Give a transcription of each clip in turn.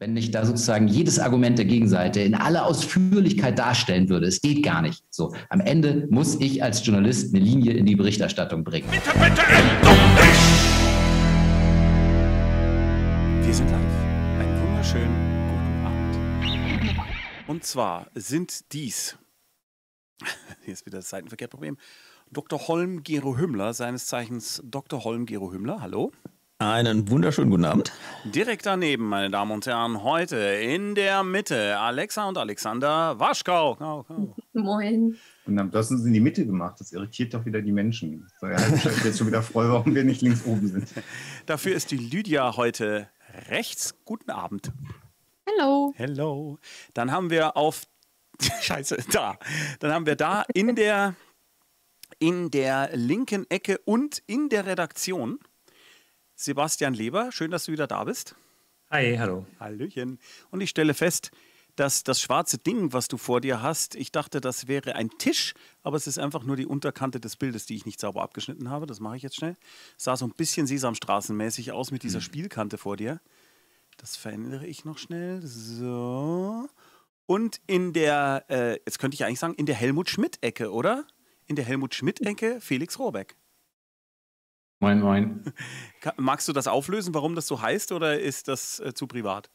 wenn ich da sozusagen jedes Argument der Gegenseite in aller Ausführlichkeit darstellen würde. Es geht gar nicht. So, am Ende muss ich als Journalist eine Linie in die Berichterstattung bringen. Bitte, bitte, wir sind live. Einen wunderschönen guten Abend. Und zwar sind dies, hier ist wieder das Seitenverkehrproblem, Dr. Holm Gero Hümmler, seines Zeichens Dr. Holm Gero Hümmler, hallo. Einen wunderschönen guten Abend. Direkt daneben, meine Damen und Herren, heute in der Mitte Alexa und Alexander Waschkau. Oh, oh. Moin. Und das sind in die Mitte gemacht, das irritiert doch wieder die Menschen. Ich habe jetzt schon wieder Freude, warum wir nicht links oben sind. Dafür ist die Lydia heute rechts. Guten Abend. Hello. Hello. Dann haben wir auf... Scheiße, da. Dann haben wir da in der linken Ecke und in der Redaktion... Sebastian Leber, schön, dass du wieder da bist. Hi, hallo. Hallöchen. Und ich stelle fest, dass das schwarze Ding, was du vor dir hast, ich dachte, das wäre ein Tisch, aber es ist einfach nur die Unterkante des Bildes, die ich nicht sauber abgeschnitten habe. Das mache ich jetzt schnell. Sah so ein bisschen sesamstraßenmäßig aus mit dieser Spielkante vor dir. Das verändere ich noch schnell. So. Und in der, jetzt könnte ich eigentlich sagen, in der Helmut-Schmidt-Ecke, oder? In der Helmut-Schmidt-Ecke Felix Rohrbeck. Moin, moin. Magst du das auflösen, warum das so heißt, oder ist das zu privat?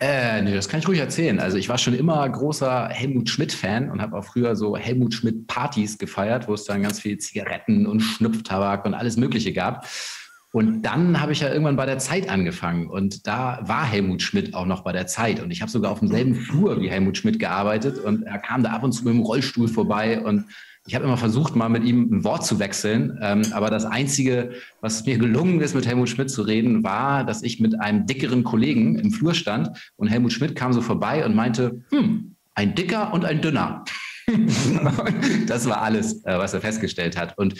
Nee, das kann ich ruhig erzählen. Also ich war schon immer großer Helmut Schmidt-Fan und habe auch früher so Helmut Schmidt-Partys gefeiert, wo es dann ganz viel Zigaretten und Schnupftabak und alles Mögliche gab. Und dann habe ich ja irgendwann bei der Zeit angefangen und da war Helmut Schmidt auch noch bei der Zeit und ich habe sogar auf demselben Flur wie Helmut Schmidt gearbeitet und er kam da ab und zu mit dem Rollstuhl vorbei und ich habe immer versucht, mal mit ihm ein Wort zu wechseln, aber das Einzige, was mir gelungen ist, mit Helmut Schmidt zu reden, war, dass ich mit einem dickeren Kollegen im Flur stand und Helmut Schmidt kam so vorbei und meinte, ein dicker und ein dünner. Das war alles, was er festgestellt hat. Und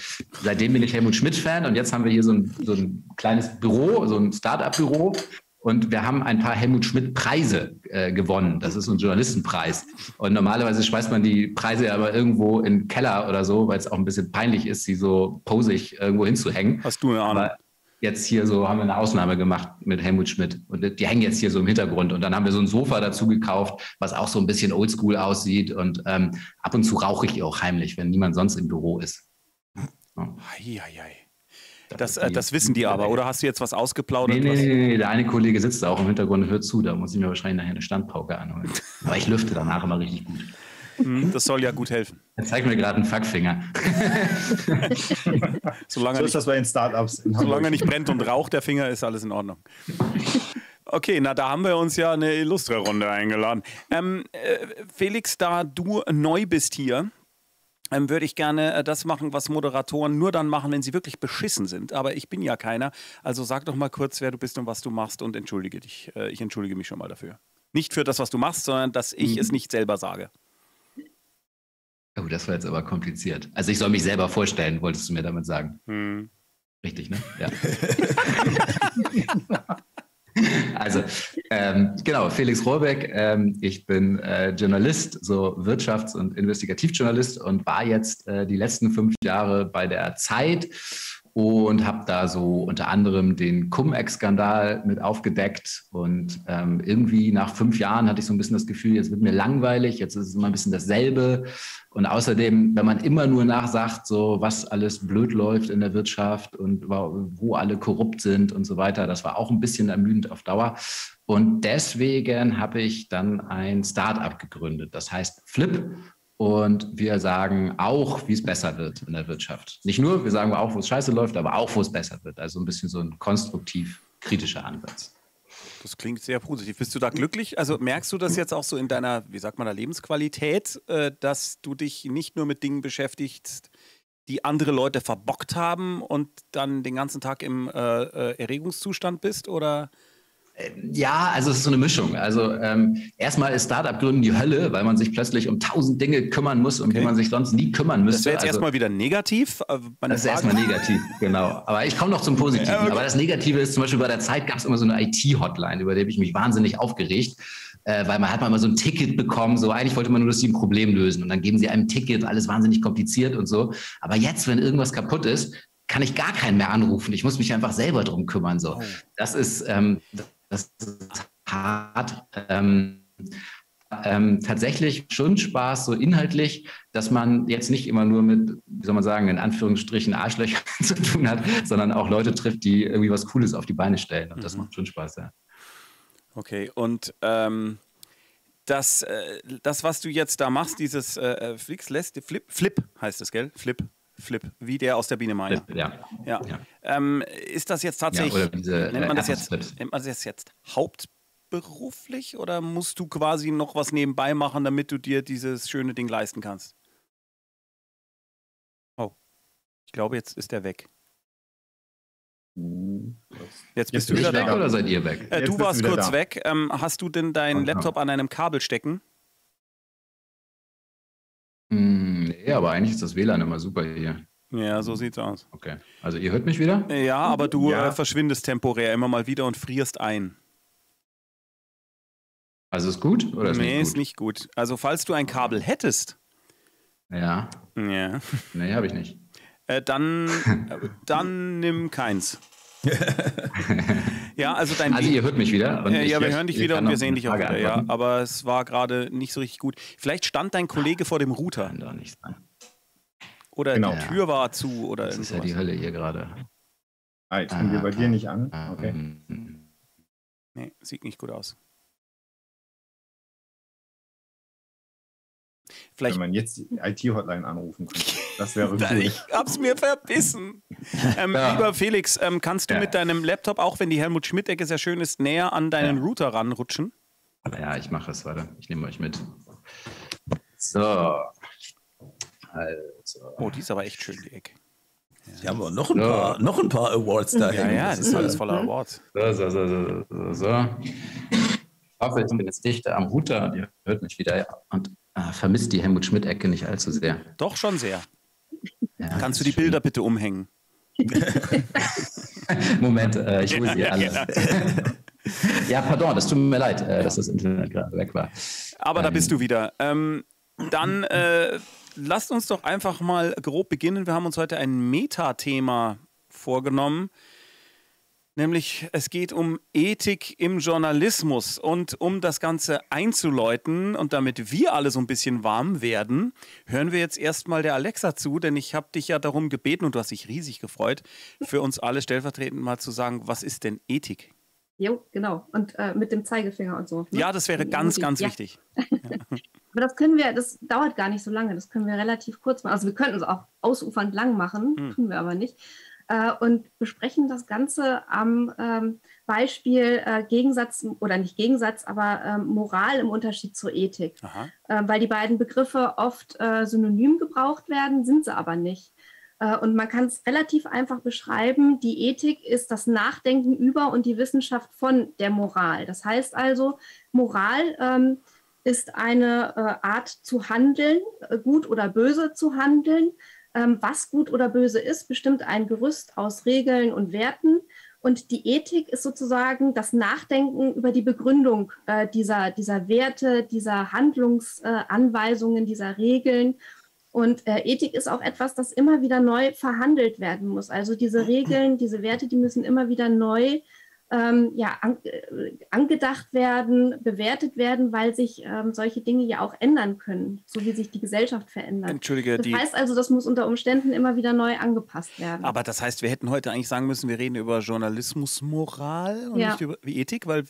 seitdem bin ich Helmut Schmidt-Fan und jetzt haben wir hier so ein kleines Büro, so ein Start-up-Büro. Und wir haben ein paar Helmut-Schmidt-Preise gewonnen. Das ist ein Journalistenpreis. Und normalerweise schmeißt man die Preise aber irgendwo in den Keller oder so, weil es auch ein bisschen peinlich ist, sie so posig irgendwo hinzuhängen. Hast du eine Ahnung? Aber jetzt hier so haben wir eine Ausnahme gemacht mit Helmut Schmidt. Und die hängen jetzt hier so im Hintergrund. Und dann haben wir so ein Sofa dazu gekauft, was auch so ein bisschen oldschool aussieht. Und ab und zu rauche ich auch heimlich, wenn niemand sonst im Büro ist. Ja. Das wissen die aber, oder hast du jetzt was ausgeplaudert? Nee, der eine Kollege sitzt da auch im Hintergrund und hört zu, da muss ich mir wahrscheinlich nachher eine Standpauke anholen. Aber ich lüfte danach immer richtig gut. Das soll ja gut helfen. Er zeigt mir gerade einen Fackfinger. Solange so ist das bei den Startups. Solange er nicht brennt und raucht, der Finger, ist alles in Ordnung. Okay, na da haben wir uns ja eine illustre Runde eingeladen. Felix, da du neu bist hier, würde ich gerne das machen, was Moderatoren nur dann machen, wenn sie wirklich beschissen sind. Aber ich bin ja keiner. Also sag doch mal kurz, wer du bist und was du machst und entschuldige dich. Ich entschuldige mich schon mal dafür. Nicht für das, was du machst, sondern dass ich es nicht selber sage. Oh, das war jetzt aber kompliziert. Also ich soll mich selber vorstellen, wolltest du mir damit sagen. Richtig, ne? Ja. Also, genau, Felix Rohrbeck, ich bin Journalist, so Wirtschafts- und Investigativjournalist und war jetzt die letzten 5 Jahre bei der Zeit und habe da so unter anderem den Cum-Ex-Skandal mit aufgedeckt und irgendwie nach 5 Jahren hatte ich so ein bisschen das Gefühl, jetzt wird mir langweilig, jetzt ist es immer ein bisschen dasselbe und außerdem, wenn man immer nur nachsagt, so was alles blöd läuft in der Wirtschaft und wo alle korrupt sind und so weiter, das war auch ein bisschen ermüdend auf Dauer und deswegen habe ich dann ein Start-up gegründet, das heißt Flip. Und wir sagen auch, wie es besser wird in der Wirtschaft. Nicht nur, wir sagen auch, wo es scheiße läuft, aber auch, wo es besser wird. Also ein bisschen so ein konstruktiv-kritischer Ansatz. Das klingt sehr positiv. Bist du da glücklich? Also merkst du das jetzt auch so in deiner, wie sagt man da, Lebensqualität, dass du dich nicht nur mit Dingen beschäftigst, die andere Leute verbockt haben und dann den ganzen Tag im Erregungszustand bist? Oder... Ja, also es ist so eine Mischung. Also erstmal ist Startup-Gründen die Hölle, weil man sich plötzlich um 1000 Dinge kümmern muss, um die man sich sonst nie kümmern müsste. Das wäre jetzt also erstmal wieder negativ. Das ist erstmal negativ, genau. Aber ich komme noch zum Positiven. Ja, okay. Aber das Negative ist zum Beispiel, bei der Zeit gab es immer so eine IT-Hotline, über die habe ich mich wahnsinnig aufgeregt, weil man hat mal so ein Ticket bekommen, so eigentlich wollte man nur, dass sie ein Problem lösen. Und dann geben sie einem ein Ticket, alles wahnsinnig kompliziert und so. Aber jetzt, wenn irgendwas kaputt ist, kann ich gar keinen mehr anrufen. Ich muss mich einfach selber drum kümmern. So. Das ist... Das Das ist hart. Tatsächlich schon Spaß, so inhaltlich, dass man jetzt nicht immer nur mit, wie soll man sagen, in Anführungsstrichen Arschlöchern zu tun hat, sondern auch Leute trifft, die irgendwie was Cooles auf die Beine stellen. Und das macht schon Spaß, ja. Okay, und das, was du jetzt da machst, dieses Flip heißt es, gell? Flip, wie der aus der Biene Maya. Ja. Ist das jetzt tatsächlich, ja, nennt man das jetzt hauptberuflich oder musst du quasi noch was nebenbei machen, damit du dir dieses schöne Ding leisten kannst? Oh, ich glaube, jetzt ist der weg. Jetzt bist du wieder weg oder seid ihr weg? Du warst kurz weg. Hast du denn deinen Laptop an einem Kabel stecken? Nee, aber eigentlich ist das WLAN immer super hier. Ja, so sieht's aus. Okay, also ihr hört mich wieder? Ja, aber du verschwindest temporär immer mal wieder und frierst ein. Also ist gut oder ist nicht gut? Nee, ist nicht gut. Also falls du ein Kabel hättest. Ja. Nee, habe ich nicht. Dann nimm keins. Ja, also dein ihr hört mich wieder. Und wir hören dich wieder und wir sehen dich auch wieder. Ja, aber es war gerade nicht so richtig gut. Vielleicht stand dein Kollege vor dem Router. Kann doch nicht sein. Oder die Tür war zu. Oder das ist ja die Hölle hier gerade. Jetzt fangen wir bei dir nicht an. Okay. Nee, sieht nicht gut aus. Vielleicht, wenn man jetzt die IT-Hotline anrufen könnte, das wäre cool. Ich hab's mir verbissen. Lieber Felix, kannst du mit deinem Laptop, auch wenn die Helmut-Schmidt-Ecke sehr schön ist, näher an deinen Router ranrutschen? Ja, ich mache es weiter. Ich nehme euch mit. So. Also. Oh, die ist aber echt schön, die Ecke. Hier haben wir noch ein paar Awards da hängen. Ja, das ist alles voller Awards. So. Ich hoffe, ich bin jetzt dichter am Router und ihr hört mich wieder. Und vermisst die Helmut-Schmidt-Ecke nicht allzu sehr. Doch, schon sehr. Ja, kannst du die Bilder bitte umhängen? Moment, ich hole sie alle. Ja. Ja, pardon, das tut mir leid, dass das Internet gerade weg war. Aber da bist du wieder. Dann lasst uns doch einfach mal grob beginnen. Wir haben uns heute ein Metathema vorgenommen. Nämlich, es geht um Ethik im Journalismus. Und um das Ganze einzuläuten und damit wir alle so ein bisschen warm werden, hören wir jetzt erstmal der Alexa zu, denn ich habe dich ja darum gebeten und du hast dich riesig gefreut, für uns alle stellvertretend mal zu sagen, was ist denn Ethik? Jo, genau. Und mit dem Zeigefinger und so. Ne? Ja, das wäre ganz, ganz wichtig. Ja. Aber das können wir, das dauert gar nicht so lange, das können wir relativ kurz machen. Also wir könnten es auch ausufernd lang machen, tun wir aber nicht. Und besprechen das Ganze am Beispiel Gegensatz, oder nicht Gegensatz, aber Moral im Unterschied zur Ethik. Weil die beiden Begriffe oft synonym gebraucht werden, sind sie aber nicht. Und man kann es relativ einfach beschreiben, die Ethik ist das Nachdenken über und die Wissenschaft von der Moral. Das heißt also, Moral ist eine Art zu handeln, gut oder böse zu handeln. Was gut oder böse ist, bestimmt ein Gerüst aus Regeln und Werten. Und die Ethik ist sozusagen das Nachdenken über die Begründung dieser Werte, dieser Handlungsanweisungen, dieser Regeln. Und Ethik ist auch etwas, das immer wieder neu verhandelt werden muss. Also diese Regeln, diese Werte, die müssen immer wieder neu angedacht werden, bewertet werden, weil sich solche Dinge ja auch ändern können, so wie sich die Gesellschaft verändert. Entschuldige, das heißt also, das muss unter Umständen immer wieder neu angepasst werden. Aber das heißt, wir hätten heute eigentlich sagen müssen, wir reden über Journalismusmoral und nicht über Ethik, weil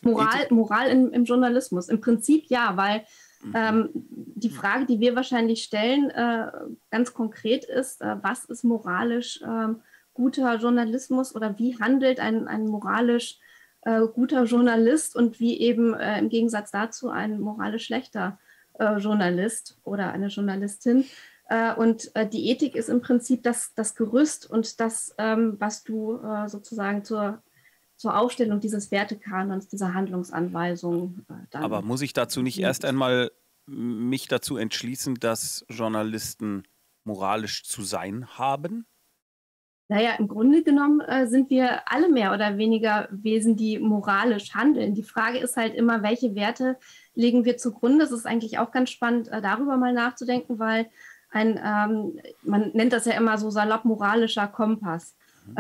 Moral im Journalismus. Im Prinzip ja, weil die Frage, die wir wahrscheinlich stellen, ganz konkret ist, was ist moralisch guter Journalismus oder wie handelt ein moralisch guter Journalist und wie eben im Gegensatz dazu ein moralisch schlechter Journalist oder eine Journalistin. Und die Ethik ist im Prinzip das Gerüst und das, was du sozusagen zur Aufstellung dieses Wertekanons, dieser Handlungsanweisung dann. Aber muss ich dazu nicht erst einmal mich dazu entschließen, dass Journalisten moralisch zu sein haben? Naja, im Grunde genommen sind wir alle mehr oder weniger Wesen, die moralisch handeln. Die Frage ist halt immer, welche Werte legen wir zugrunde? Das ist eigentlich auch ganz spannend, darüber mal nachzudenken, weil man nennt das ja immer so salopp moralischer Kompass.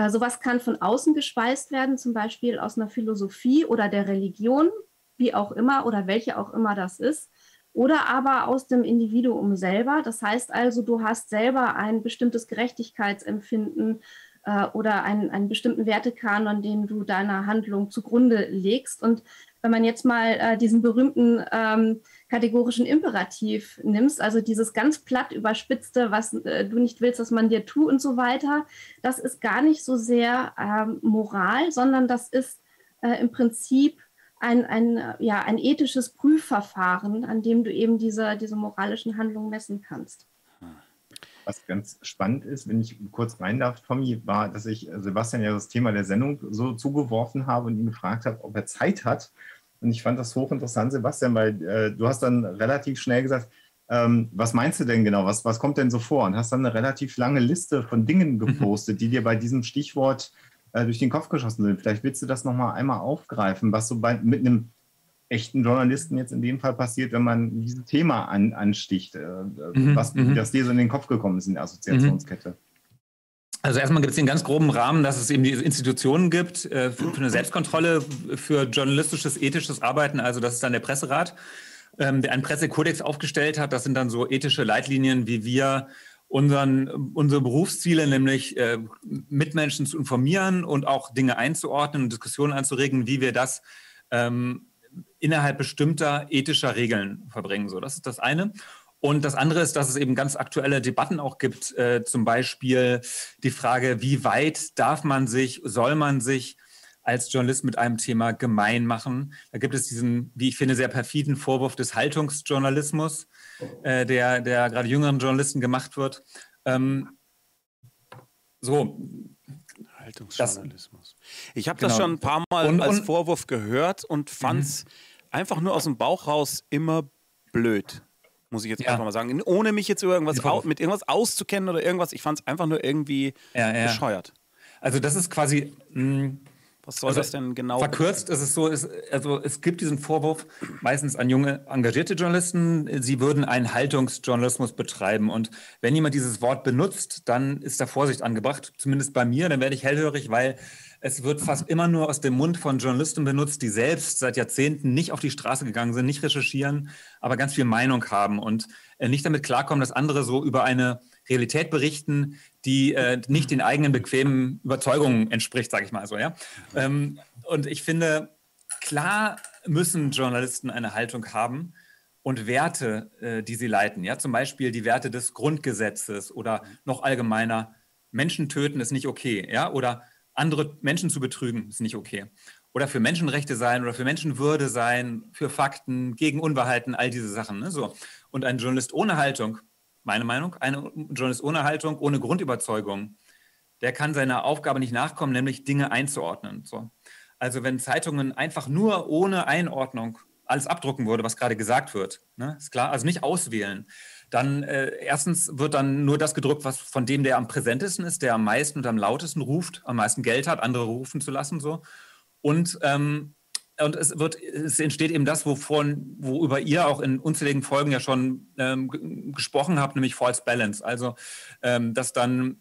Sowas kann von außen gespeist werden, zum Beispiel aus einer Philosophie oder der Religion, wie auch immer oder welche auch immer das ist, oder aber aus dem Individuum selber. Das heißt also, du hast selber ein bestimmtes Gerechtigkeitsempfinden oder einen bestimmten Wertekanon, den du deiner Handlung zugrunde legst. Und wenn man jetzt mal diesen berühmten kategorischen Imperativ nimmst, also dieses ganz platt überspitzte, was du nicht willst, dass man dir tut und so weiter, das ist gar nicht so sehr Moral, sondern das ist im Prinzip ein ethisches Prüfverfahren, an dem du eben diese moralischen Handlungen messen kannst. Was ganz spannend ist, wenn ich kurz rein darf, Tommy, war, dass ich Sebastian ja das Thema der Sendung so zugeworfen habe und ihn gefragt habe, ob er Zeit hat. Und ich fand das hochinteressant, Sebastian, weil du hast dann relativ schnell gesagt, was meinst du denn genau, was kommt denn so vor? Und hast dann eine relativ lange Liste von Dingen gepostet, die dir bei diesem Stichwort durch den Kopf geschossen sind. Vielleicht willst du das nochmal einmal aufgreifen, was so mit einem echten Journalisten jetzt in dem Fall passiert, wenn man dieses Thema ansticht, das dir so in den Kopf gekommen ist in der Assoziationskette. Also erstmal gibt es den ganz groben Rahmen, dass es eben diese Institutionen gibt für eine Selbstkontrolle, für journalistisches, ethisches Arbeiten. Also das ist dann der Presserat, der einen Pressekodex aufgestellt hat. Das sind dann so ethische Leitlinien, wie wir unsere Berufsziele, nämlich Mitmenschen zu informieren und auch Dinge einzuordnen und Diskussionen anzuregen, wie wir das innerhalb bestimmter ethischer Regeln verbringen. So, das ist das eine. Und das andere ist, dass es eben ganz aktuelle Debatten auch gibt, zum Beispiel die Frage, wie weit darf man sich, soll man sich als Journalist mit einem Thema gemein machen? Da gibt es diesen, wie ich finde, sehr perfiden Vorwurf des Haltungsjournalismus, der gerade jüngeren Journalisten gemacht wird. Haltungsjournalismus. Ich habe das schon ein paar Mal als Vorwurf gehört und fand es einfach nur aus dem Bauch raus immer blöd. Muss ich jetzt einfach mal sagen, ohne mich jetzt mit irgendwas auszukennen oder irgendwas. Ich fand es einfach nur irgendwie bescheuert. Also das ist quasi... was soll das denn genau? Verkürzt ist es so, es gibt diesen Vorwurf meistens an junge, engagierte Journalisten, sie würden einen Haltungsjournalismus betreiben. Und wenn jemand dieses Wort benutzt, dann ist da Vorsicht angebracht, zumindest bei mir, dann werde ich hellhörig, weil es wird fast immer nur aus dem Mund von Journalisten benutzt, die selbst seit Jahrzehnten nicht auf die Straße gegangen sind, nicht recherchieren, aber ganz viel Meinung haben und nicht damit klarkommen, dass andere so über eine Realität berichten, die nicht den eigenen bequemen Überzeugungen entspricht, sage ich mal so. Ja? Und ich finde, klar müssen Journalisten eine Haltung haben und Werte, die sie leiten. Ja? Zum Beispiel die Werte des Grundgesetzes oder noch allgemeiner, Menschen töten ist nicht okay. Ja? Oder andere Menschen zu betrügen ist nicht okay. Oder für Menschenrechte sein oder für Menschenwürde sein, für Fakten, gegen Unwahrheiten, all diese Sachen. Ne? So. Und ein Journalist ohne Haltung, meine Meinung, ein Journalist ohne Haltung, ohne Grundüberzeugung, der kann seiner Aufgabe nicht nachkommen, nämlich Dinge einzuordnen. So. Also wenn Zeitungen einfach nur ohne Einordnung alles abdrucken würde, was gerade gesagt wird, ne, ist klar, also nicht auswählen, dann erstens wird dann nur das gedruckt, was von dem, der am präsentesten ist, der am meisten und am lautesten ruft, am meisten Geld hat, andere rufen zu lassen. So. Und es entsteht eben das, worüber ihr auch in unzähligen Folgen ja schon gesprochen habt, nämlich False Balance. Also, dass dann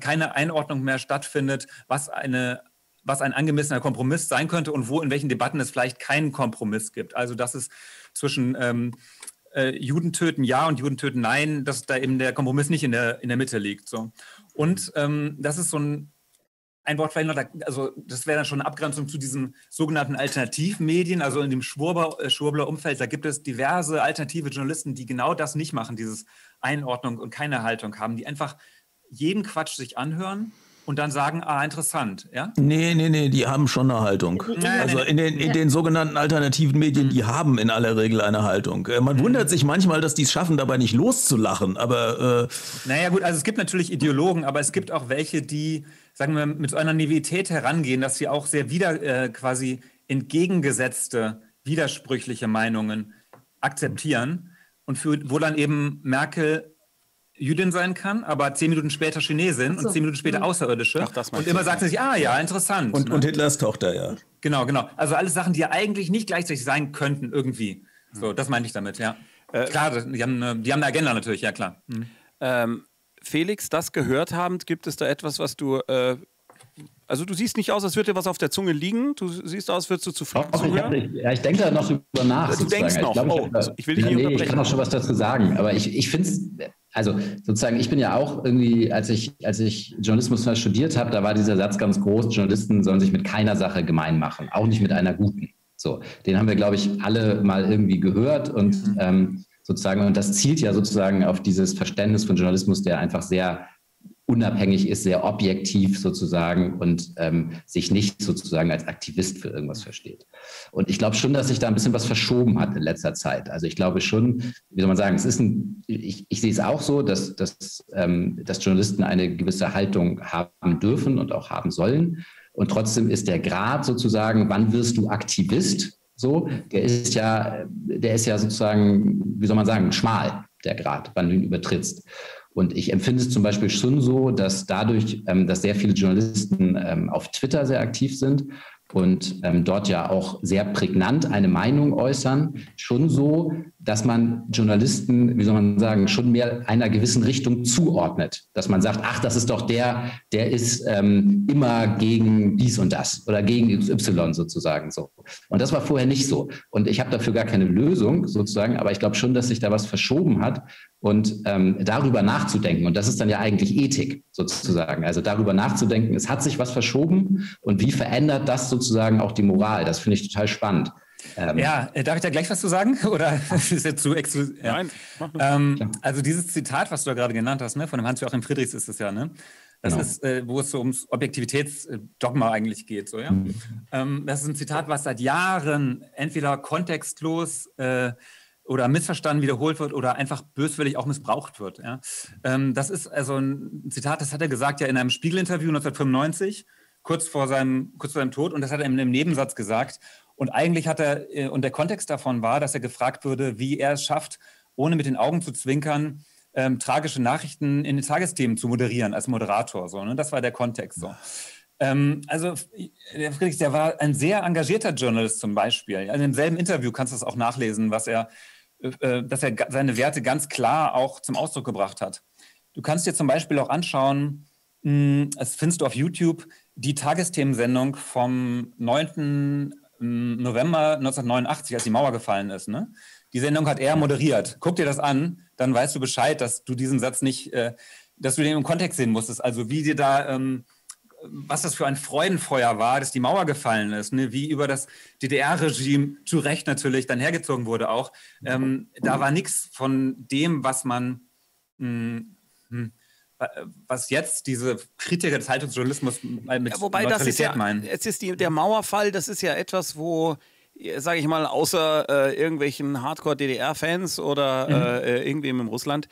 keine Einordnung mehr stattfindet, was ein angemessener Kompromiss sein könnte und in welchen Debatten es vielleicht keinen Kompromiss gibt. Also, dass es zwischen Juden töten ja und Juden töten nein, dass da eben der Kompromiss nicht in der Mitte liegt. So. Und das ist so ein Wort vielleicht noch, also das wäre dann schon eine Abgrenzung zu diesen sogenannten Alternativmedien, also in dem Schwurbler-Umfeld, da gibt es diverse alternative Journalisten, die genau das nicht machen, dieses Einordnung und keine Haltung haben, die einfach jeden Quatsch sich anhören und dann sagen, interessant, ja? Nee, die haben schon eine Haltung. Also in den sogenannten alternativen Medien, die haben in aller Regel eine Haltung. Man wundert sich manchmal, dass die es schaffen, dabei nicht loszulachen, aber... Naja gut, also es gibt natürlich Ideologen, aber es gibt auch welche, die... sagen wir, mit so einer Naivität herangehen, dass sie auch sehr quasi entgegengesetzte, widersprüchliche Meinungen akzeptieren und wo dann eben Merkel Jüdin sein kann, aber 10 Minuten später Chinesin und 10 Minuten später Außerirdische. Ach, das und immer sagt sie sich, interessant. Und Hitlers Tochter, ja. Genau. Also alles Sachen, die ja eigentlich nicht gleichzeitig sein könnten irgendwie. So, das meine ich damit, ja. Klar, die haben eine Agenda natürlich, ja klar. Felix, das gehört habend, gibt es da etwas, was du... also du siehst nicht aus, als würde dir was auf der Zunge liegen. Du siehst aus, als würdest du zufrieden sein. Ja, ich denke da noch drüber nach. Du denkst noch. Ich will dich nicht unterbrechen. Ich kann auch schon was dazu sagen. Aber ich finde es... Also sozusagen, ich bin ja auch irgendwie, als ich Journalismus studiert habe, da war dieser Satz ganz groß, Journalisten sollen sich mit keiner Sache gemein machen, auch nicht mit einer guten. So, den haben wir, glaube ich, alle mal irgendwie gehört und sozusagen, und das zielt ja sozusagen auf dieses Verständnis von Journalismus, der einfach sehr unabhängig ist, sehr objektiv sozusagen und sich nicht sozusagen als Aktivist für irgendwas versteht. Und ich glaube schon, dass sich da ein bisschen was verschoben hat in letzter Zeit. Also ich glaube schon, wie soll man sagen, es ist ein, ich sehe es auch so, dass Journalisten eine gewisse Haltung haben dürfen und auch haben sollen. Und trotzdem ist der Grad sozusagen, wann wirst du Aktivist? So, der ist ja sozusagen, wie soll man sagen, schmal, der Grad, wann du ihn übertrittst. Und ich empfinde es zum Beispiel schon so, dass dadurch, dass sehr viele Journalisten auf Twitter sehr aktiv sind und dort ja auch sehr prägnant eine Meinung äußern, schon so, dass man Journalisten, wie soll man sagen, schon mehr einer gewissen Richtung zuordnet. Dass man sagt, ach, das ist doch der ist immer gegen dies und das oder gegen XY sozusagen so. Und das war vorher nicht so. Und ich habe dafür gar keine Lösung sozusagen, aber ich glaube schon, dass sich da was verschoben hat. Und darüber nachzudenken, und das ist dann ja eigentlich Ethik sozusagen, also darüber nachzudenken, es hat sich was verschoben und wie verändert das sozusagen auch die Moral, das finde ich total spannend. Ja, darf ich da gleich was zu sagen? Oder ist jetzt zu exklusiv? Ja. Nein. Also dieses Zitat, was du da gerade genannt hast, ne, von dem Hans-Joachim Friedrichs ist es ja, ne? Das genau. Ist, wo es so ums Objektivitätsdogma eigentlich geht. So, ja? Mhm. Das ist ein Zitat, was seit Jahren entweder kontextlos oder missverstanden wiederholt wird oder einfach böswillig auch missbraucht wird. Ja? Das ist also ein Zitat, das hat er gesagt ja in einem Spiegel-Interview 1995, kurz vor seinem Tod. Und das hat er in einem Nebensatz gesagt. Und eigentlich hat er, und der Kontext davon war, dass er gefragt wurde, wie er es schafft, ohne mit den Augen zu zwinkern, tragische Nachrichten in den Tagesthemen zu moderieren als Moderator. So, ne? Das war der Kontext. So. Also der Friedrichs, der war ein sehr engagierter Journalist zum Beispiel. Also im selben Interview kannst du das auch nachlesen, dass er seine Werte ganz klar auch zum Ausdruck gebracht hat. Du kannst dir zum Beispiel auch anschauen, das findest du auf YouTube, die Tagesthemensendung vom 9. November 1989, als die Mauer gefallen ist. Ne? Die Sendung hat er moderiert. Guck dir das an, dann weißt du Bescheid, dass du diesen Satz nicht, dass du den im Kontext sehen musstest. Also wie dir da... was das für ein Freudenfeuer war, dass die Mauer gefallen ist, ne? Wie über das DDR-Regime zu Recht natürlich dann hergezogen wurde auch. Da war nichts von dem, was man, was jetzt diese Kritiker des Haltungsjournalismus mit ja, wobei das ist ja, meinen. Jetzt ist der Mauerfall, das ist ja etwas, wo, sage ich mal, außer irgendwelchen Hardcore-DDR-Fans oder irgendwem in Russland,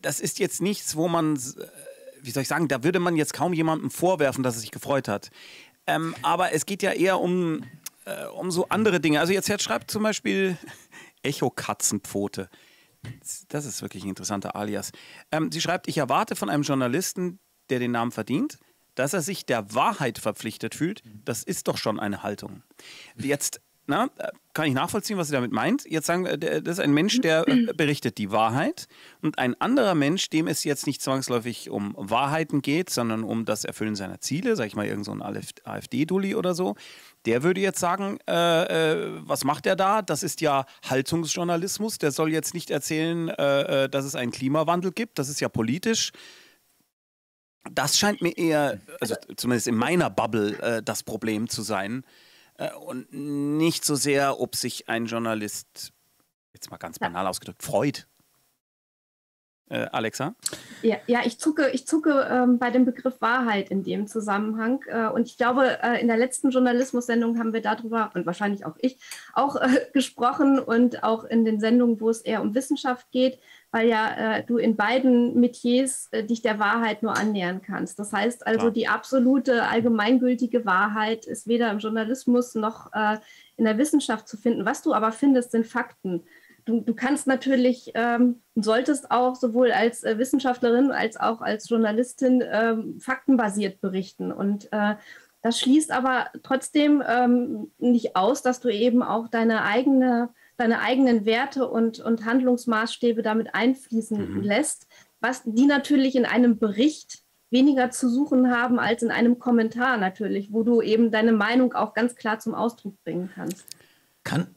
das ist jetzt nichts, wo man... wie soll ich sagen, da würde man jetzt kaum jemandem vorwerfen, dass er sich gefreut hat. Aber es geht ja eher um so andere Dinge. Also jetzt schreibt zum Beispiel Echo-Katzenpfote. Das ist wirklich ein interessanter Alias. Sie schreibt, ich erwarte von einem Journalisten, der den Namen verdient, dass er sich der Wahrheit verpflichtet fühlt. Das ist doch schon eine Haltung. Jetzt kann ich nachvollziehen, was sie damit meint. Jetzt sagen wir, das ist ein Mensch, der berichtet die Wahrheit und ein anderer Mensch, dem es jetzt nicht zwangsläufig um Wahrheiten geht, sondern um das Erfüllen seiner Ziele, sag ich mal, irgend so ein AfD-Dulli oder so, der würde jetzt sagen, was macht er da? Das ist ja Haltungsjournalismus, der soll jetzt nicht erzählen, dass es einen Klimawandel gibt, das ist ja politisch. Das scheint mir eher, also zumindest in meiner Bubble, das Problem zu sein. Und nicht so sehr, ob sich ein Journalist, jetzt mal ganz banal ausgedrückt, freut. Alexa? Ja, ich zucke bei dem Begriff Wahrheit in dem Zusammenhang. Und ich glaube, in der letzten Journalismus-Sendung haben wir darüber, und wahrscheinlich auch ich, auch gesprochen und auch in den Sendungen, wo es eher um Wissenschaft geht, weil ja du in beiden Metiers dich der Wahrheit nur annähern kannst. Das heißt also, die absolute allgemeingültige Wahrheit ist weder im Journalismus noch in der Wissenschaft zu finden. Was du aber findest, sind Fakten. Du kannst natürlich und solltest auch sowohl als Wissenschaftlerin als auch als Journalistin faktenbasiert berichten. Und das schließt aber trotzdem nicht aus, dass du eben auch deine eigenen Werte und Handlungsmaßstäbe damit einfließen lässt. was die natürlich in einem Bericht weniger zu suchen haben als in einem Kommentar natürlich, wo du eben deine Meinung auch ganz klar zum Ausdruck bringen kannst. Kann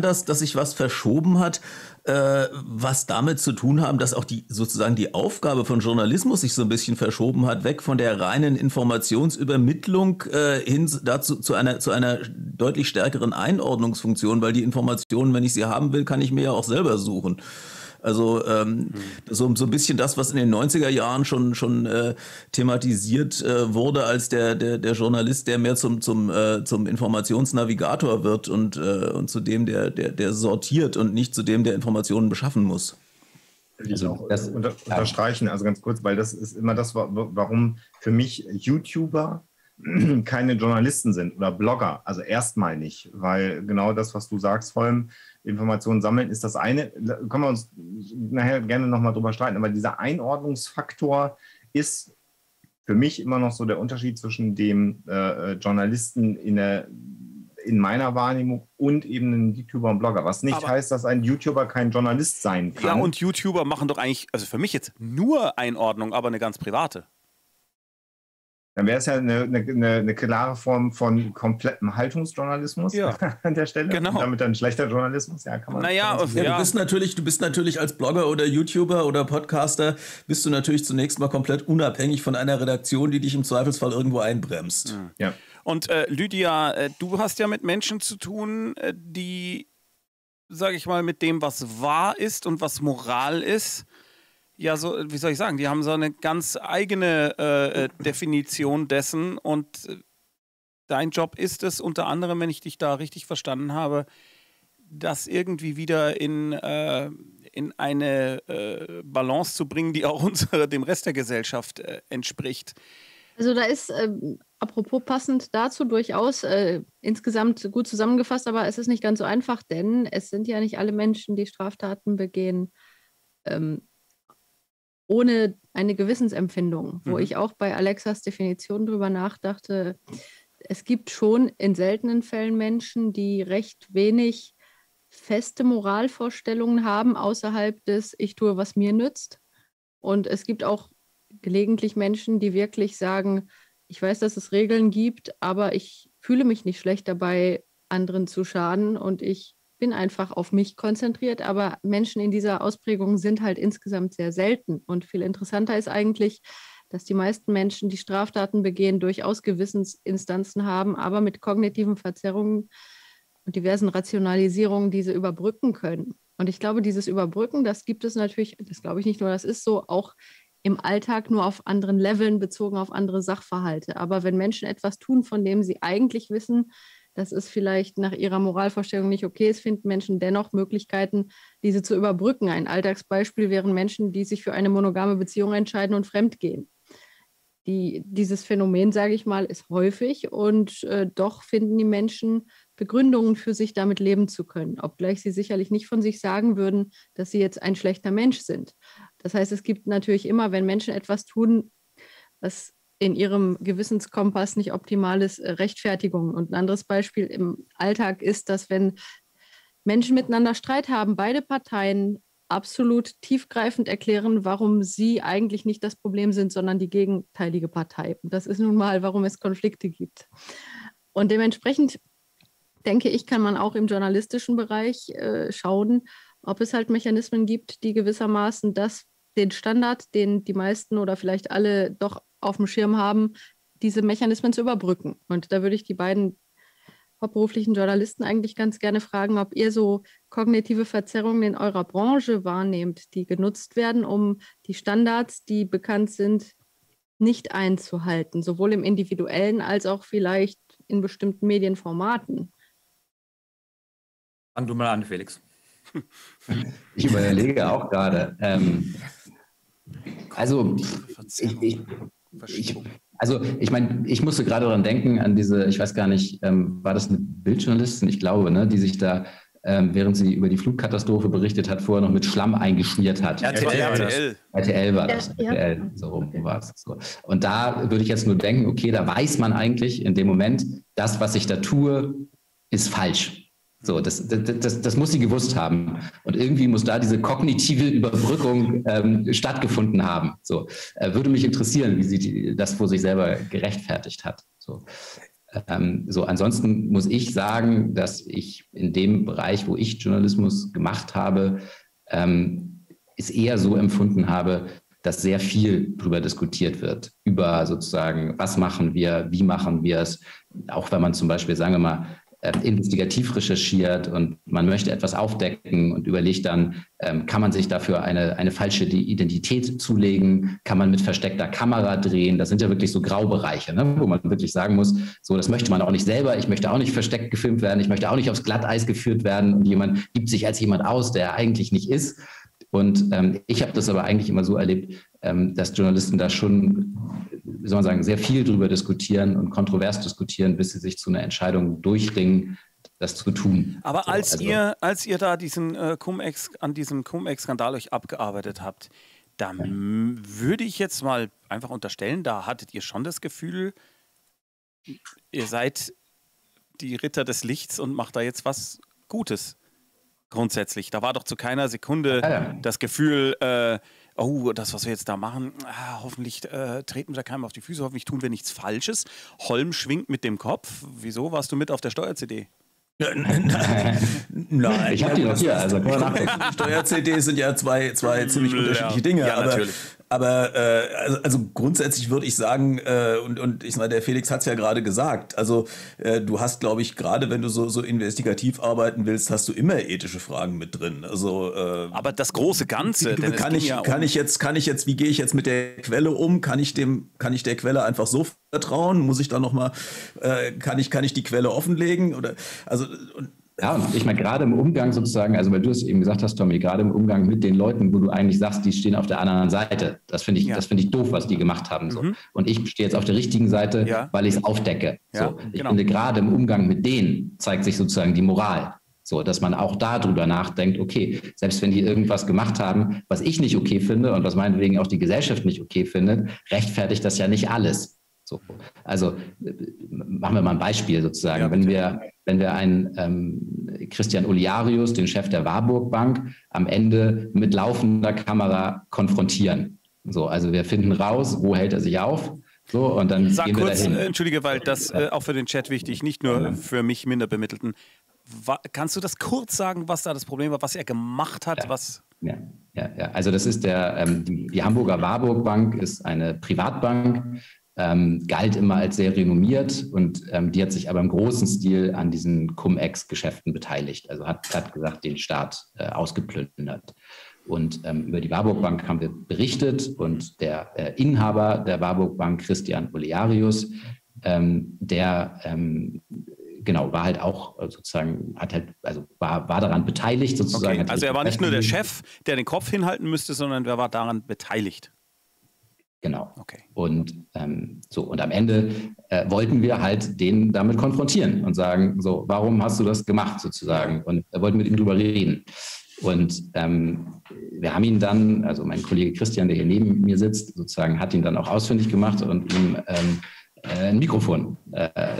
das, dass sich was verschoben hat, was damit zu tun haben, dass auch die sozusagen die Aufgabe von Journalismus sich so ein bisschen verschoben hat, weg von der reinen Informationsübermittlung hin dazu zu einer deutlich stärkeren Einordnungsfunktion, weil die Informationen, wenn ich sie haben will, kann ich mir ja auch selber suchen. Also so ein bisschen das, was in den 90er Jahren schon thematisiert wurde, als der Journalist, der mehr zum Informationsnavigator wird und zu dem, der sortiert und nicht zu dem, der Informationen beschaffen muss. Also das unterstreichen, also ganz kurz, weil das ist immer das, warum für mich YouTuber keine Journalisten sind oder Blogger, also erstmal nicht, weil genau das, was du sagst, Holm, Informationen sammeln ist das eine, da können wir uns nachher gerne nochmal drüber streiten, aber dieser Einordnungsfaktor ist für mich immer noch so der Unterschied zwischen dem Journalisten in meiner Wahrnehmung und eben einen YouTuber und Blogger, was nicht heißt, dass ein YouTuber kein Journalist sein kann. Ja, und YouTuber machen doch eigentlich, also für mich jetzt nur Einordnung, aber eine ganz private. Dann wäre es ja eine klare Form von komplettem Haltungsjournalismus an der Stelle. Genau. Und damit dann schlechter Journalismus. Ja, kann man. Naja, du bist natürlich als Blogger oder YouTuber oder Podcaster bist du natürlich zunächst mal komplett unabhängig von einer Redaktion, die dich im Zweifelsfall irgendwo einbremst. Mhm. Ja. Und Lydia, du hast ja mit Menschen zu tun, die, sage ich mal, mit dem, was wahr ist und was Moral ist, ja, so, wie soll ich sagen, die haben so eine ganz eigene Definition dessen und dein Job ist es unter anderem, wenn ich dich da richtig verstanden habe, das irgendwie wieder in eine Balance zu bringen, die auch dem Rest der Gesellschaft entspricht. Also da ist, apropos passend dazu, durchaus insgesamt gut zusammengefasst, aber es ist nicht ganz so einfach, denn es sind ja nicht alle Menschen, die Straftaten begehen, ohne eine Gewissensempfindung, wo ich auch bei Alexas Definition drüber nachdachte, es gibt schon in seltenen Fällen Menschen, die recht wenig feste Moralvorstellungen haben, außerhalb des ich tue, was mir nützt. Und es gibt auch gelegentlich Menschen, die wirklich sagen, ich weiß, dass es Regeln gibt, aber ich fühle mich nicht schlecht dabei, anderen zu schaden und ich bin einfach auf mich konzentriert, aber Menschen in dieser Ausprägung sind halt insgesamt sehr selten. Und viel interessanter ist eigentlich, dass die meisten Menschen, die Straftaten begehen, durchaus Gewissensinstanzen haben, aber mit kognitiven Verzerrungen und diversen Rationalisierungen diese überbrücken können. Und ich glaube, dieses Überbrücken, das gibt es natürlich, das glaube ich nicht nur, das ist so, auch im Alltag nur auf anderen Leveln bezogen auf andere Sachverhalte. Aber wenn Menschen etwas tun, von dem sie eigentlich wissen, das ist vielleicht nach ihrer Moralvorstellung nicht okay. Es finden Menschen dennoch Möglichkeiten, diese zu überbrücken. Ein Alltagsbeispiel wären Menschen, die sich für eine monogame Beziehung entscheiden und fremdgehen. Dieses Phänomen, sage ich mal, ist häufig und doch finden die Menschen Begründungen für sich, damit leben zu können, obgleich sie sicherlich nicht von sich sagen würden, dass sie jetzt ein schlechter Mensch sind. Das heißt, es gibt natürlich immer, wenn Menschen etwas tun, was in ihrem Gewissenskompass nicht optimales Rechtfertigung. Und ein anderes Beispiel im Alltag ist, dass wenn Menschen miteinander Streit haben, beide Parteien absolut tiefgreifend erklären, warum sie eigentlich nicht das Problem sind, sondern die gegenteilige Partei. Und das ist nun mal, warum es Konflikte gibt. Und dementsprechend, denke ich, kann man auch im journalistischen Bereich schauen, ob es halt Mechanismen gibt, die gewissermaßen den Standard, den die meisten oder vielleicht alle doch auf dem Schirm haben, diese Mechanismen zu überbrücken. Und da würde ich die beiden hauptberuflichen Journalisten eigentlich ganz gerne fragen, ob ihr so kognitive Verzerrungen in eurer Branche wahrnehmt, die genutzt werden, um die Standards, die bekannt sind, nicht einzuhalten, sowohl im individuellen als auch vielleicht in bestimmten Medienformaten. Fang du mal an, Felix. Ich überlege auch gerade. Also, ich meine, ich musste gerade daran denken, an diese, ich weiß gar nicht, war das eine Bildjournalistin, ich glaube, ne, die sich da, während sie über die Flugkatastrophe berichtet hat, vorher noch mit Schlamm eingeschmiert hat. RTL war das. RTL, so rum war es. So. Und da würde ich jetzt nur denken, okay, da weiß man eigentlich in dem Moment, das, was ich da tue, ist falsch. So, das muss sie gewusst haben. Und irgendwie muss da diese kognitive Überbrückung stattgefunden haben. So, würde mich interessieren, wie sie das vor sich selber gerechtfertigt hat. So. So, ansonsten muss ich sagen, dass ich in dem Bereich, wo ich Journalismus gemacht habe, es eher so empfunden habe, dass sehr viel darüber diskutiert wird, über sozusagen, was machen wir, wie machen wir es, auch wenn man zum Beispiel, sagen wir mal, investigativ recherchiert und man möchte etwas aufdecken und überlegt dann, kann man sich dafür eine falsche Identität zulegen, kann man mit versteckter Kamera drehen, das sind ja wirklich so Graubereiche, ne, wo man wirklich sagen muss, so, das möchte man auch nicht selber, ich möchte auch nicht versteckt gefilmt werden, ich möchte auch nicht aufs Glatteis geführt werden und jemand gibt sich als jemand aus, der er eigentlich nicht ist. Und ich habe das aber eigentlich immer so erlebt, dass Journalisten da schon, wie soll man sagen, sehr viel drüber diskutieren und kontrovers diskutieren, bis sie sich zu einer Entscheidung durchringen, das zu tun. Aber als ihr da diesen Cum-Ex, an diesem Cum-Ex-Skandal euch abgearbeitet habt, dann würde ich jetzt mal einfach unterstellen, da hattet ihr schon das Gefühl, ihr seid die Ritter des Lichts und macht da jetzt was Gutes. Grundsätzlich, da war doch zu keiner Sekunde das Gefühl, oh, das, was wir jetzt da machen, hoffentlich treten wir da keinem auf die Füße, hoffentlich tun wir nichts Falsches. Holm schwingt mit dem Kopf. Wieso warst du mit auf der Steuer-CD? Nein, ich habe die noch hier. Also, Steuer-CD sind ja zwei ziemlich unterschiedliche Dinge. Ja, natürlich. Aber also grundsätzlich würde ich sagen, und ich meine, der Felix hat es ja gerade gesagt, also du hast, glaube ich, gerade wenn du so investigativ arbeiten willst, hast du immer ethische Fragen mit drin. Also, aber das große Ganze, wie gehe ich jetzt mit der Quelle um? Kann ich der Quelle einfach so vertrauen? Muss ich da nochmal, kann ich die Quelle offenlegen? Oder also ja, und ich meine, gerade im Umgang sozusagen, also weil du es eben gesagt hast, Tommy, gerade im Umgang mit den Leuten, wo du eigentlich sagst, die stehen auf der anderen Seite. Das finde ich, ja, das finde ich doof, was die gemacht haben. So. Mhm. Und ich stehe jetzt auf der richtigen Seite, ja, weil ich es aufdecke. Ja, so. Ich finde, gerade im Umgang mit denen zeigt sich sozusagen die Moral. So, dass man auch darüber nachdenkt, okay, selbst wenn die irgendwas gemacht haben, was ich nicht okay finde und was meinetwegen auch die Gesellschaft nicht okay findet, rechtfertigt das ja nicht alles. So. Also machen wir mal ein Beispiel sozusagen. Ja, wenn wir einen Christian Olearius, den Chef der Warburg Bank, am Ende mit laufender Kamera konfrontieren. So, also wir finden raus, wo hält er sich auf. So, und dann gehen wir dahin. Entschuldige, weil das auch für den Chat wichtig, nicht nur für mich Minderbemittelten. Kannst du das kurz sagen, was da das Problem war, was er gemacht hat? Ja. Was? Ja. Also das ist die Hamburger Warburg Bank ist eine Privatbank. Galt immer als sehr renommiert und die hat sich aber im großen Stil an diesen Cum-Ex-Geschäften beteiligt. Also hat gesagt, den Staat ausgeplündert. Und über die Warburg Bank haben wir berichtet und der Inhaber der Warburg Bank, Christian Olearius, der war halt auch sozusagen, war daran beteiligt sozusagen. Okay. Also er war nicht nur der Chef, der den Kopf hinhalten müsste, sondern er war daran beteiligt. Genau. Okay. Und und am Ende wollten wir halt den damit konfrontieren und sagen, so, warum hast du das gemacht sozusagen? Und wir wollten mit ihm drüber reden. Und wir haben ihn dann, also mein Kollege Christian, der hier neben mir sitzt, sozusagen hat ihn dann auch ausfindig gemacht und ihm ein Mikrofon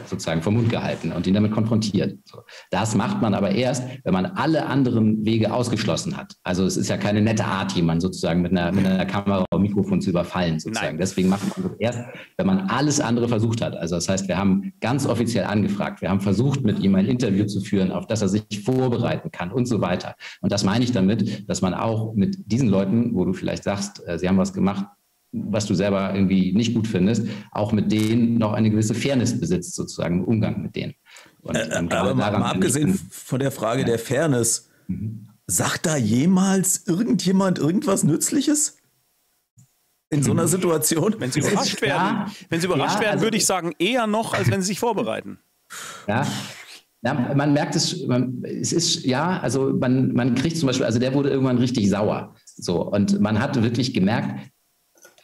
sozusagen vom Mund gehalten und ihn damit konfrontiert. So. Das macht man aber erst, wenn man alle anderen Wege ausgeschlossen hat. Also es ist ja keine nette Art, jemanden sozusagen mit einer Kamera und Mikrofon zu überfallen sozusagen. Nein. Deswegen macht man das erst, wenn man alles andere versucht hat. Also das heißt, wir haben ganz offiziell angefragt, wir haben versucht, mit ihm ein Interview zu führen, auf das er sich vorbereiten kann und so weiter. Und das meine ich damit, dass man auch mit diesen Leuten, wo du vielleicht sagst, sie haben was gemacht, was du selber irgendwie nicht gut findest, auch mit denen noch eine gewisse Fairness besitzt, sozusagen im Umgang mit denen. Und aber mal abgesehen von der Frage der Fairness, sagt da jemals irgendjemand irgendwas Nützliches? In so einer Situation? Wenn sie überrascht werden, würde ich sagen, eher noch, als wenn sie sich vorbereiten. Ja. Ja, man merkt es, man kriegt zum Beispiel, also der wurde irgendwann richtig sauer. So, und man hat wirklich gemerkt,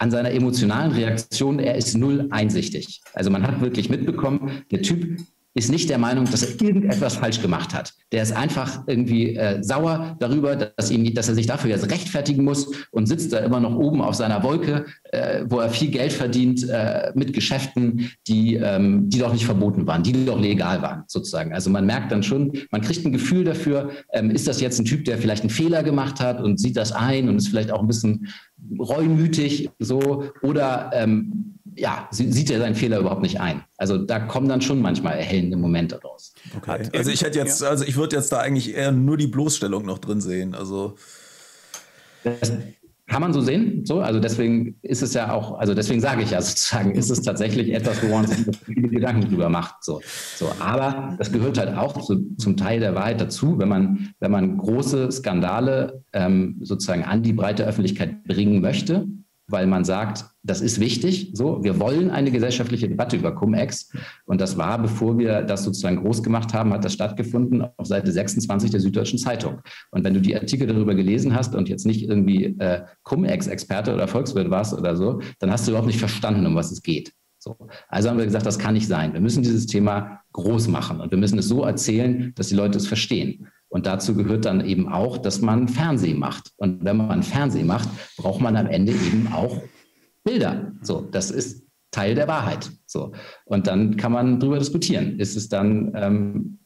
an seiner emotionalen Reaktion, er ist null einsichtig. Also man hat wirklich mitbekommen, der Typ ist nicht der Meinung, dass er irgendetwas falsch gemacht hat. Der ist einfach irgendwie sauer darüber, dass er sich dafür jetzt rechtfertigen muss und sitzt da immer noch oben auf seiner Wolke, wo er viel Geld verdient mit Geschäften, die doch nicht verboten waren, die doch legal waren sozusagen. Also man merkt dann schon, man kriegt ein Gefühl dafür, ist das jetzt ein Typ, der vielleicht einen Fehler gemacht hat und sieht das ein und ist vielleicht auch ein bisschen reumütig so, oder ja, sieht er seinen Fehler überhaupt nicht ein. Also da kommen dann schon manchmal erhellende Momente raus. Okay. Also ich hätte jetzt, also ich würde jetzt da eigentlich eher nur die Bloßstellung noch drin sehen. Also das kann man so sehen. So, also deswegen ist es ja auch, also deswegen sage ich ja sozusagen, ist es tatsächlich etwas, wo man sich viele Gedanken drüber macht. So, aber das gehört halt auch zum Teil der Wahrheit dazu, wenn man große Skandale sozusagen an die breite Öffentlichkeit bringen möchte, weil man sagt, das ist wichtig, so, wir wollen eine gesellschaftliche Debatte über Cum-Ex, und das war, bevor wir das sozusagen groß gemacht haben, hat das stattgefunden auf Seite 26 der Süddeutschen Zeitung. Und wenn du die Artikel darüber gelesen hast und jetzt nicht irgendwie Cum-Ex-Experte oder Volkswirt warst oder so, dann hast du überhaupt nicht verstanden, um was es geht. So. Also haben wir gesagt, das kann nicht sein. Wir müssen dieses Thema groß machen und wir müssen es so erzählen, dass die Leute es verstehen. Und dazu gehört dann eben auch, dass man Fernsehen macht. Und wenn man Fernsehen macht, braucht man am Ende eben auch Bilder. So, das ist Teil der Wahrheit. So. Und dann kann man darüber diskutieren. Ist es dann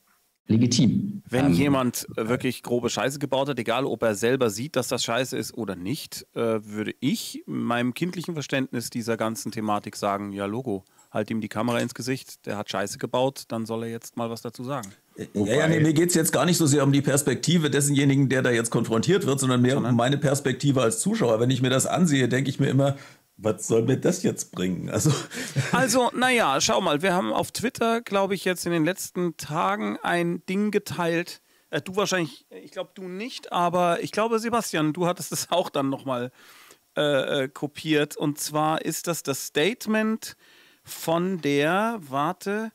legitim? Wenn jemand wirklich grobe Scheiße gebaut hat, egal ob er selber sieht, dass das Scheiße ist oder nicht, würde ich meinem kindlichen Verständnis dieser ganzen Thematik sagen, ja, Logo, halt ihm die Kamera ins Gesicht, der hat Scheiße gebaut, dann soll er jetzt mal was dazu sagen. Ja, nee, mir geht es jetzt gar nicht so sehr um die Perspektive dessenjenigen, der da jetzt konfrontiert wird, sondern mehr um meine Perspektive als Zuschauer. Wenn ich mir das ansehe, denke ich mir immer, was soll mir das jetzt bringen? Also naja, schau mal, wir haben auf Twitter, glaube ich, jetzt in den letzten Tagen ein Ding geteilt. Du wahrscheinlich, ich glaube, du nicht, aber ich glaube, Sebastian, du hattest es auch dann nochmal kopiert. Und zwar ist das Statement von der, warte,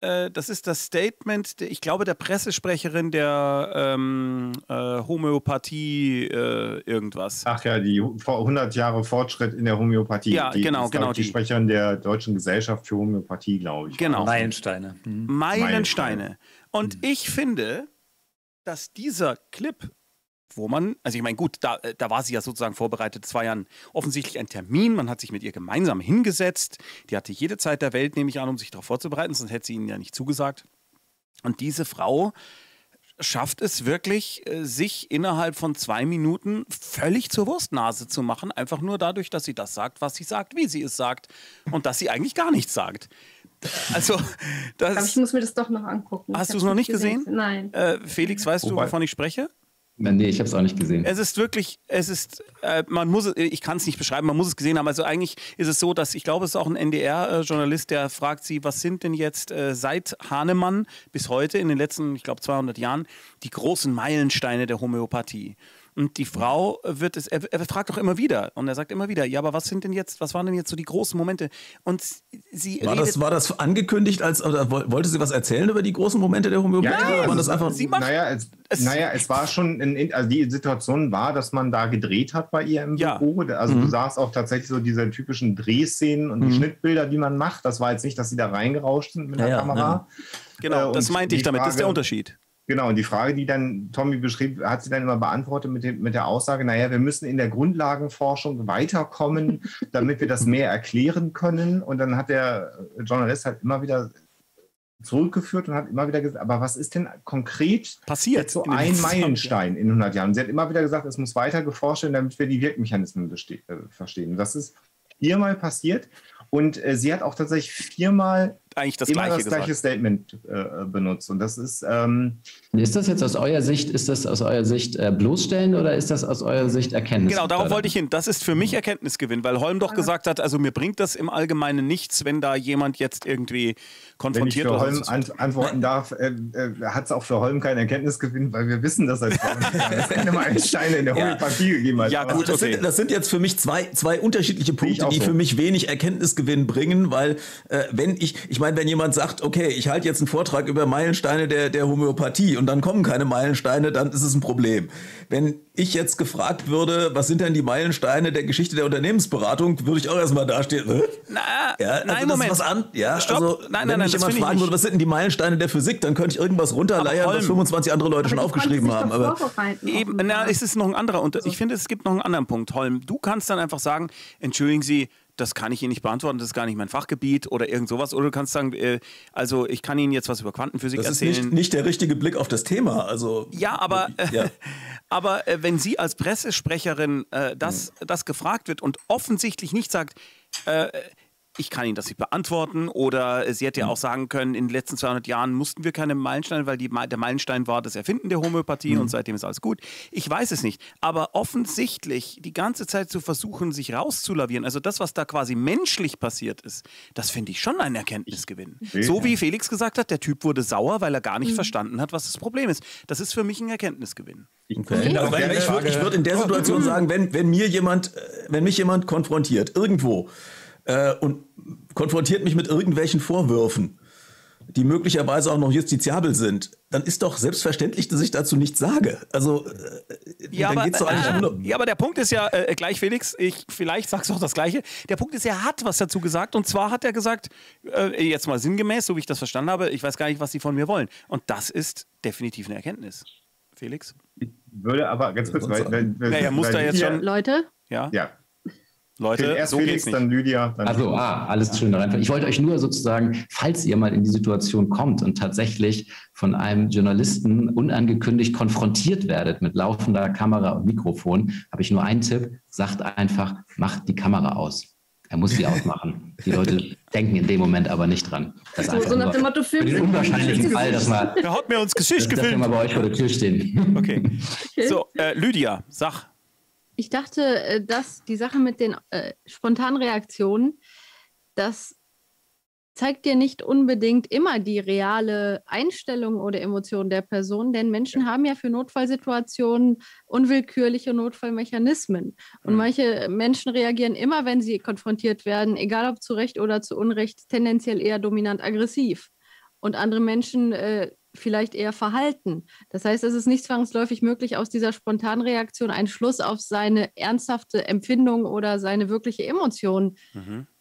das ist das Statement, ich glaube, der Pressesprecherin der Homöopathie irgendwas. Ach ja, die 100 Jahre Fortschritt in der Homöopathie. Ja, genau. Die Sprecherin der Deutschen Gesellschaft für Homöopathie, glaube ich. Genau. Meilensteine. Mhm. Meilensteine. Und ich finde, dass dieser Clip, wo man, also ich meine, gut, da war sie ja sozusagen vorbereitet, es war ja offensichtlich ein Termin, man hat sich mit ihr gemeinsam hingesetzt, die hatte jede Zeit der Welt, nehme ich an, um sich darauf vorzubereiten, sonst hätte sie ihnen ja nicht zugesagt. Und diese Frau schafft es wirklich, sich innerhalb von 2 Minuten völlig zur Wurstnase zu machen, einfach nur dadurch, dass sie das sagt, was sie sagt, wie sie es sagt und dass sie eigentlich gar nichts sagt. Also, das... Aber ich muss mir das doch noch angucken. Hast du es noch nicht gesehen? Nein. Felix, weißt du, wovon ich spreche? Nee, ich habe es auch nicht gesehen. Es ist wirklich, man muss, ich kann es nicht beschreiben, man muss es gesehen haben. Also eigentlich ist es so, dass, ich glaube, es ist auch ein NDR-Journalist, der fragt sie, was sind denn jetzt seit Hahnemann bis heute in den letzten, ich glaube, 200 Jahren, die großen Meilensteine der Homöopathie? Und die Frau wird es, er fragt doch immer wieder, und er sagt immer wieder, ja, aber was sind denn jetzt, was waren denn jetzt so die großen Momente? Und sie war das angekündigt, als, oder wollte sie was erzählen über die großen Momente der Homöopathie? Ja, also das einfach, es war schon, also die Situation war, dass man da gedreht hat bei ihr im Büro. Also du sahst auch tatsächlich so diese typischen Drehszenen und die Schnittbilder, die man macht. Das war jetzt nicht, dass sie da reingerauscht sind mit der Kamera. Ja. Genau, das meinte ich damit, das ist der Unterschied. Genau, und die Frage, die dann Tommy beschrieb, hat sie dann immer beantwortet mit der Aussage, naja, wir müssen in der Grundlagenforschung weiterkommen, damit wir das mehr erklären können. Und dann hat der Journalist halt immer wieder zurückgeführt und hat immer wieder gesagt, aber was ist denn konkret passiert? So ein Meilenstein in 100 Jahren. Und sie hat immer wieder gesagt, es muss weiter geforscht werden, damit wir die Wirkmechanismen verstehen. Und das ist viermal passiert. Und sie hat auch tatsächlich viermal das gleiche Statement benutzt. Und das ist... ist das jetzt aus eurer Sicht, bloßstellen oder ist das aus eurer Sicht Erkenntnis? Genau, darauf wollte ich hin. Das ist für mich Erkenntnisgewinn, weil Holm doch gesagt hat, also mir bringt das im Allgemeinen nichts, wenn da jemand jetzt irgendwie konfrontiert wird. Wenn ich für Holm antworten darf, hat es auch für Holm keinen Erkenntnisgewinn, weil wir wissen, dass es keine Meilensteine in der Homöopathie gegeben hat. Ja, gut, also das sind jetzt für mich zwei unterschiedliche Punkte, die für mich wenig Erkenntnisgewinn bringen, weil wenn ich meine, meine, wenn jemand sagt, okay, ich halte jetzt einen Vortrag über Meilensteine der Homöopathie und dann kommen keine Meilensteine, dann ist es ein Problem. Wenn ich jetzt gefragt würde, was sind denn die Meilensteine der Geschichte der Unternehmensberatung, würde ich auch erstmal dastehen. Wenn ich jemand fragen würde, was sind denn die Meilensteine der Physik, dann könnte ich irgendwas runterleiern, was 25 andere Leute schon aufgeschrieben haben. Ich finde, es gibt noch einen anderen Punkt, Holm. Du kannst dann einfach sagen, entschuldigen Sie, das kann ich Ihnen nicht beantworten, das ist gar nicht mein Fachgebiet oder irgend sowas. Oder du kannst sagen, also ich kann Ihnen jetzt was über Quantenphysik erzählen. Das ist nicht der richtige Blick auf das Thema. Also, ja, aber, ja. Aber wenn Sie als Pressesprecherin das gefragt wird und offensichtlich nicht sagt, ich kann Ihnen das nicht beantworten, oder sie hätte ja auch sagen können, in den letzten 200 Jahren mussten wir keine Meilensteine, weil der Meilenstein war das Erfinden der Homöopathie und seitdem ist alles gut. Ich weiß es nicht, aber offensichtlich die ganze Zeit zu versuchen, sich rauszulavieren, also das, was da quasi menschlich passiert ist, das finde ich schon ein Erkenntnisgewinn. So wie Felix gesagt hat, der Typ wurde sauer, weil er gar nicht verstanden hat, was das Problem ist. Das ist für mich ein Erkenntnisgewinn. Ich würde in der Situation sagen, wenn mich jemand konfrontiert, irgendwo, und konfrontiert mich mit irgendwelchen Vorwürfen, die möglicherweise auch noch justiziabel sind, dann ist doch selbstverständlich, dass ich dazu nichts sage. Also, dann geht's doch eigentlich nur. Ja, aber der Punkt ist ja, gleich Felix, vielleicht sagst du auch das Gleiche, der Punkt ist, er hat was dazu gesagt, und zwar hat er gesagt, jetzt mal sinngemäß, so wie ich das verstanden habe, ich weiß gar nicht, was die von mir wollen. Und das ist definitiv eine Erkenntnis. Felix? Ich würde aber ganz kurz, ich wollte euch nur sozusagen, falls ihr mal in die Situation kommt und tatsächlich von einem Journalisten unangekündigt konfrontiert werdet mit laufender Kamera und Mikrofon, habe ich nur einen Tipp: Sagt einfach, macht die Kamera aus. Er muss sie ausmachen. Die Leute denken in dem Moment aber nicht dran. Das ist so nach dem Motto, den unwahrscheinlichen Fall, dass man... Er hat mir uns Geschichte gefilmt. Dass wir mal bei euch vor der Tür stehen. Okay. So, Lydia, sag... Ich dachte, dass die Sache mit den spontanen Reaktionen, das zeigt dir nicht unbedingt immer die reale Einstellung oder Emotion der Person, denn Menschen haben ja für Notfallsituationen unwillkürliche Notfallmechanismen. Und manche Menschen reagieren immer, wenn sie konfrontiert werden, egal ob zu Recht oder zu Unrecht, tendenziell eher dominant-aggressiv. Und andere Menschen vielleicht eher verhalten. Das heißt, es ist nicht zwangsläufig möglich, aus dieser spontanen Reaktion einen Schluss auf seine ernsthafte Empfindung oder seine wirkliche Emotion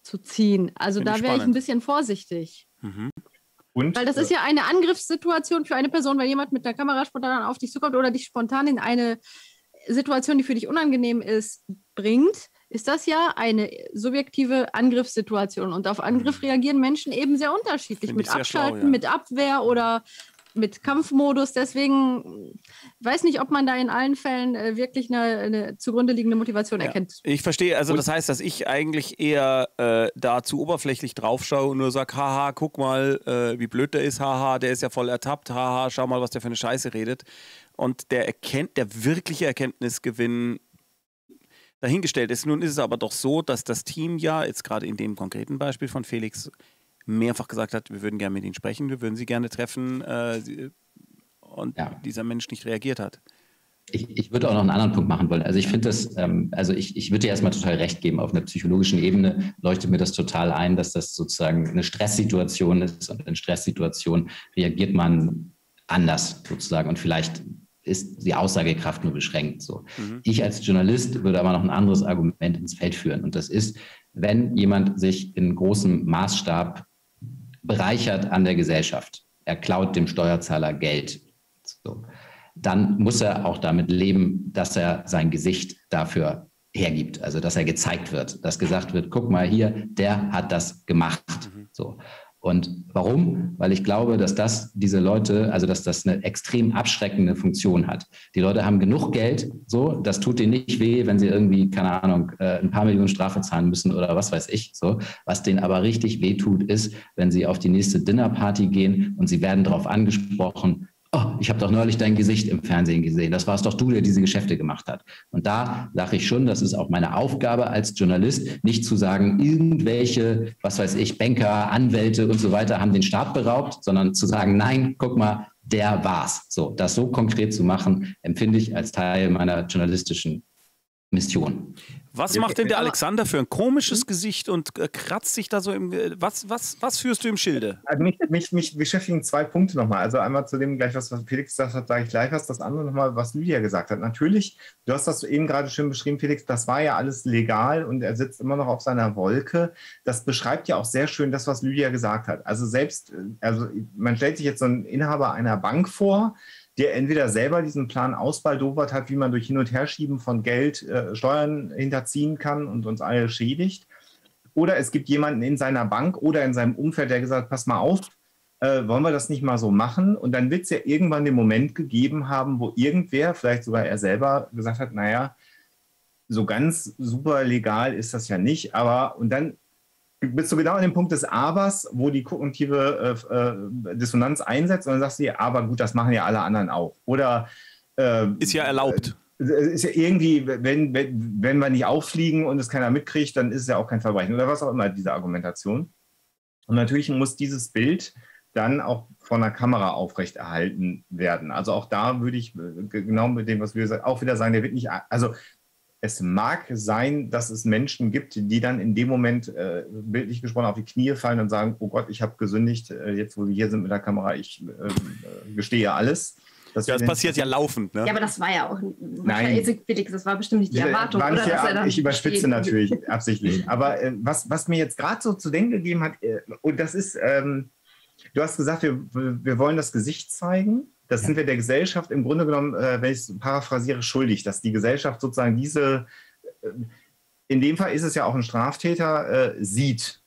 zu ziehen. Also da wäre ich ein bisschen vorsichtig. Weil das ist ja eine Angriffssituation für eine Person, wenn jemand mit der Kamera spontan auf dich zukommt oder dich spontan in eine Situation, die für dich unangenehm ist, bringt, ist das ja eine subjektive Angriffssituation. Und auf Angriff reagieren Menschen eben sehr unterschiedlich. Mit Abschalten, mit Abwehr oder mit Kampfmodus. Deswegen weiß nicht, ob man da in allen Fällen wirklich eine zugrunde liegende Motivation erkennt. Ich verstehe. Also das heißt, dass ich eigentlich eher da zu oberflächlich drauf schaue und nur sage, haha, guck mal, wie blöd der ist, haha, der ist ja voll ertappt, haha, schau mal, was der für eine Scheiße redet. Und der wirkliche Erkenntnisgewinn dahingestellt ist. Nun ist es aber doch so, dass das Team ja jetzt gerade in dem konkreten Beispiel von Felix mehrfach gesagt hat, wir würden gerne mit Ihnen sprechen, wir würden Sie gerne treffen und dieser Mensch nicht reagiert hat. Ich würde auch noch einen anderen Punkt machen wollen. Also ich finde das, ich würde dir erstmal total recht geben. Auf einer psychologischen Ebene leuchtet mir das total ein, dass das sozusagen eine Stresssituation ist und in Stresssituationen reagiert man anders sozusagen und vielleicht ist die Aussagekraft nur beschränkt. So. Ich als Journalist würde aber noch ein anderes Argument ins Feld führen. Und das ist, wenn jemand sich in großem Maßstab bereichert an der Gesellschaft, er klaut dem Steuerzahler Geld, so, dann muss er auch damit leben, dass er sein Gesicht dafür hergibt. Also, dass er gezeigt wird, dass gesagt wird, guck mal hier, der hat das gemacht. So. Und warum? Weil ich glaube, dass das eine extrem abschreckende Funktion hat. Die Leute haben genug Geld, so, das tut denen nicht weh, wenn sie irgendwie, keine Ahnung, ein paar Millionen Strafe zahlen müssen oder was weiß ich. So. Was denen aber richtig weh tut, ist, wenn sie auf die nächste Dinnerparty gehen und sie werden darauf angesprochen, oh, ich habe doch neulich dein Gesicht im Fernsehen gesehen. Das war es doch du, der diese Geschäfte gemacht hat. Und da sage ich schon, das ist auch meine Aufgabe als Journalist, nicht zu sagen, irgendwelche, was weiß ich, Banker, Anwälte und so weiter haben den Staat beraubt, sondern zu sagen, nein, guck mal, der war's. So, das so konkret zu machen, empfinde ich als Teil meiner journalistischen Mission. Was macht denn der Alexander für ein komisches Gesicht und kratzt sich da so im... Was führst du im Schilde? Also mich beschäftigen zwei Punkte nochmal. Also einmal zu dem gleich, was Felix gesagt hat, sage ich gleich was. Das andere nochmal, was Lydia gesagt hat. Natürlich, du hast das eben gerade schön beschrieben, Felix, das war ja alles legal und er sitzt immer noch auf seiner Wolke. Das beschreibt ja auch sehr schön das, was Lydia gesagt hat. Also selbst, also man stellt sich jetzt so einen Inhaber einer Bank vor, der entweder selber diesen Plan ausbaldowert hat, wie man durch Hin- und Herschieben von Geld Steuern hinterziehen kann und uns alle schädigt. Oder es gibt jemanden in seiner Bank oder in seinem Umfeld, der gesagt hat, pass mal auf, wollen wir das nicht mal so machen? Und dann wird es ja irgendwann den Moment gegeben haben, wo irgendwer, vielleicht sogar er selber, gesagt hat, naja, so ganz super legal ist das ja nicht. Aber und dann bist du genau an dem Punkt des Abers, wo die kognitive Dissonanz einsetzt und dann sagst du dir, aber gut, das machen ja alle anderen auch. Oder ist ja erlaubt. Ist ja irgendwie, wenn wir nicht auffliegen und es keiner mitkriegt, dann ist es ja auch kein Verbrechen oder was auch immer, diese Argumentation. Und natürlich muss dieses Bild dann auch von der Kamera aufrechterhalten werden. Also auch da würde ich genau mit dem, was wir gesagt, auch wieder sagen, der wird nicht, also es mag sein, dass es Menschen gibt, die dann in dem Moment bildlich gesprochen auf die Knie fallen und sagen, oh Gott, ich habe gesündigt, jetzt wo wir hier sind mit der Kamera, ich gestehe alles. Ja, das passiert ja laufend. Ne? Ja, aber das war ja auch billig, das war bestimmt nicht die Erwartung. Oder, dass er dann ich überspitze natürlich absichtlich. Aber was mir jetzt gerade so zu denken gegeben hat, und das ist, du hast gesagt, wir wollen das Gesicht zeigen. Das sind wir der Gesellschaft im Grunde genommen, wenn ich es paraphrasiere, schuldig, dass die Gesellschaft sozusagen diese, in dem Fall ist es ja auch ein Straftäter, sieht.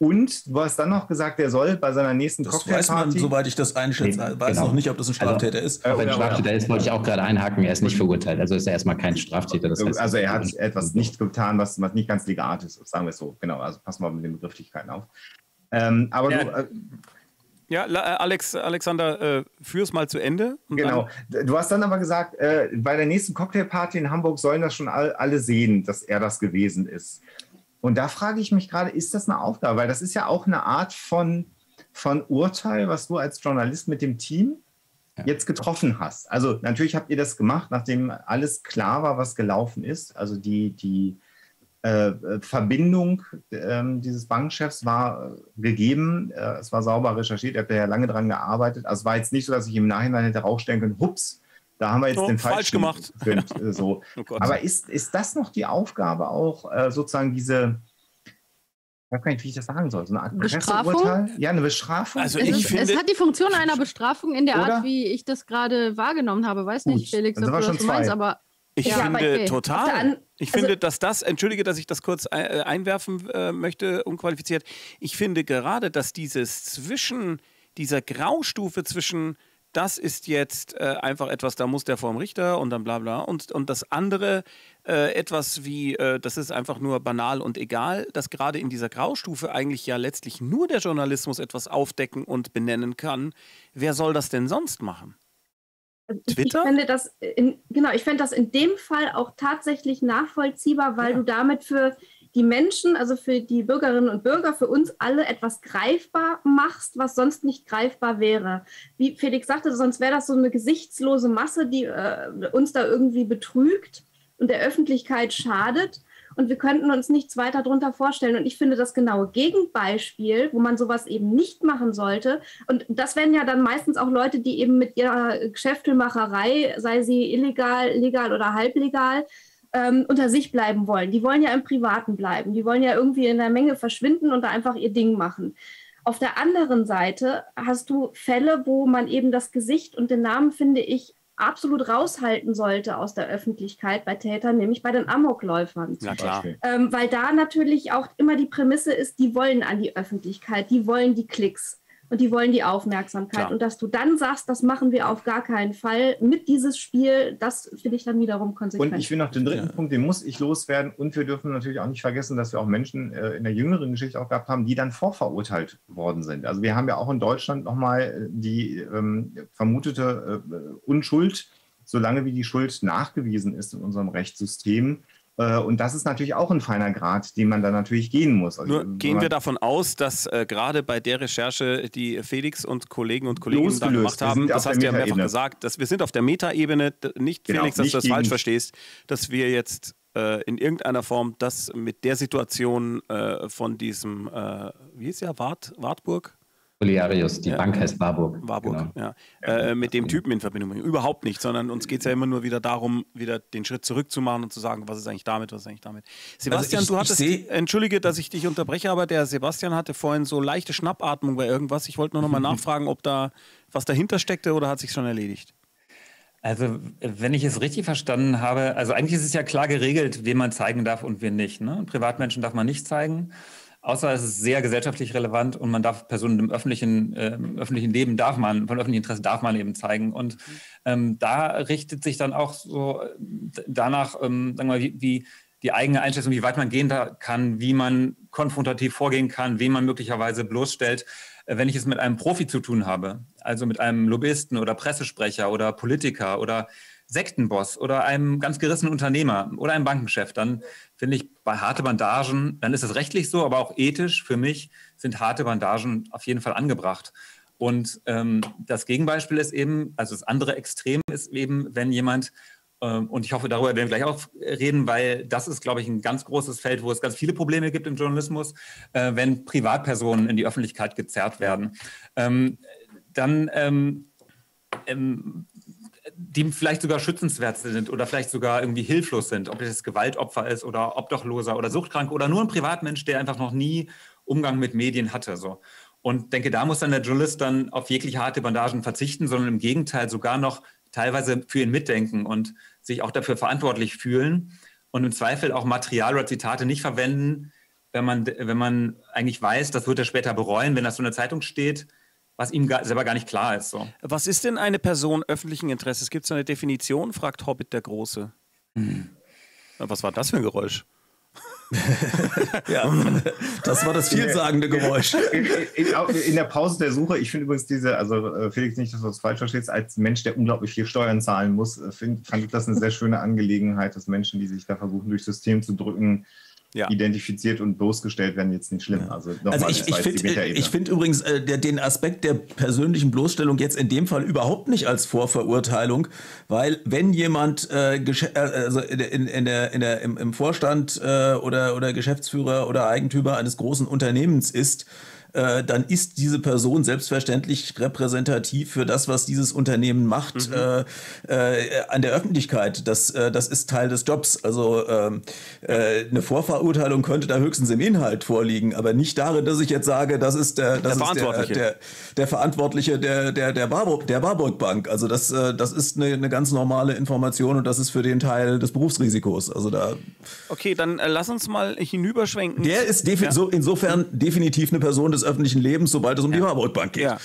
Und du hast dann noch gesagt, der soll bei seiner nächsten Cocktailparty... Das weiß man, soweit ich das einschätze. Weiß noch nicht, ob das ein Straftäter ist. Wenn er Straftäter ist, wollte ich auch gerade einhaken. Er ist nicht verurteilt. Also ist er erstmal kein Straftäter. Das heißt, also er hat etwas nicht getan, was nicht ganz legal ist. Sagen wir es so. Genau, also pass mal mit den Begrifflichkeiten auf. Aber ja. Ja, Alexander, führ es mal zu Ende. Genau. Du hast dann aber gesagt, bei der nächsten Cocktailparty in Hamburg sollen das schon alle sehen, dass er das gewesen ist. Und da frage ich mich gerade, ist das eine Aufgabe? Weil das ist ja auch eine Art von Urteil, was du als Journalist mit dem Team jetzt getroffen hast. Also natürlich habt ihr das gemacht, nachdem alles klar war, was gelaufen ist. Also die Verbindung dieses Bankchefs war gegeben, es war sauber recherchiert, er hat ja lange dran gearbeitet. Also es war jetzt nicht so, dass ich im Nachhinein hätte rausstellen können, hups, da haben wir jetzt den falsch gemacht. So. Oh Gott. Aber ist das noch die Aufgabe auch, sozusagen diese, ich weiß gar nicht, wie ich das sagen soll, so eine Art Presseurteil? Ja, eine Bestrafung. Also es hat die Funktion einer Bestrafung in der Art, wie ich das gerade wahrgenommen habe. Weiß nicht, Felix, ob du das meinst, aber... Ich finde, dass das, entschuldige, dass ich das kurz einwerfen möchte, unqualifiziert. Ich finde gerade, dass dieser Graustufe zwischen, das ist jetzt einfach etwas, da muss der vorm Richter und dann bla bla und das andere etwas wie, das ist einfach nur banal und egal, dass gerade in dieser Graustufe eigentlich ja letztlich nur der Journalismus etwas aufdecken und benennen kann. Wer soll das denn sonst machen? Twitter? Ich fände das in dem Fall auch tatsächlich nachvollziehbar, weil du damit für die Menschen, also für die Bürgerinnen und Bürger, für uns alle etwas greifbar machst, was sonst nicht greifbar wäre. Wie Felix sagte, sonst wäre das so eine gesichtslose Masse, die uns da irgendwie betrügt und der Öffentlichkeit schadet. Und wir könnten uns nichts weiter darunter vorstellen. Und ich finde das genaue Gegenbeispiel, wo man sowas eben nicht machen sollte. Und das wären ja dann meistens auch Leute, die eben mit ihrer Geschäftelmacherei, sei sie illegal, legal oder halblegal, unter sich bleiben wollen. Die wollen ja im Privaten bleiben. Die wollen ja irgendwie in der Menge verschwinden und da einfach ihr Ding machen. Auf der anderen Seite hast du Fälle, wo man eben das Gesicht und den Namen, finde ich, absolut raushalten sollte aus der Öffentlichkeit bei Tätern, nämlich bei den Amokläufern. Ja, klar. Weil da natürlich auch immer die Prämisse ist, die wollen an die Öffentlichkeit, die wollen die Klicks und die wollen die Aufmerksamkeit. Klar. Und dass du dann sagst, das machen wir auf gar keinen Fall mit dieses Spiel, das finde ich dann wiederum konsequent. Und ich will noch den dritten Punkt, den muss ich loswerden. Und wir dürfen natürlich auch nicht vergessen, dass wir auch Menschen in der jüngeren Geschichte auch gehabt haben, die dann vorverurteilt worden sind. Also wir haben ja auch in Deutschland nochmal die vermutete Unschuld, solange wie die Schuld nachgewiesen ist in unserem Rechtssystem, Und das ist natürlich auch ein feiner Grat, den man da natürlich gehen muss. Also nur gehen wir davon aus, dass gerade bei der Recherche, die Felix und Kollegen und Kolleginnen da gemacht haben, das hast du ja mehrfach gesagt, dass wir sind auf der Meta-Ebene, nicht genau, Felix, dass nicht du das falsch verstehst, dass wir jetzt in irgendeiner Form das mit der Situation von diesem, wie hieß ja, Warburg? Olearius, die Bank heißt Warburg. Warburg, genau. Mit dem Typen in Verbindung bringen. Überhaupt nicht, sondern uns geht es ja immer nur wieder darum, wieder den Schritt zurückzumachen und zu sagen, was ist eigentlich damit, was ist eigentlich damit. Sebastian, also entschuldige, dass ich dich unterbreche, aber der Sebastian hatte vorhin so leichte Schnappatmung bei irgendwas. Ich wollte nur noch mal nachfragen, ob da was dahinter steckte oder hat sich schon erledigt? Also, wenn ich es richtig verstanden habe, also eigentlich ist es ja klar geregelt, wen man zeigen darf und wen nicht. Ne? Privatmenschen darf man nicht zeigen. Außer es ist sehr gesellschaftlich relevant und man darf Personen im öffentlichen Leben darf man, von öffentlichem Interesse darf man eben zeigen. Und da richtet sich dann auch so danach, sagen wir mal, wie die eigene Einschätzung, wie weit man gehen kann, wie man konfrontativ vorgehen kann, wen man möglicherweise bloßstellt. Wenn ich es mit einem Profi zu tun habe, also mit einem Lobbyisten oder Pressesprecher oder Politiker oder Sektenboss oder einem ganz gerissenen Unternehmer oder einem Bankenchef, dann finde ich, bei harte Bandagen, dann ist es rechtlich so, aber auch ethisch für mich sind harte Bandagen auf jeden Fall angebracht. Und das Gegenbeispiel ist eben, also das andere Extrem ist eben, wenn jemand, und ich hoffe, darüber werden wir gleich auch reden, weil das ist, glaube ich, ein ganz großes Feld, wo es ganz viele Probleme gibt im Journalismus, wenn Privatpersonen in die Öffentlichkeit gezerrt werden. Die vielleicht sogar schützenswert sind oder vielleicht sogar irgendwie hilflos sind, ob das Gewaltopfer ist oder Obdachloser oder Suchtkrank oder nur ein Privatmensch, der einfach noch nie Umgang mit Medien hatte. So. Und denke, da muss dann der Journalist dann auf jegliche harte Bandagen verzichten, sondern im Gegenteil sogar noch teilweise für ihn mitdenken und sich auch dafür verantwortlich fühlen und im Zweifel auch Material oder Zitate nicht verwenden, wenn man eigentlich weiß, das wird er später bereuen, wenn das so in der Zeitung steht, was ihm selber gar nicht klar ist. So. Was ist denn eine Person öffentlichen Interesses? Gibt es eine Definition, fragt Hobbit der Große. Hm. Was war das für ein Geräusch? Ja, das war das vielsagende Geräusch. In der Pause der Suche, ich finde übrigens diese, also Felix, nicht, dass du das falsch verstehst, als Mensch, der unglaublich viel Steuern zahlen muss, fand ich das eine sehr schöne Angelegenheit, dass Menschen, die sich da versuchen, durchs System zu drücken, ja, identifiziert und bloßgestellt werden, jetzt nicht schlimm. Also, ich finde übrigens den Aspekt der persönlichen Bloßstellung jetzt in dem Fall überhaupt nicht als Vorverurteilung, weil wenn jemand im Vorstand oder Geschäftsführer oder Eigentümer eines großen Unternehmens ist, dann ist diese Person selbstverständlich repräsentativ für das, was dieses Unternehmen macht, an der Öffentlichkeit. Das ist Teil des Jobs. Also eine Vorverurteilung könnte da höchstens im Inhalt vorliegen, aber nicht darin, dass ich jetzt sage, das ist der Verantwortliche der Warburg Bank. Also das ist eine ganz normale Information und das ist für den Teil des Berufsrisikos. Also da. Okay, dann lass uns mal hinüberschwenken. Der ist insofern definitiv eine Person des öffentlichen Lebens, sobald es um die Warburg Bank geht. Ja.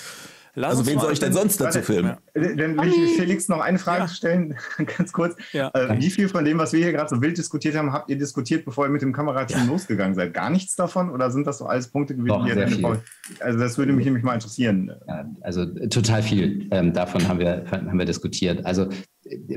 Also wen soll ich denn sonst dazu filmen? Dann will ich Felix noch eine Frage stellen, ganz kurz. Ja. Wie viel von dem, was wir hier gerade so wild diskutiert haben, habt ihr diskutiert, bevor ihr mit dem Kamerateam losgegangen seid? Gar nichts davon? Oder sind das so alles Punkte gewesen? Also das würde mich nämlich mal interessieren. Ja, also total viel davon haben wir diskutiert. Also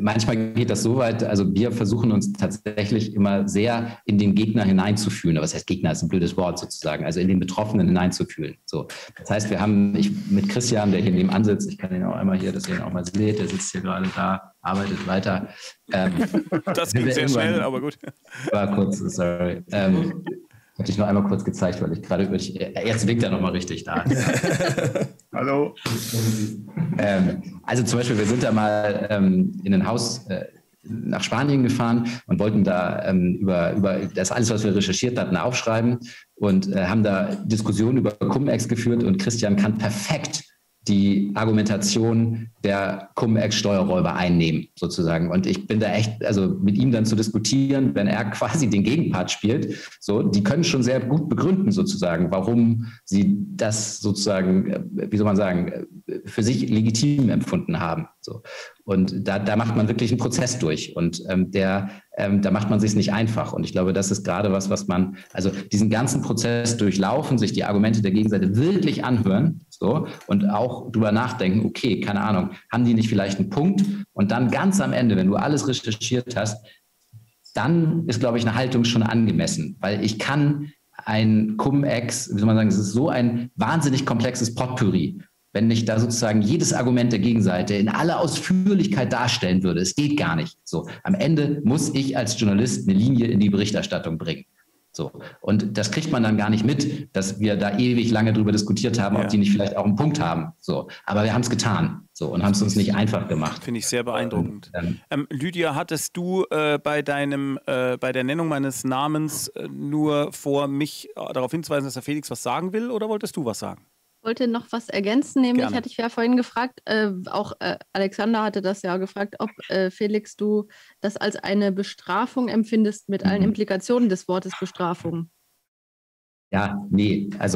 manchmal geht das so weit, also wir versuchen uns tatsächlich immer sehr in den Gegner hineinzufühlen. Aber was heißt Gegner? Das ist ein blödes Wort sozusagen. Also in den Betroffenen hineinzufühlen. So. Das heißt, wir haben mit Christian, der hier nebenan sitzt, ich kann ihn auch einmal hier, dass ihr ihn auch mal seht, der sitzt hier gerade da, arbeitet weiter. Das ging sehr schnell, aber gut. War kurz, sorry. Hatte ich nur einmal kurz gezeigt, weil ich gerade über dich. Jetzt winkt er nochmal richtig da. Hallo. Also zum Beispiel, wir sind da mal in ein Haus nach Spanien gefahren und wollten da über das alles, was wir recherchiert hatten, aufschreiben und haben da Diskussionen über Cum-Ex geführt und Christian kann perfekt die Argumentation der Cum-Ex-Steuerräuber einnehmen, sozusagen. Und ich bin da echt, also mit ihm dann zu diskutieren, wenn er quasi den Gegenpart spielt, so, die können schon sehr gut begründen, sozusagen, warum sie das sozusagen, wie soll man sagen, für sich legitim empfunden haben. So. Und da macht man wirklich einen Prozess durch und da macht man sich nicht einfach. Und ich glaube, das ist gerade was man, also diesen ganzen Prozess durchlaufen, sich die Argumente der Gegenseite wirklich anhören, so, und auch drüber nachdenken, okay, keine Ahnung, haben die nicht vielleicht einen Punkt? Und dann ganz am Ende, wenn du alles recherchiert hast, dann ist, glaube ich, eine Haltung schon angemessen, weil ich kann ein Cum-Ex, wie soll man sagen, es ist so ein wahnsinnig komplexes Potpourri, wenn ich da sozusagen jedes Argument der Gegenseite in aller Ausführlichkeit darstellen würde. Es geht gar nicht. So, am Ende muss ich als Journalist eine Linie in die Berichterstattung bringen. So. Und das kriegt man dann gar nicht mit, dass wir da ewig lange drüber diskutiert haben, ob die nicht vielleicht auch einen Punkt haben. So. Aber wir haben es getan und haben es uns nicht einfach gemacht. Finde ich sehr beeindruckend. Lydia, hattest du bei der Nennung meines Namens nur vor, mich darauf hinzuweisen, dass der Felix was sagen will, oder wolltest du was sagen? Ich wollte noch was ergänzen, nämlich hatte ich ja vorhin gefragt, auch Alexander hatte das ja gefragt, ob Felix, du das als eine Bestrafung empfindest mit allen Implikationen des Wortes Bestrafung. Ja, ich als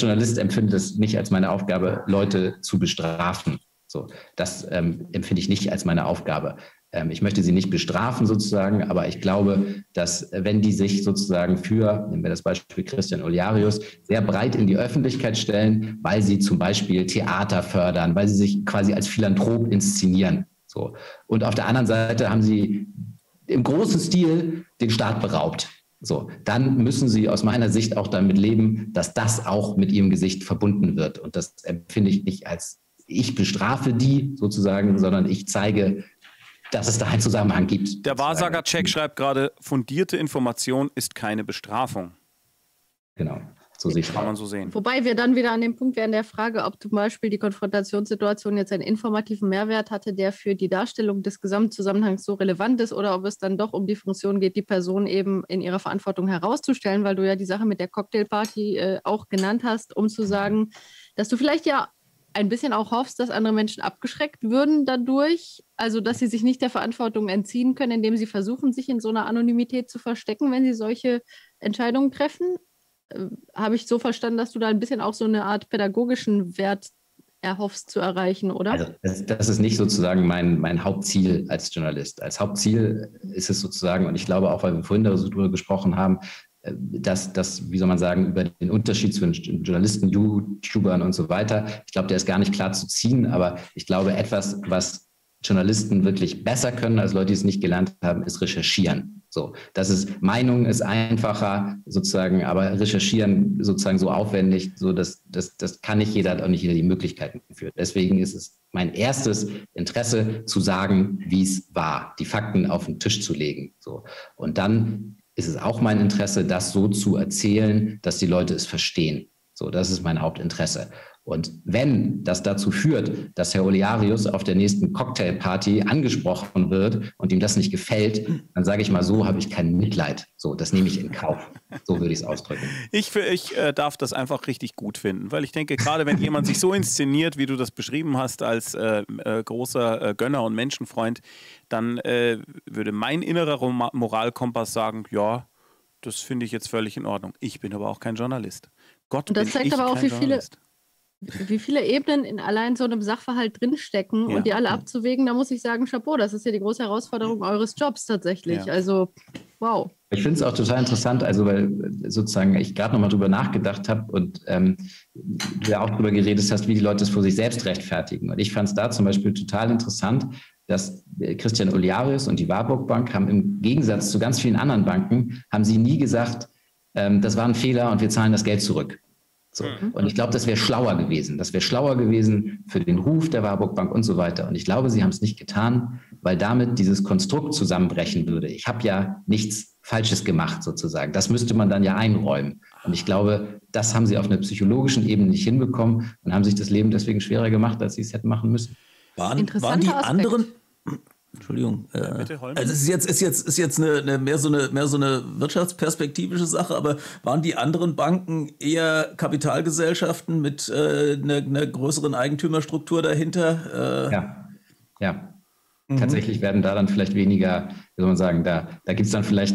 Journalist empfinde es nicht als meine Aufgabe, Leute zu bestrafen. So, das empfinde ich nicht als meine Aufgabe. Ich möchte sie nicht bestrafen sozusagen, aber ich glaube, dass wenn die sich sozusagen für, nehmen wir das Beispiel Christian Olearius, sehr breit in die Öffentlichkeit stellen, weil sie zum Beispiel Theater fördern, weil sie sich quasi als Philanthrop inszenieren. So. Und auf der anderen Seite haben sie im großen Stil den Staat beraubt. So, dann müssen sie aus meiner Sicht auch damit leben, dass das auch mit ihrem Gesicht verbunden wird. Und das empfinde ich nicht als, ich bestrafe die sozusagen, sondern ich zeige, dass es da einen Zusammenhang gibt. Der Wahrsager-Check schreibt gerade, fundierte Information ist keine Bestrafung. Genau, so sehe ich es. Kann man so sehen. Wobei wir dann wieder an dem Punkt wären der Frage, ob zum Beispiel die Konfrontationssituation jetzt einen informativen Mehrwert hatte, der für die Darstellung des Gesamtzusammenhangs so relevant ist, oder ob es dann doch um die Funktion geht, die Person eben in ihrer Verantwortung herauszustellen, weil du ja die Sache mit der Cocktailparty auch genannt hast, um zu sagen, dass du vielleicht ja ein bisschen auch hoffst, dass andere Menschen abgeschreckt würden dadurch, also dass sie sich nicht der Verantwortung entziehen können, indem sie versuchen, sich in so einer Anonymität zu verstecken, wenn sie solche Entscheidungen treffen. Habe ich so verstanden, dass du da ein bisschen auch so eine Art pädagogischen Wert erhoffst zu erreichen, oder? Also das ist nicht sozusagen mein Hauptziel als Journalist. Als Hauptziel ist es sozusagen, und ich glaube auch, weil wir vorhin darüber gesprochen haben, dass, wie soll man sagen, über den Unterschied zwischen Journalisten, YouTubern und so weiter, ich glaube, der ist gar nicht klar zu ziehen, aber ich glaube, etwas, was Journalisten wirklich besser können als Leute, die es nicht gelernt haben, ist recherchieren. So, das ist, Meinung ist einfacher sozusagen, aber recherchieren sozusagen so aufwendig, so dass das kann nicht jeder, hat auch nicht jeder die Möglichkeiten für. Deswegen ist es mein erstes Interesse zu sagen, wie es war, die Fakten auf den Tisch zu legen. So, und dann ist es auch mein Interesse, das so zu erzählen, dass die Leute es verstehen. So, das ist mein Hauptinteresse. Und wenn das dazu führt, dass Herr Olearius auf der nächsten Cocktailparty angesprochen wird und ihm das nicht gefällt, dann sage ich mal, so habe ich kein Mitleid. So, das nehme ich in Kauf. So würde ich es ausdrücken. Ich darf das einfach richtig gut finden, weil ich denke, gerade wenn jemand sich so inszeniert, wie du das beschrieben hast, als großer Gönner und Menschenfreund, dann würde mein innerer Moralkompass sagen, ja, das finde ich jetzt völlig in Ordnung. Ich bin aber auch kein Journalist. Gott, und das zeigt aber auch, wie viele Ebenen in allein so einem Sachverhalt drinstecken und die alle abzuwägen, da muss ich sagen, Chapeau, das ist ja die große Herausforderung eures Jobs tatsächlich. Ja. Also, wow. Ich finde es auch total interessant, also weil sozusagen ich gerade nochmal drüber nachgedacht habe und du ja auch drüber geredet hast, wie die Leute es vor sich selbst rechtfertigen. Und ich fand es da zum Beispiel total interessant, dass Christian Olearius und die Warburg Bank haben im Gegensatz zu ganz vielen anderen Banken, haben sie nie gesagt, das war ein Fehler und wir zahlen das Geld zurück. So. Und ich glaube, das wäre schlauer gewesen. Das wäre schlauer gewesen für den Ruf der Warburg Bank und so weiter. Und ich glaube, sie haben es nicht getan, weil damit dieses Konstrukt zusammenbrechen würde. Ich habe ja nichts Falsches gemacht sozusagen. Das müsste man dann ja einräumen. Und ich glaube, das haben sie auf einer psychologischen Ebene nicht hinbekommen und haben sich das Leben deswegen schwerer gemacht, als sie es hätten machen müssen. Waren die anderen... Entschuldigung. Bitte, Holm. Also es ist jetzt mehr so eine wirtschaftsperspektivische Sache, aber waren die anderen Banken eher Kapitalgesellschaften mit einer größeren Eigentümerstruktur dahinter? Ja. Tatsächlich werden da dann vielleicht weniger, wie soll man sagen, da gibt es dann vielleicht,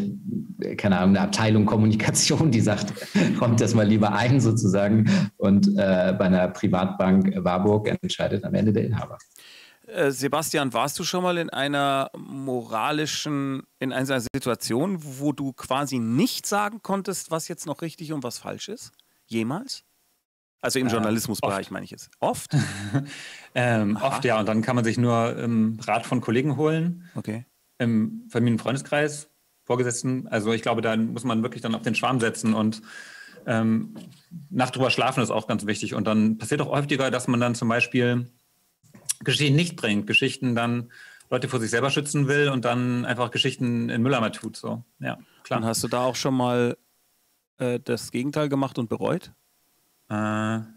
keine Ahnung, eine Abteilung Kommunikation, die sagt, kommt das mal lieber ein sozusagen, und bei einer Privatbank Warburg entscheidet am Ende der Inhaber. Sebastian, warst du schon mal in einer Situation, wo du quasi nicht sagen konntest, was jetzt noch richtig und was falsch ist? Jemals? Also im Journalismusbereich meine ich jetzt. Oft? Oft, ja. Und dann kann man sich nur Rat von Kollegen holen. Okay. im Familien- und Freundeskreis, Vorgesetzten. Also ich glaube, da muss man wirklich dann auf den Schwarm setzen und Nacht drüber schlafen ist auch ganz wichtig. Und dann passiert auch häufiger, dass man dann zum Beispiel Geschichten nicht bringt, Geschichten dann Leute vor sich selber schützen will und dann einfach Geschichten in Mülleimer tut. So. Ja, klar. Und hast du da auch schon mal das Gegenteil gemacht und bereut? Du kannst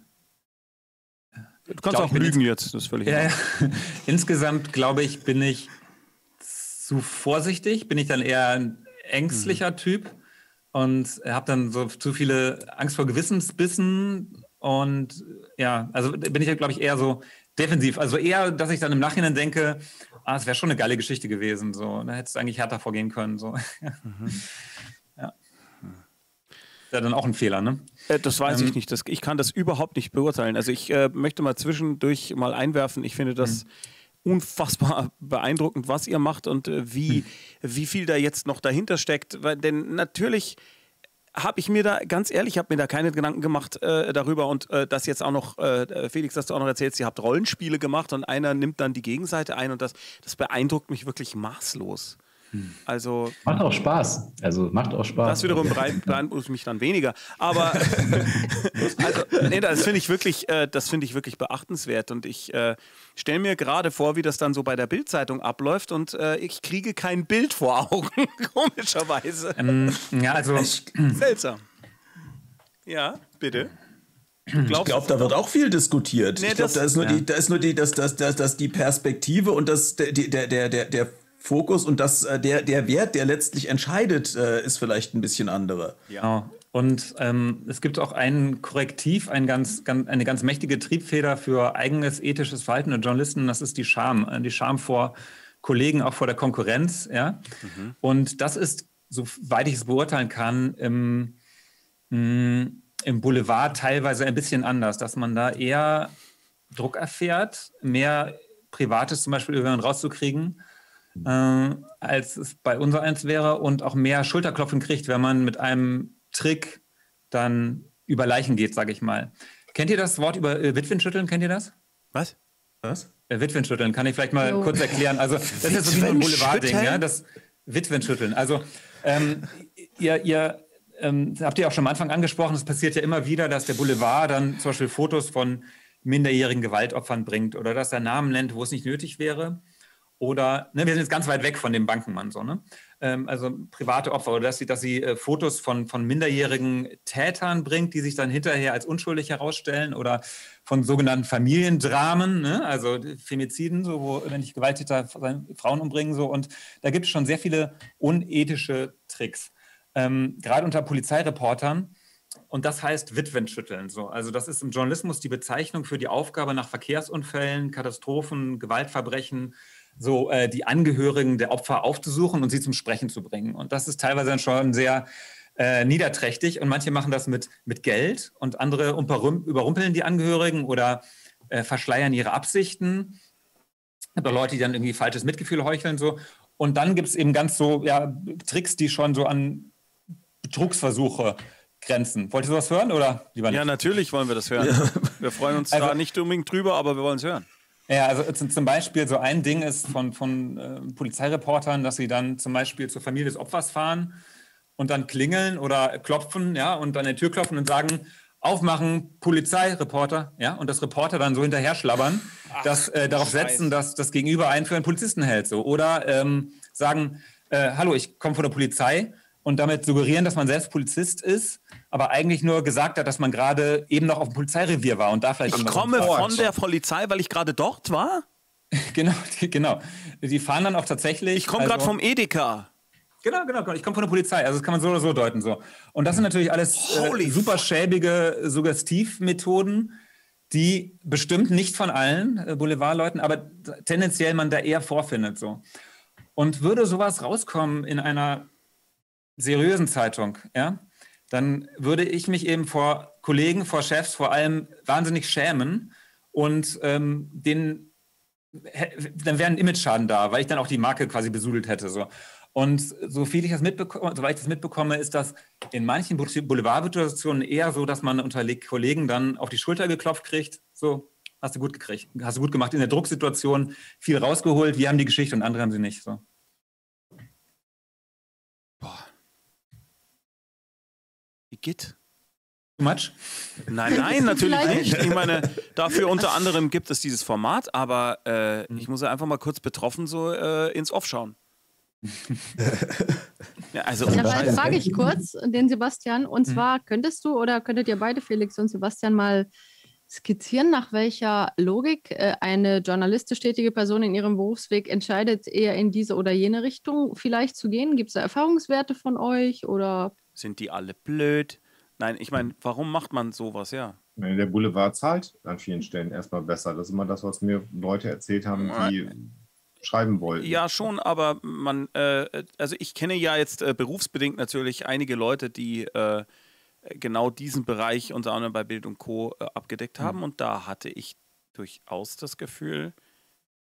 auch lügen jetzt, das ist völlig egal. Ja. Insgesamt, glaube ich, bin ich zu vorsichtig, bin ich dann eher ein ängstlicher Typ und habe dann so zu viele Angst vor Gewissensbissen und ja, also bin ich, glaube ich, eher so defensiv. Also eher, dass ich dann im Nachhinein denke, es wäre schon eine geile Geschichte gewesen, so, da hättest du eigentlich härter vorgehen können, so. Ja. Ja, dann auch ein Fehler, ne? Das weiß ich nicht. Ich kann das überhaupt nicht beurteilen. Also ich möchte mal zwischendurch mal einwerfen. Ich finde das unfassbar beeindruckend, was ihr macht und wie viel da jetzt noch dahinter steckt. Weil, denn natürlich habe ich mir da, ganz ehrlich, ich habe mir da keine Gedanken gemacht darüber und das jetzt auch noch, Felix, dass du auch noch erzählst, ihr habt Rollenspiele gemacht und einer nimmt dann die Gegenseite ein und das beeindruckt mich wirklich maßlos. Also, macht auch Spaß. Also macht auch Spaß. Das wiederum beeinflusst mich dann weniger. Aber also, nee, das finde ich wirklich, beachtenswert. Und ich stelle mir gerade vor, wie das dann so bei der Bild-Zeitung abläuft und ich kriege kein Bild vor Augen, komischerweise. Ja, also seltsam. Ja, bitte. Ich glaube, da wird auch viel diskutiert. Nee, ich glaube, da ist nur die Perspektive und der Fokus und der Wert, der letztlich entscheidet, ist vielleicht ein bisschen anderer. Ja. Und es gibt auch ein Korrektiv, eine ganz mächtige Triebfeder für eigenes ethisches Verhalten der Journalisten. Das ist die Scham. Die Scham vor Kollegen, auch vor der Konkurrenz. Ja? Mhm. Und das ist, soweit ich es beurteilen kann, im Boulevard teilweise ein bisschen anders, dass man da eher Druck erfährt, mehr Privates zum Beispiel über ihn rauszukriegen, als es bei unsereins wäre und auch mehr Schulterklopfen kriegt, wenn man mit einem Trick dann über Leichen geht, sage ich mal. Kennt ihr das Wort über Witwenschütteln? Kennt ihr das? Was? Witwenschütteln, kann ich vielleicht mal kurz erklären. Also das ist so ein Boulevard-Ding, ja? Das Witwenschütteln. Also ihr habt ihr auch schon am Anfang angesprochen, es passiert ja immer wieder, dass der Boulevard dann zum Beispiel Fotos von minderjährigen Gewaltopfern bringt oder dass er Namen nennt, wo es nicht nötig wäre. Oder, ne, wir sind jetzt ganz weit weg von dem Bankenmann, so, ne? Also private Opfer, oder dass sie Fotos von minderjährigen Tätern bringt, die sich dann hinterher als unschuldig herausstellen, oder von sogenannten Familiendramen, ne? Also Femiziden, so, wo nämlich Gewalttäter Frauen umbringen, so, und da gibt es schon sehr viele unethische Tricks, gerade unter Polizeireportern, und das heißt Witwenschütteln, so. Also das ist im Journalismus die Bezeichnung für die Aufgabe, nach Verkehrsunfällen, Katastrophen, Gewaltverbrechen, so die Angehörigen der Opfer aufzusuchen und sie zum Sprechen zu bringen. Und das ist teilweise dann schon sehr niederträchtig. Und manche machen das mit Geld und andere überrumpeln die Angehörigen oder verschleiern ihre Absichten. Oder Leute, die dann irgendwie falsches Mitgefühl heucheln. So. Und dann gibt es eben ganz so Tricks, die schon so an Betrugsversuche grenzen. Wollt ihr sowas hören oder lieber nicht? Ja, natürlich wollen wir das hören. Ja. Wir freuen uns da nicht unbedingt drüber, aber wir wollen es hören. Ja, also zum Beispiel so ein Ding ist von Polizeireportern, dass sie dann zum Beispiel zur Familie des Opfers fahren und dann klingeln oder klopfen, ja, und an der Tür klopfen und sagen, aufmachen, Polizeireporter, ja, und das Reporter dann so hinterher schlabbern, dass darauf setzen, dass das Gegenüber einen für einen Polizisten hält, so. Oder sagen, hallo, ich komme von der Polizei, und damit suggerieren, dass man selbst Polizist ist, aber eigentlich nur gesagt hat, dass man gerade eben noch auf dem Polizeirevier war und da vielleicht... Ich komme von der Polizei, weil ich gerade dort war? Genau. Die fahren dann auch tatsächlich... Ich komme gerade vom Edeka. Genau. Ich komme von der Polizei. Also das kann man so oder so deuten. So. Und das sind natürlich alles super schäbige Suggestivmethoden, die bestimmt nicht von allen Boulevardleuten, aber tendenziell man da eher vorfindet. So. Und würde sowas rauskommen in einer seriösen Zeitung, ja, dann würde ich mich eben vor Kollegen, vor Chefs vor allem wahnsinnig schämen und dann wäre ein Image-Schaden da, weil ich dann auch die Marke quasi besudelt hätte. So. Und soweit ich das mitbekomme, ist das in manchen Boulevard-Situationen eher so, dass man unter Kollegen dann auf die Schulter geklopft kriegt, so, hast du gut gekriegt, hast du gut gemacht, in der Drucksituation viel rausgeholt, wir haben die Geschichte und andere haben sie nicht, so. Git? Much? Nein, nein, natürlich nicht. Ich meine, dafür unter anderem gibt es dieses Format, aber ich muss ja einfach mal kurz betroffen so ins Off schauen. Ja, also dann frage ich kurz den Sebastian, und zwar könntest du oder könntet ihr beide, Felix und Sebastian, mal skizzieren, nach welcher Logik eine journalistisch tätige Person in ihrem Berufsweg entscheidet, eher in diese oder jene Richtung vielleicht zu gehen? Gibt es da Erfahrungswerte von euch? Oder sind die alle blöd? Nein, ich meine, warum macht man sowas, ja? Der Boulevard zahlt an vielen Stellen erstmal besser. Das ist immer das, was mir Leute erzählt haben, die schreiben wollten. Ja, schon, aber man, also ich kenne ja jetzt berufsbedingt natürlich einige Leute, die genau diesen Bereich unter anderem bei Bild und Co. abgedeckt haben. Und da hatte ich durchaus das Gefühl,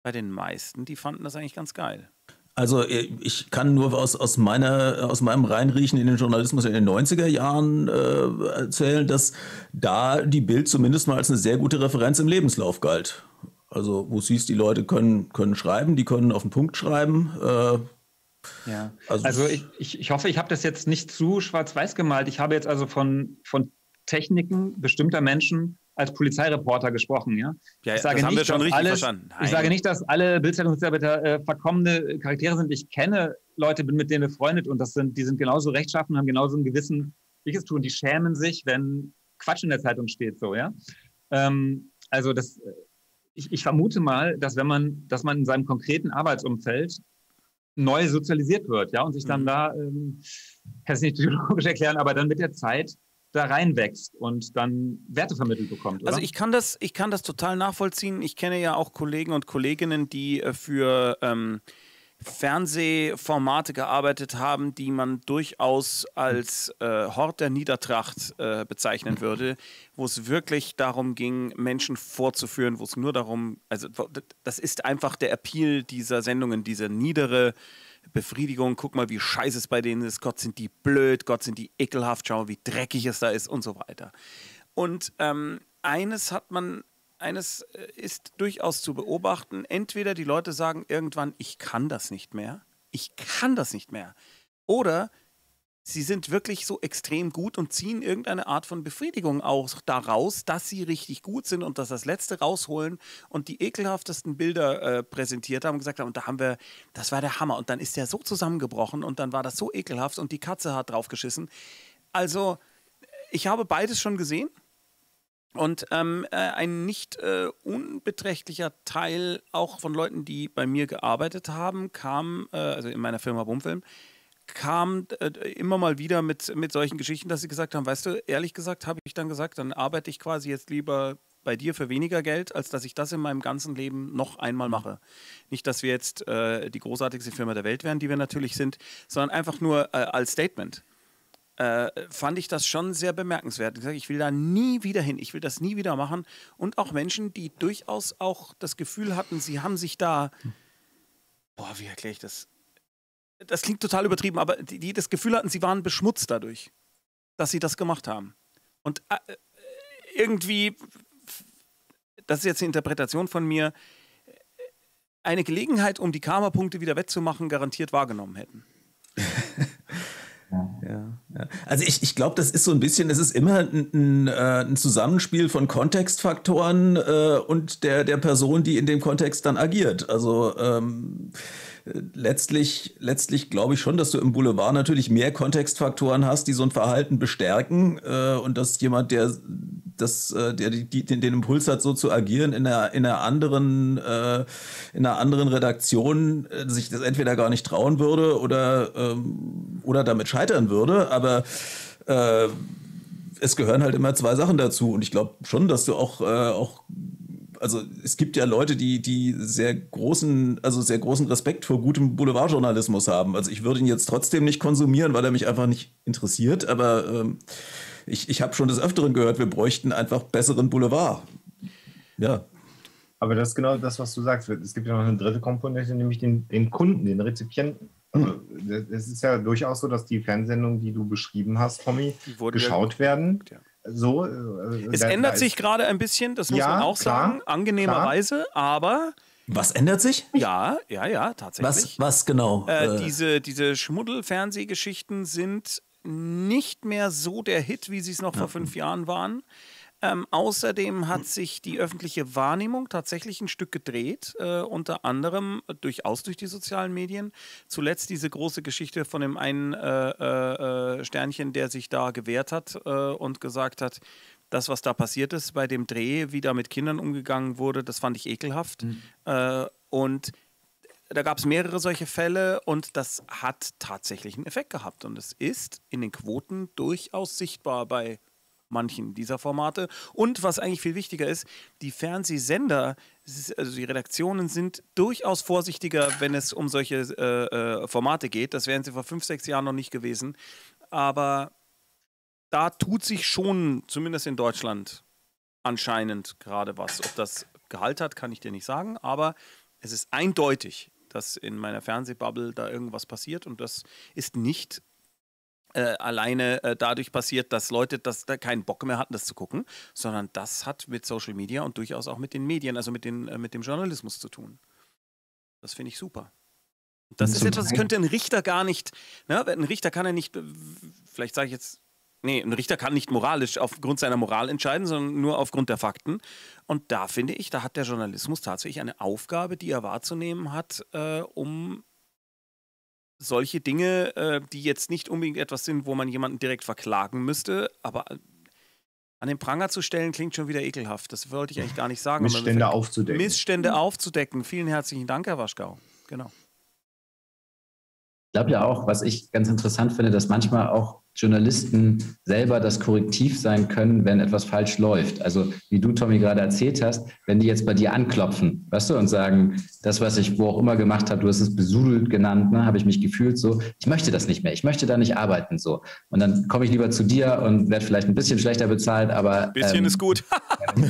bei den meisten, die fanden das eigentlich ganz geil. Also ich kann nur aus meinem Reinriechen in den Journalismus in den 90er Jahren erzählen, dass da die Bild zumindest mal als eine sehr gute Referenz im Lebenslauf galt. Also wo es hieß, die Leute können schreiben, die können auf den Punkt schreiben. Ja. Also ich hoffe, ich habe das jetzt nicht zu schwarz-weiß gemalt. Ich habe jetzt also von Techniken bestimmter Menschen als Polizeireporter gesprochen, ja? Ja, ich sage nicht, dass alle Bild-Zeitungsmitarbeiter verkommene Charaktere sind. Ich kenne Leute, bin mit denen befreundet, und die sind genauso rechtschaffen, haben genauso ein gewissen Tun. Die schämen sich, wenn Quatsch in der Zeitung steht, so, ja? Also das, ich vermute mal, dass man in seinem konkreten Arbeitsumfeld neu sozialisiert wird, ja, und sich dann da, kann es nicht psychologisch erklären, aber dann mit der Zeit da reinwächst und dann Werte vermittelt bekommt, oder? Also ich kann das total nachvollziehen. Ich kenne ja auch Kollegen und Kolleginnen, die für Fernsehformate gearbeitet haben, die man durchaus als Hort der Niedertracht bezeichnen würde, wo es wirklich darum ging, Menschen vorzuführen, wo es nur darum, also das ist einfach der Appeal dieser Sendungen, diese niedere Befriedigung, guck mal, wie scheiße es bei denen ist, Gott sind die blöd, Gott sind die ekelhaft, schau, wie dreckig es da ist und so weiter. Und eines ist durchaus zu beobachten, entweder die Leute sagen irgendwann, ich kann das nicht mehr, oder sie sind wirklich so extrem gut und ziehen irgendeine Art von Befriedigung auch daraus, dass sie richtig gut sind und dass das Letzte rausholen und die ekelhaftesten Bilder präsentiert haben und gesagt haben, und da haben wir, das war der Hammer. Und dann ist der so zusammengebrochen und dann war das so ekelhaft und die Katze hat draufgeschissen. Also ich habe beides schon gesehen, und ein nicht unbeträchtlicher Teil auch von Leuten, die bei mir gearbeitet haben, kam, also in meiner Firma Boomfilm, kam immer mal wieder mit solchen Geschichten, dass sie gesagt haben, weißt du, ehrlich gesagt habe ich dann gesagt, dann arbeite ich quasi jetzt lieber bei dir für weniger Geld, als dass ich das in meinem ganzen Leben noch einmal mache. Nicht, dass wir jetzt die großartigste Firma der Welt wären, die wir natürlich sind, sondern einfach nur als Statement. Fand ich das schon sehr bemerkenswert. Ich will da nie wieder hin, ich will das nie wieder machen. Und auch Menschen, die durchaus auch das Gefühl hatten, sie haben sich da, boah, wie erkläre ich das? Das klingt total übertrieben, aber die das Gefühl hatten, sie waren beschmutzt dadurch, dass sie das gemacht haben. Und irgendwie, das ist jetzt eine Interpretation von mir, eine Gelegenheit, um die Karma-Punkte wieder wettzumachen, garantiert wahrgenommen hätten. Ja, ja. Also ich glaube, das ist so ein bisschen, es ist immer ein Zusammenspiel von Kontextfaktoren und der Person, die in dem Kontext dann agiert. Also letztlich glaube ich schon, dass du im Boulevard natürlich mehr Kontextfaktoren hast, die so ein Verhalten bestärken, und dass jemand, der den Impuls hat, so zu agieren, in einer anderen Redaktion sich das entweder gar nicht trauen würde oder damit scheitern würde. Aber es gehören halt immer zwei Sachen dazu, und ich glaube schon, dass du auch also es gibt ja Leute, die sehr großen Respekt vor gutem Boulevardjournalismus haben. Also ich würde ihn jetzt trotzdem nicht konsumieren, weil er mich einfach nicht interessiert. Aber ich habe schon des Öfteren gehört, wir bräuchten einfach besseren Boulevard. Ja. Aber das ist genau das, was du sagst. Es gibt ja noch eine dritte Komponente, nämlich den Kunden, den Rezipienten. Also, es ist ja durchaus so, dass die Fernsehsendungen, die du beschrieben hast, Tommy, geschaut werden. Ja. So, es ändert sich gerade ein bisschen, das muss man auch sagen, angenehmerweise, aber... Was ändert sich? Ja, tatsächlich. Was genau? Diese Schmuddel-Fernsehgeschichten sind nicht mehr so der Hit, wie sie es noch vor 5 Jahren waren. Außerdem hat sich die öffentliche Wahrnehmung tatsächlich ein Stück gedreht, unter anderem durchaus durch die sozialen Medien. Zuletzt diese große Geschichte von dem einen Sternchen, der sich da gewehrt hat und gesagt hat, das, was da passiert ist bei dem Dreh, wie da mit Kindern umgegangen wurde, das fand ich ekelhaft. Und da gab es mehrere solche Fälle und das hat tatsächlich einen Effekt gehabt. Und es ist in den Quoten durchaus sichtbar bei manchen dieser Formate. Und was eigentlich viel wichtiger ist, die Fernsehsender, also die Redaktionen sind durchaus vorsichtiger, wenn es um solche Formate geht. Das wären sie vor 5, 6 Jahren noch nicht gewesen. Aber da tut sich schon, zumindest in Deutschland, anscheinend gerade was. Ob das Gehalt hat, kann ich dir nicht sagen. Aber es ist eindeutig, dass in meiner Fernsehbubble da irgendwas passiert. Und das ist nicht alleine dadurch passiert, dass Leute da keinen Bock mehr hatten, das zu gucken, sondern das hat mit Social Media und durchaus auch mit den Medien, also mit dem Journalismus zu tun. Das finde ich super. Das ist etwas, das könnte ein Richter gar nicht, ne? Ein Richter kann ja nicht, vielleicht sage ich jetzt, nee, ein Richter kann nicht moralisch aufgrund seiner Moral entscheiden, sondern nur aufgrund der Fakten. Und da finde ich, da hat der Journalismus tatsächlich eine Aufgabe, die er wahrzunehmen hat, um solche Dinge, die jetzt nicht unbedingt etwas sind, wo man jemanden direkt verklagen müsste, aber an den Pranger zu stellen, klingt schon wieder ekelhaft. Das wollte ich eigentlich gar nicht sagen. Missstände aufzudecken. Missstände aufzudecken. Vielen herzlichen Dank, Herr Waschkau. Genau. Ich glaube ja auch, was ich ganz interessant finde, dass manchmal auch Journalisten selber das Korrektiv sein können, wenn etwas falsch läuft. Also wie du, Tommy, gerade erzählt hast, wenn die jetzt bei dir anklopfen, weißt du, und sagen, das, was ich wo auch immer gemacht habe, du hast es besudelt genannt, ne, habe ich mich gefühlt so, ich möchte das nicht mehr, ich möchte da nicht arbeiten so. Und dann komme ich lieber zu dir und werde vielleicht ein bisschen schlechter bezahlt, aber... Ein bisschen ist gut.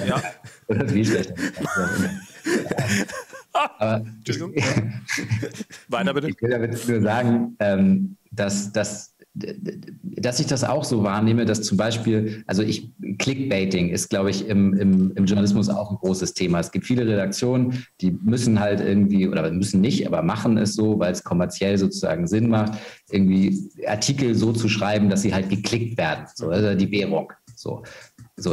Ja. Oder viel schlechter bezahlt. Aber Entschuldigung. Weiter bitte. Ich will damit nur sagen, dass ich das auch so wahrnehme, dass zum Beispiel, also Clickbaiting ist, glaube ich, im Journalismus auch ein großes Thema. Es gibt viele Redaktionen, die müssen halt irgendwie, oder müssen nicht, aber machen es so, weil es kommerziell sozusagen Sinn macht, irgendwie Artikel so zu schreiben, dass sie halt geklickt werden. So, also die Währung. So,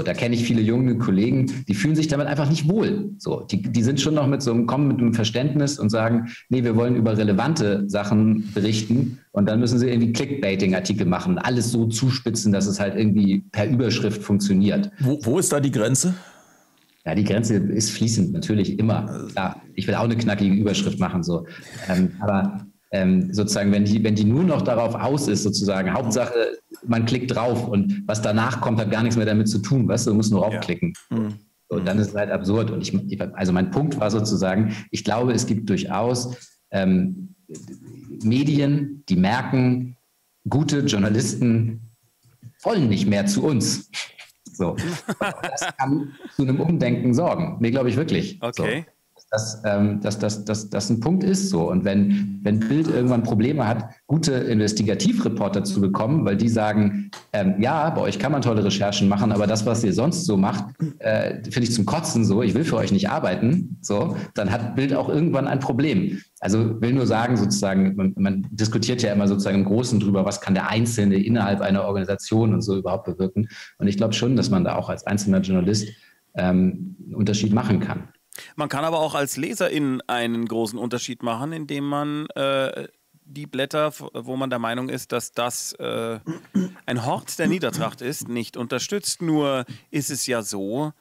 da kenne ich viele junge Kollegen, die fühlen sich damit einfach nicht wohl. So, die sind schon noch mit so einem, kommen mit einem Verständnis und sagen, nee, wir wollen über relevante Sachen berichten und dann müssen sie irgendwie Clickbaiting-Artikel machen, alles so zuspitzen, dass es halt irgendwie per Überschrift funktioniert. Wo ist da die Grenze? Ja, die Grenze ist fließend, natürlich immer. Klar, ich will auch eine knackige Überschrift machen, so. Aber sozusagen, wenn die nur noch darauf aus ist, sozusagen, Hauptsache, man klickt drauf und was danach kommt, hat gar nichts mehr damit zu tun, weißt du, du musst nur raufklicken. Ja. Und dann ist es halt absurd. Und also mein Punkt war sozusagen, ich glaube, es gibt durchaus Medien, die merken, gute Journalisten wollen nicht mehr zu uns. So. Das kann zu einem Umdenken sorgen. Nee, glaube ich wirklich. Okay. So. Dass das ein Punkt ist so. Und wenn Bild irgendwann Probleme hat, gute Investigativreporter zu bekommen, weil die sagen, ja, bei euch kann man tolle Recherchen machen, aber das, was ihr sonst so macht, finde ich zum Kotzen so, ich will für euch nicht arbeiten, so, dann hat Bild auch irgendwann ein Problem. Also will nur sagen sozusagen, man diskutiert ja immer sozusagen im Großen drüber, was kann der Einzelne innerhalb einer Organisation und so überhaupt bewirken. Und ich glaube schon, dass man da auch als einzelner Journalist einen Unterschied machen kann. Man kann aber auch als LeserIn einen großen Unterschied machen, indem man die Blätter, wo man der Meinung ist, dass das ein Hort der Niedertracht ist, nicht unterstützt. Nur ist es ja so,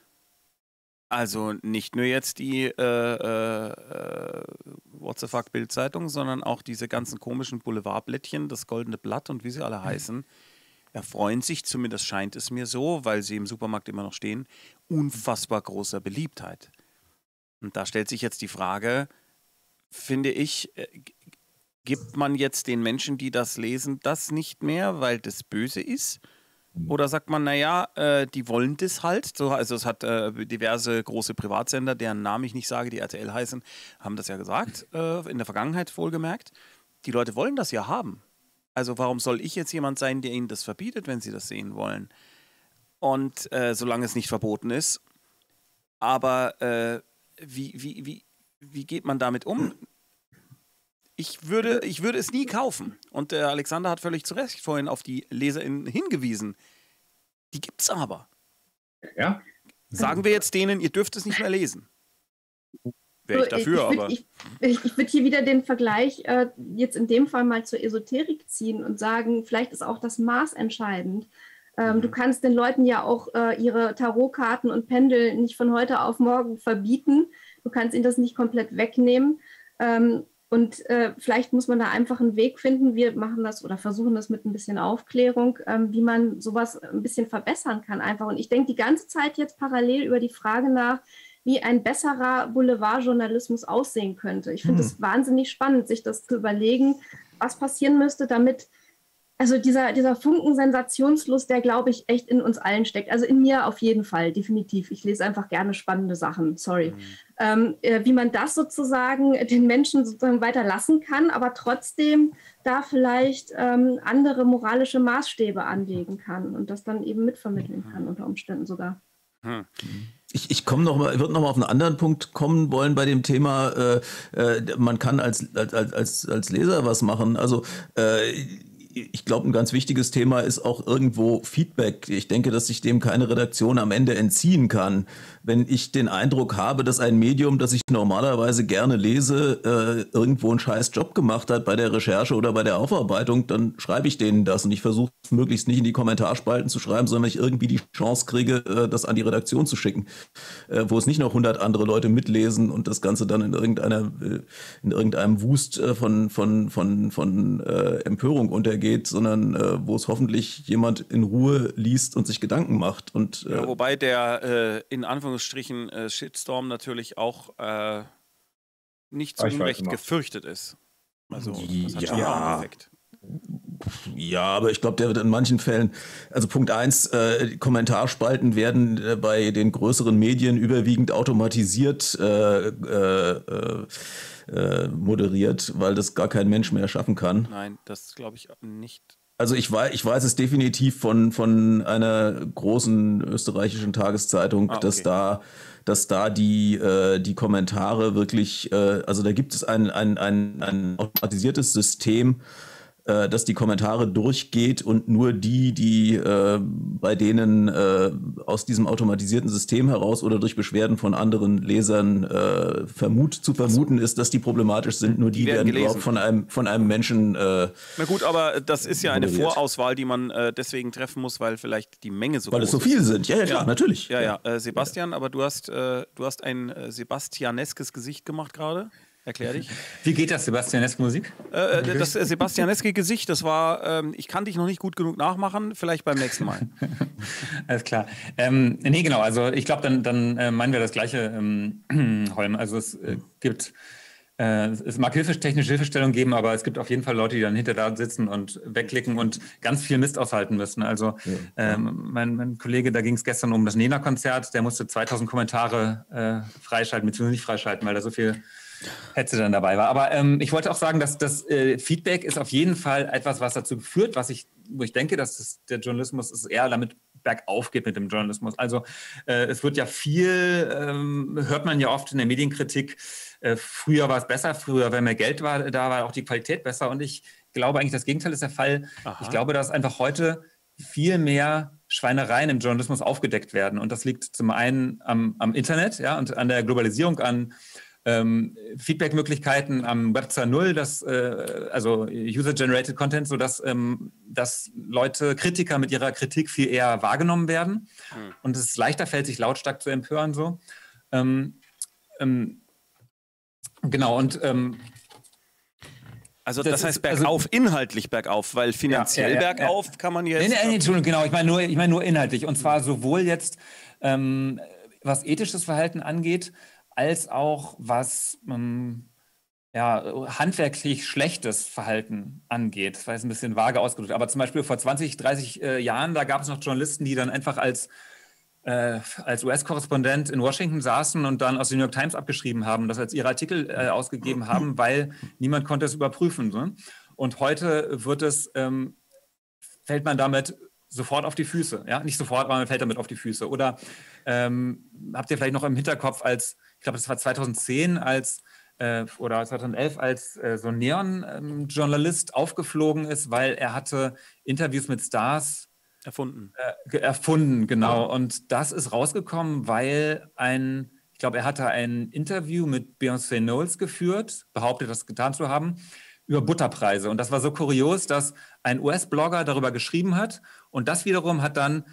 also nicht nur jetzt die What the fuck Bild-Zeitung, sondern auch diese ganzen komischen Boulevardblättchen, das Goldene Blatt und wie sie alle heißen, erfreuen sich, zumindest scheint es mir so, weil sie im Supermarkt immer noch stehen, unfassbar großer Beliebtheit. Und da stellt sich jetzt die Frage, finde ich, gibt man jetzt den Menschen, die das lesen, das nicht mehr, weil das böse ist? Oder sagt man, naja, die wollen das halt? So, also es hat diverse große Privatsender, deren Namen ich nicht sage, die RTL heißen, haben das ja gesagt, in der Vergangenheit wohlgemerkt. Die Leute wollen das ja haben. Also warum soll ich jetzt jemand sein, der ihnen das verbietet, wenn sie das sehen wollen? Und solange es nicht verboten ist. Aber... Wie geht man damit um? Ich würde es nie kaufen. Und der Alexander hat völlig zu Recht vorhin auf die LeserInnen hingewiesen. Die gibt's aber. Ja. Sagen wir jetzt denen, ihr dürft es nicht mehr lesen. Wäre ich dafür, aber... Ich würde hier wieder den Vergleich jetzt in dem Fall mal zur Esoterik ziehen und sagen, vielleicht ist auch das Maß entscheidend. Du kannst den Leuten ja auch ihre Tarotkarten und Pendel nicht von heute auf morgen verbieten. Du kannst ihnen das nicht komplett wegnehmen. Und vielleicht muss man da einfach einen Weg finden. Wir machen das oder versuchen das mit ein bisschen Aufklärung, wie man sowas ein bisschen verbessern kann einfach. Und ich denke die ganze Zeit jetzt parallel über die Frage nach, wie ein besserer Boulevardjournalismus aussehen könnte. Ich finde es wahnsinnig spannend, sich das zu überlegen, was passieren müsste, damit, also dieser Funken Sensationslust, der, glaube ich, echt in uns allen steckt. Also in mir auf jeden Fall, definitiv. Ich lese einfach gerne spannende Sachen, sorry. Wie man das sozusagen den Menschen sozusagen weiterlassen kann, aber trotzdem da vielleicht andere moralische Maßstäbe anlegen kann und das dann eben mitvermitteln kann, unter Umständen sogar. Ich würde noch mal auf einen anderen Punkt kommen wollen bei dem Thema, man kann als Leser was machen. Also ich glaube, ein ganz wichtiges Thema ist auch irgendwo Feedback. Ich denke, dass sich dem keine Redaktion am Ende entziehen kann. Wenn ich den Eindruck habe, dass ein Medium, das ich normalerweise gerne lese, irgendwo einen scheiß Job gemacht hat bei der Recherche oder bei der Aufarbeitung, dann schreibe ich denen das. Und ich versuche möglichst nicht in die Kommentarspalten zu schreiben, sondern ich irgendwie die Chance kriege, das an die Redaktion zu schicken, wo es nicht noch 100 andere Leute mitlesen und das Ganze dann in irgendeinem Wust von Empörung untergeht. Sondern wo es hoffentlich jemand in Ruhe liest und sich Gedanken macht. Und, ja, wobei der in Anführungsstrichen Shitstorm natürlich auch nicht zu Unrecht gefürchtet ist. Also das hat schon einen Effekt. Ja, aber ich glaube, der wird in manchen Fällen, also Punkt 1, Kommentarspalten werden bei den größeren Medien überwiegend automatisiert moderiert, weil das gar kein Mensch mehr schaffen kann. Nein, das glaube ich nicht. Also ich weiß es definitiv von einer großen österreichischen Tageszeitung, okay, dass da die Kommentare wirklich, also da gibt es ein automatisiertes System, dass die Kommentare durchgeht und nur die bei denen aus diesem automatisierten System heraus oder durch Beschwerden von anderen Lesern zu vermuten ist, dass die problematisch sind, nur die werden überhaupt von einem Menschen na gut, aber das ist ja eine Vorauswahl, die man deswegen treffen muss, weil vielleicht die Menge so groß ist. Weil es so viele sind, ja, klar, natürlich. Ja. Sebastian, aber du hast ein sebastianeskes Gesicht gemacht gerade. Erklär dich. Wie geht das sebastianeske Musik? Das sebastianeske Gesicht, das war, ich kann dich noch nicht gut genug nachmachen, vielleicht beim nächsten Mal. Alles klar. Nee, genau, also ich glaube, dann meinen wir das Gleiche, Holm. Also es gibt, es mag technische Hilfestellung geben, aber es gibt auf jeden Fall Leute, die dann hinter da sitzen und wegklicken und ganz viel Mist aushalten müssen. Also mein Kollege, da ging es gestern um das Nena-Konzert, der musste 2000 Kommentare freischalten, beziehungsweise nicht freischalten, weil da so viel Hetze dann dabei war. Aber ich wollte auch sagen, dass das Feedback ist auf jeden Fall etwas, was dazu führt, wo ich denke, dass der Journalismus ist eher damit bergauf geht mit dem Journalismus. Also es wird ja viel, hört man ja oft in der Medienkritik, früher war es besser, früher, wenn mehr Geld war, da war auch die Qualität besser. Und ich glaube eigentlich, das Gegenteil ist der Fall. Aha. Ich glaube, dass einfach heute viel mehr Schweinereien im Journalismus aufgedeckt werden. Und das liegt zum einen am Internet, ja, und an der Globalisierung, an Feedback-Möglichkeiten am Web 2.0, also User-Generated Content, sodass dass Leute, Kritiker mit ihrer Kritik viel eher wahrgenommen werden und es leichter fällt, sich lautstark zu empören. So. Genau, und also das heißt bergauf, also inhaltlich bergauf, weil finanziell bergauf kann man jetzt... Nee, Entschuldigung, genau, ich meine nur inhaltlich. Und zwar sowohl jetzt, was ethisches Verhalten angeht, als auch was handwerklich schlechtes Verhalten angeht. Das war jetzt ein bisschen vage ausgedrückt. Aber zum Beispiel vor 20, 30 Jahren, da gab es noch Journalisten, die dann einfach als US-Korrespondent in Washington saßen und dann aus der New York Times abgeschrieben haben, das als ihre Artikel ausgegeben haben, weil niemand konnte es überprüfen. So. Und heute fällt man damit sofort auf die Füße. Ja? Nicht sofort, aber man fällt damit auf die Füße. Oder habt ihr vielleicht noch im Hinterkopf, ich glaube, das war 2010, als oder 2011 als so ein Neon-Journalist aufgeflogen ist, weil er hatte Interviews mit Stars erfunden. Genau. Ja. Und das ist rausgekommen, weil ein, ich glaube, er hatte ein Interview mit Beyoncé Knowles geführt, behauptet, das getan zu haben, über Butterpreise. Und das war so kurios, dass ein US-Blogger darüber geschrieben hat. Und das wiederum hat dann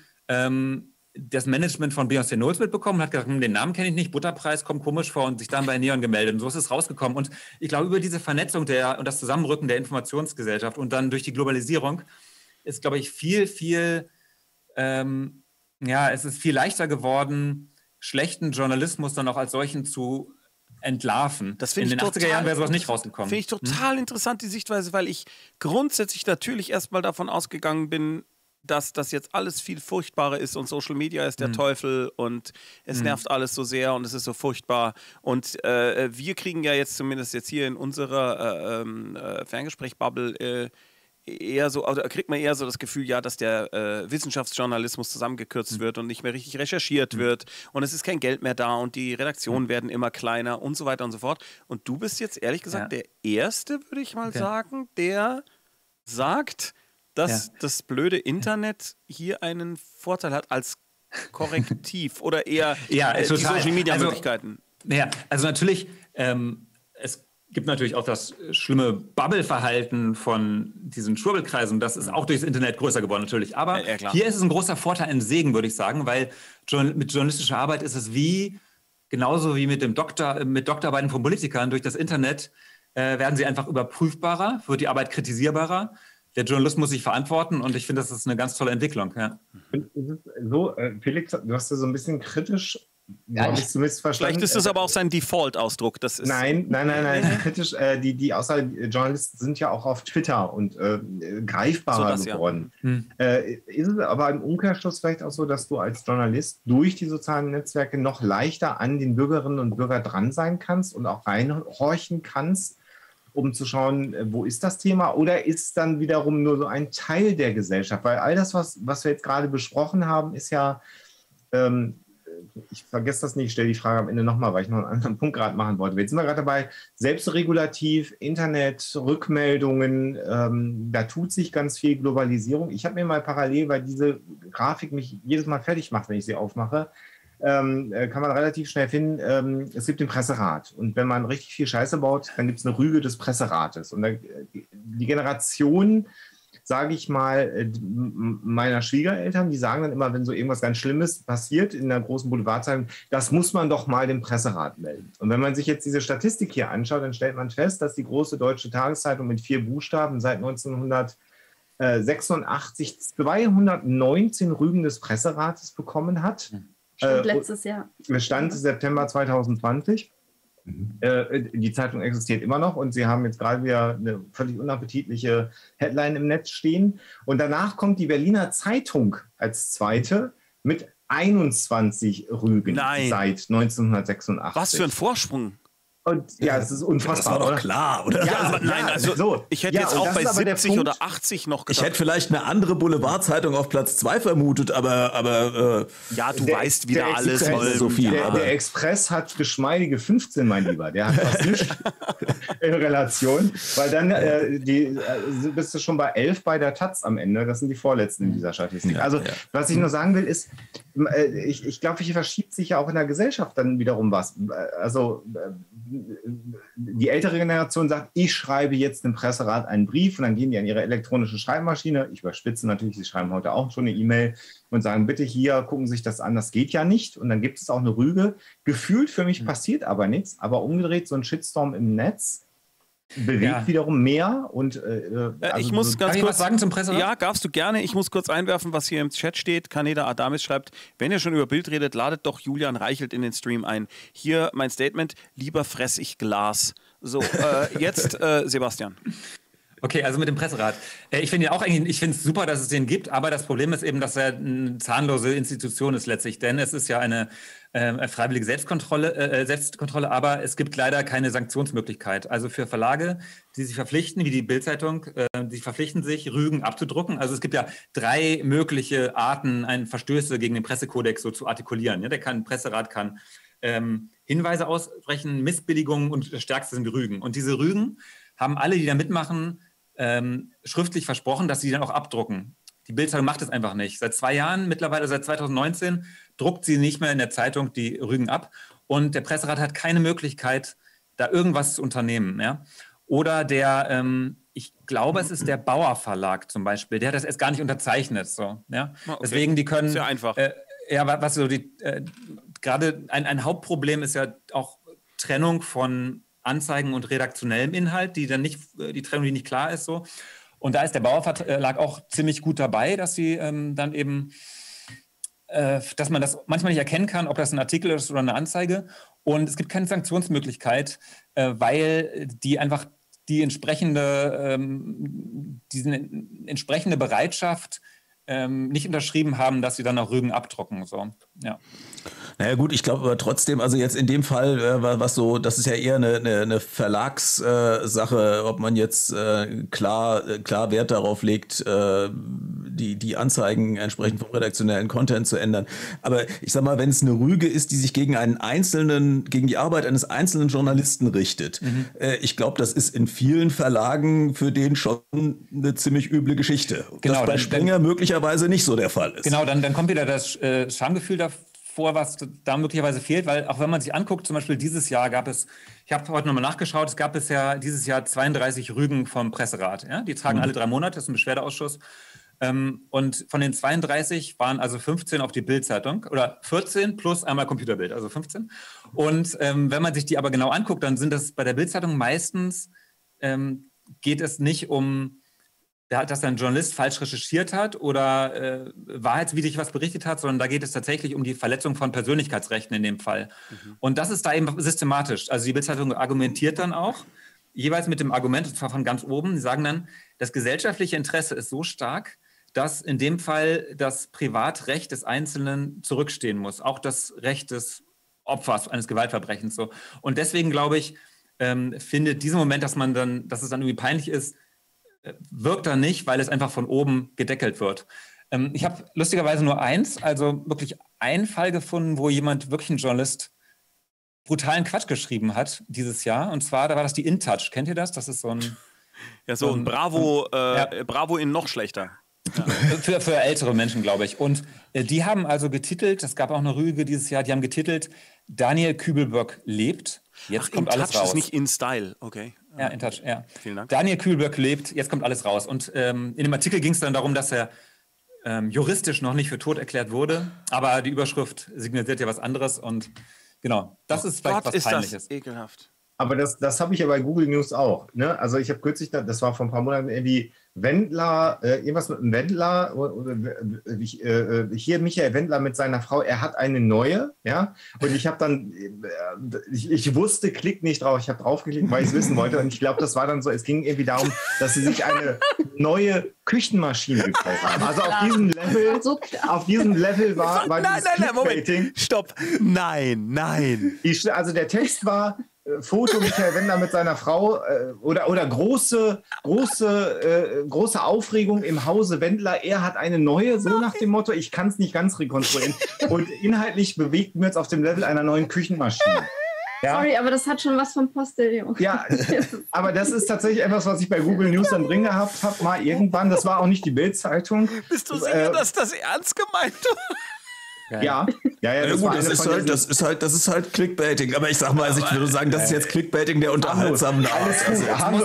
das Management von Beyoncé Knowles mitbekommen und hat gesagt, den Namen kenne ich nicht, Butterpreis, kommt komisch vor, und sich dann bei Neon gemeldet. Und so ist es rausgekommen. Und ich glaube, über diese Vernetzung der und das Zusammenrücken der Informationsgesellschaft und dann durch die Globalisierung ist, glaube ich, es ist viel leichter geworden, schlechten Journalismus dann auch als solchen zu entlarven. Das in den 80er Jahren wäre sowas nicht rausgekommen. Finde ich total interessant, die Sichtweise, weil ich grundsätzlich natürlich erstmal davon ausgegangen bin, dass das jetzt alles viel furchtbarer ist und Social Media ist der Teufel und es nervt alles so sehr und es ist so furchtbar. Und wir kriegen ja jetzt zumindest jetzt hier in unserer Ferngespräch-Bubble eher so, oder kriegt man eher so das Gefühl, ja, dass der Wissenschaftsjournalismus zusammengekürzt wird und nicht mehr richtig recherchiert wird und es ist kein Geld mehr da und die Redaktionen werden immer kleiner und so weiter und so fort. Und du bist jetzt ehrlich gesagt der Erste, würde ich mal sagen, der sagt, dass das blöde Internet hier einen Vorteil hat als Korrektiv oder eher die Social Media Möglichkeiten. Also natürlich, es gibt natürlich auch das schlimme Bubble-Verhalten von diesen Schwurbelkreisen. Das ist auch durchs Internet größer geworden natürlich. Aber hier ist es ein großer Vorteil, ein Segen, würde ich sagen, weil mit journalistischer Arbeit ist es wie, genauso wie mit Doktorarbeiten von Politikern, durch das Internet werden sie einfach überprüfbarer, wird die Arbeit kritisierbarer. Der Journalist muss sich verantworten und ich finde, das ist eine ganz tolle Entwicklung. Ja. So, Felix, du hast ja so ein bisschen kritisch, habe ich zumindest verstanden. Vielleicht ist das aber auch sein Default-Ausdruck. Nein. Kritisch, die Aussage, Journalisten sind ja auch auf Twitter und greifbarer geworden. Ist es aber im Umkehrschluss vielleicht auch so, dass du als Journalist durch die sozialen Netzwerke noch leichter an den Bürgerinnen und Bürger dran sein kannst und auch reinhorchen kannst, um zu schauen, wo ist das Thema, oder ist es dann wiederum nur so ein Teil der Gesellschaft? Weil all das, was wir jetzt gerade besprochen haben, ist ja, ich vergesse das nicht, ich stelle die Frage am Ende nochmal, weil ich noch einen anderen Punkt gerade machen wollte. Jetzt sind wir gerade dabei, selbstregulativ, Internet, Rückmeldungen, da tut sich ganz viel Globalisierung. Ich habe mir mal parallel, weil diese Grafik mich jedes Mal fertig macht, wenn ich sie aufmache, kann man relativ schnell finden, es gibt den Presserat. Und wenn man richtig viel Scheiße baut, dann gibt es eine Rüge des Presserates. Und die Generation, sage ich mal, meiner Schwiegereltern, die sagen dann immer, wenn so irgendwas ganz Schlimmes passiert in der großen Boulevardzeitung, das muss man doch mal dem Presserat melden. Und wenn man sich jetzt diese Statistik hier anschaut, dann stellt man fest, dass die große deutsche Tageszeitung mit 4 Buchstaben seit 1986 219 Rügen des Presserates bekommen hat. Stand letztes Jahr. Stand September 2020. Die Zeitung existiert immer noch und sie haben jetzt gerade wieder eine völlig unappetitliche Headline im Netz stehen. Und danach kommt die Berliner Zeitung als zweite mit 21 Rügen seit 1986. Was für ein Vorsprung! Und ja, es ist unfassbar. Das war doch klar, oder? Ja, aber nein, also so. Ich hätte jetzt auch bei 70 Punkt, oder 80 noch gedacht. Ich hätte vielleicht eine andere Boulevardzeitung auf Platz 2 vermutet, aber ja, du weißt wieder der alles, weil so viel. Der Express hat geschmeidige 15, mein Lieber. Der hat fast nichts in Relation, weil dann bist du schon bei 11 bei der Taz am Ende. Das sind die Vorletzten in dieser Statistik. Also, was ich nur sagen will, ist, ich glaube, hier verschiebt sich ja auch in der Gesellschaft dann wiederum was. Also, die ältere Generation sagt, ich schreibe jetzt dem Presserat einen Brief, und dann gehen die an ihre elektronische Schreibmaschine. Ich überspitze natürlich, sie schreiben heute auch schon eine E-Mail und sagen, bitte hier, gucken Sie sich das an, das geht ja nicht. Und dann gibt es auch eine Rüge. Gefühlt für mich passiert aber nichts, aber umgedreht so ein Shitstorm im Netz bewegt wiederum mehr. Und also ich muss ganz kurz sagen zum Presserat? Ja, darfst du gerne. Ich muss kurz einwerfen, was hier im Chat steht. Kaneda Adamis schreibt, wenn ihr schon über Bild redet, ladet doch Julian Reichelt in den Stream ein. Hier mein Statement, lieber fress ich Glas. So, jetzt Sebastian. Okay, also mit dem Presserat. Ich finde es super, dass es den gibt, aber das Problem ist eben, dass er eine zahnlose Institution ist letztlich, denn es ist ja eine freiwillige Selbstkontrolle, aber es gibt leider keine Sanktionsmöglichkeit. Also für Verlage, die sich verpflichten, wie die Bild-Zeitung, die verpflichten sich, Rügen abzudrucken. Also es gibt ja 3 mögliche Arten, Verstöße gegen den Pressekodex so zu artikulieren. Ja, der Presserat kann Hinweise aussprechen, Missbilligungen und das Stärkste sind Rügen. Und diese Rügen haben alle, die da mitmachen, schriftlich versprochen, dass sie dann auch abdrucken. Die Bild-Zeitung macht das einfach nicht. Seit 2 Jahren, mittlerweile seit 2019, druckt sie nicht mehr in der Zeitung die Rügen ab. Und der Presserat hat keine Möglichkeit, da irgendwas zu unternehmen. Ja? Oder der, ich glaube, es ist der Bauer Verlag zum Beispiel, der hat das erst gar nicht unterzeichnet. So, ja? Okay. Deswegen, die können... Sehr einfach. Ja, was so die... Gerade ein Hauptproblem ist ja auch Trennung von Anzeigen und redaktionellem Inhalt, die dann nicht, die Trennung, die nicht klar ist. So. Und da ist der Bauer Verlag auch ziemlich gut dabei, dass sie dann eben, dass man das manchmal nicht erkennen kann, ob das ein Artikel ist oder eine Anzeige. Und es gibt keine Sanktionsmöglichkeit, weil die einfach diese entsprechende Bereitschaft nicht unterschrieben haben, dass sie dann auch Rügen abdrucken. So. Ja. Naja gut, ich glaube aber trotzdem, also jetzt in dem Fall, was so, das ist ja eher eine Verlagssache, ob man jetzt klar Wert darauf legt, die Anzeigen entsprechend vom redaktionellen Content zu ändern. Aber ich sag mal, wenn es eine Rüge ist, die sich gegen einen einzelnen, gegen die Arbeit eines einzelnen Journalisten richtet, ich glaube, das ist in vielen Verlagen für den schon eine ziemlich üble Geschichte. Genau, das bei Springer möglicherweise nicht so der Fall ist. Genau, dann kommt wieder das Schamgefühl davor, was da möglicherweise fehlt, weil auch wenn man sich anguckt, zum Beispiel dieses Jahr gab es, ich habe heute nochmal nachgeschaut, es gab bisher dieses Jahr 32 Rügen vom Presserat. Ja? Die tragen alle 3 Monate, das ist ein Beschwerdeausschuss. Und von den 32 waren also 15 auf die Bild-Zeitung oder 14 plus einmal Computerbild, also 15. Und wenn man sich die aber genau anguckt, dann sind das bei der Bild-Zeitung meistens, geht es nicht um... dass ein Journalist falsch recherchiert hat oder wahrheitswidrig was berichtet hat, sondern da geht es tatsächlich um die Verletzung von Persönlichkeitsrechten in dem Fall. Und das ist da eben systematisch. Also die Bild-Zeitung argumentiert dann auch, jeweils mit dem Argument, und zwar von ganz oben, die sagen dann, das gesellschaftliche Interesse ist so stark, dass in dem Fall das Privatrecht des Einzelnen zurückstehen muss. Auch das Recht des Opfers eines Gewaltverbrechens. So. Und deswegen, glaube ich, findet diesen Moment, dass es dann irgendwie peinlich ist, wirkt da nicht, weil es einfach von oben gedeckelt wird. Ich habe lustigerweise nur eins, also wirklich einen Fall gefunden, wo jemand, wirklich ein Journalist, brutalen Quatsch geschrieben hat dieses Jahr. Und zwar, da war das die InTouch. Kennt ihr das? Das ist so ein... Ja, so ein Bravo, ja. Bravo in noch schlechter. Ja. Für ältere Menschen, glaube ich. Und die haben also getitelt, es gab auch eine Rüge dieses Jahr, die haben getitelt, Daniel Kübelböck lebt, jetzt kommt alles raus. InTouch ist nicht in Style, okay. Ja, InTouch, ja. Vielen Dank. Daniel Kübelböck lebt, jetzt kommt alles raus. Und in dem Artikel ging es dann darum, dass er juristisch noch nicht für tot erklärt wurde, aber die Überschrift signalisiert ja was anderes und genau, das ist vielleicht was Peinliches. Ekelhaft. Aber das habe ich ja bei Google News auch. Ne? Also ich habe kürzlich, das war vor ein paar Monaten irgendwie Wendler, irgendwas mit einem Wendler, hier Michael Wendler mit seiner Frau, er hat eine neue, ja, und ich habe dann, ich wusste, klick nicht drauf, ich habe draufgeklickt, weil ich es wissen wollte und ich glaube, das war dann so, es ging irgendwie darum, dass sie sich eine neue Küchenmaschine gekauft haben. Also auf diesem Level, war dieses Clickbaiting. Stopp, nein. Also der Text war, Foto Michael Wendler mit seiner Frau oder große Aufregung im Hause Wendler. Er hat eine neue, so nach dem Motto, ich kann es nicht ganz rekonstruieren. Und inhaltlich bewegt wir uns auf dem Level einer neuen Küchenmaschine. Ja? Sorry, aber das hat schon was vom Postillion. Ja, aber das ist tatsächlich etwas, was ich bei Google News dann drin gehabt habe, mal irgendwann. Das war auch nicht die Bild-Zeitung. Bist du sicher, dass das ernst gemeint war? Ja, das, gut, das ist halt Clickbaiting. Aber ich sag mal, ich würde sagen, das ist jetzt Clickbaiting der unterhaltsamen Art.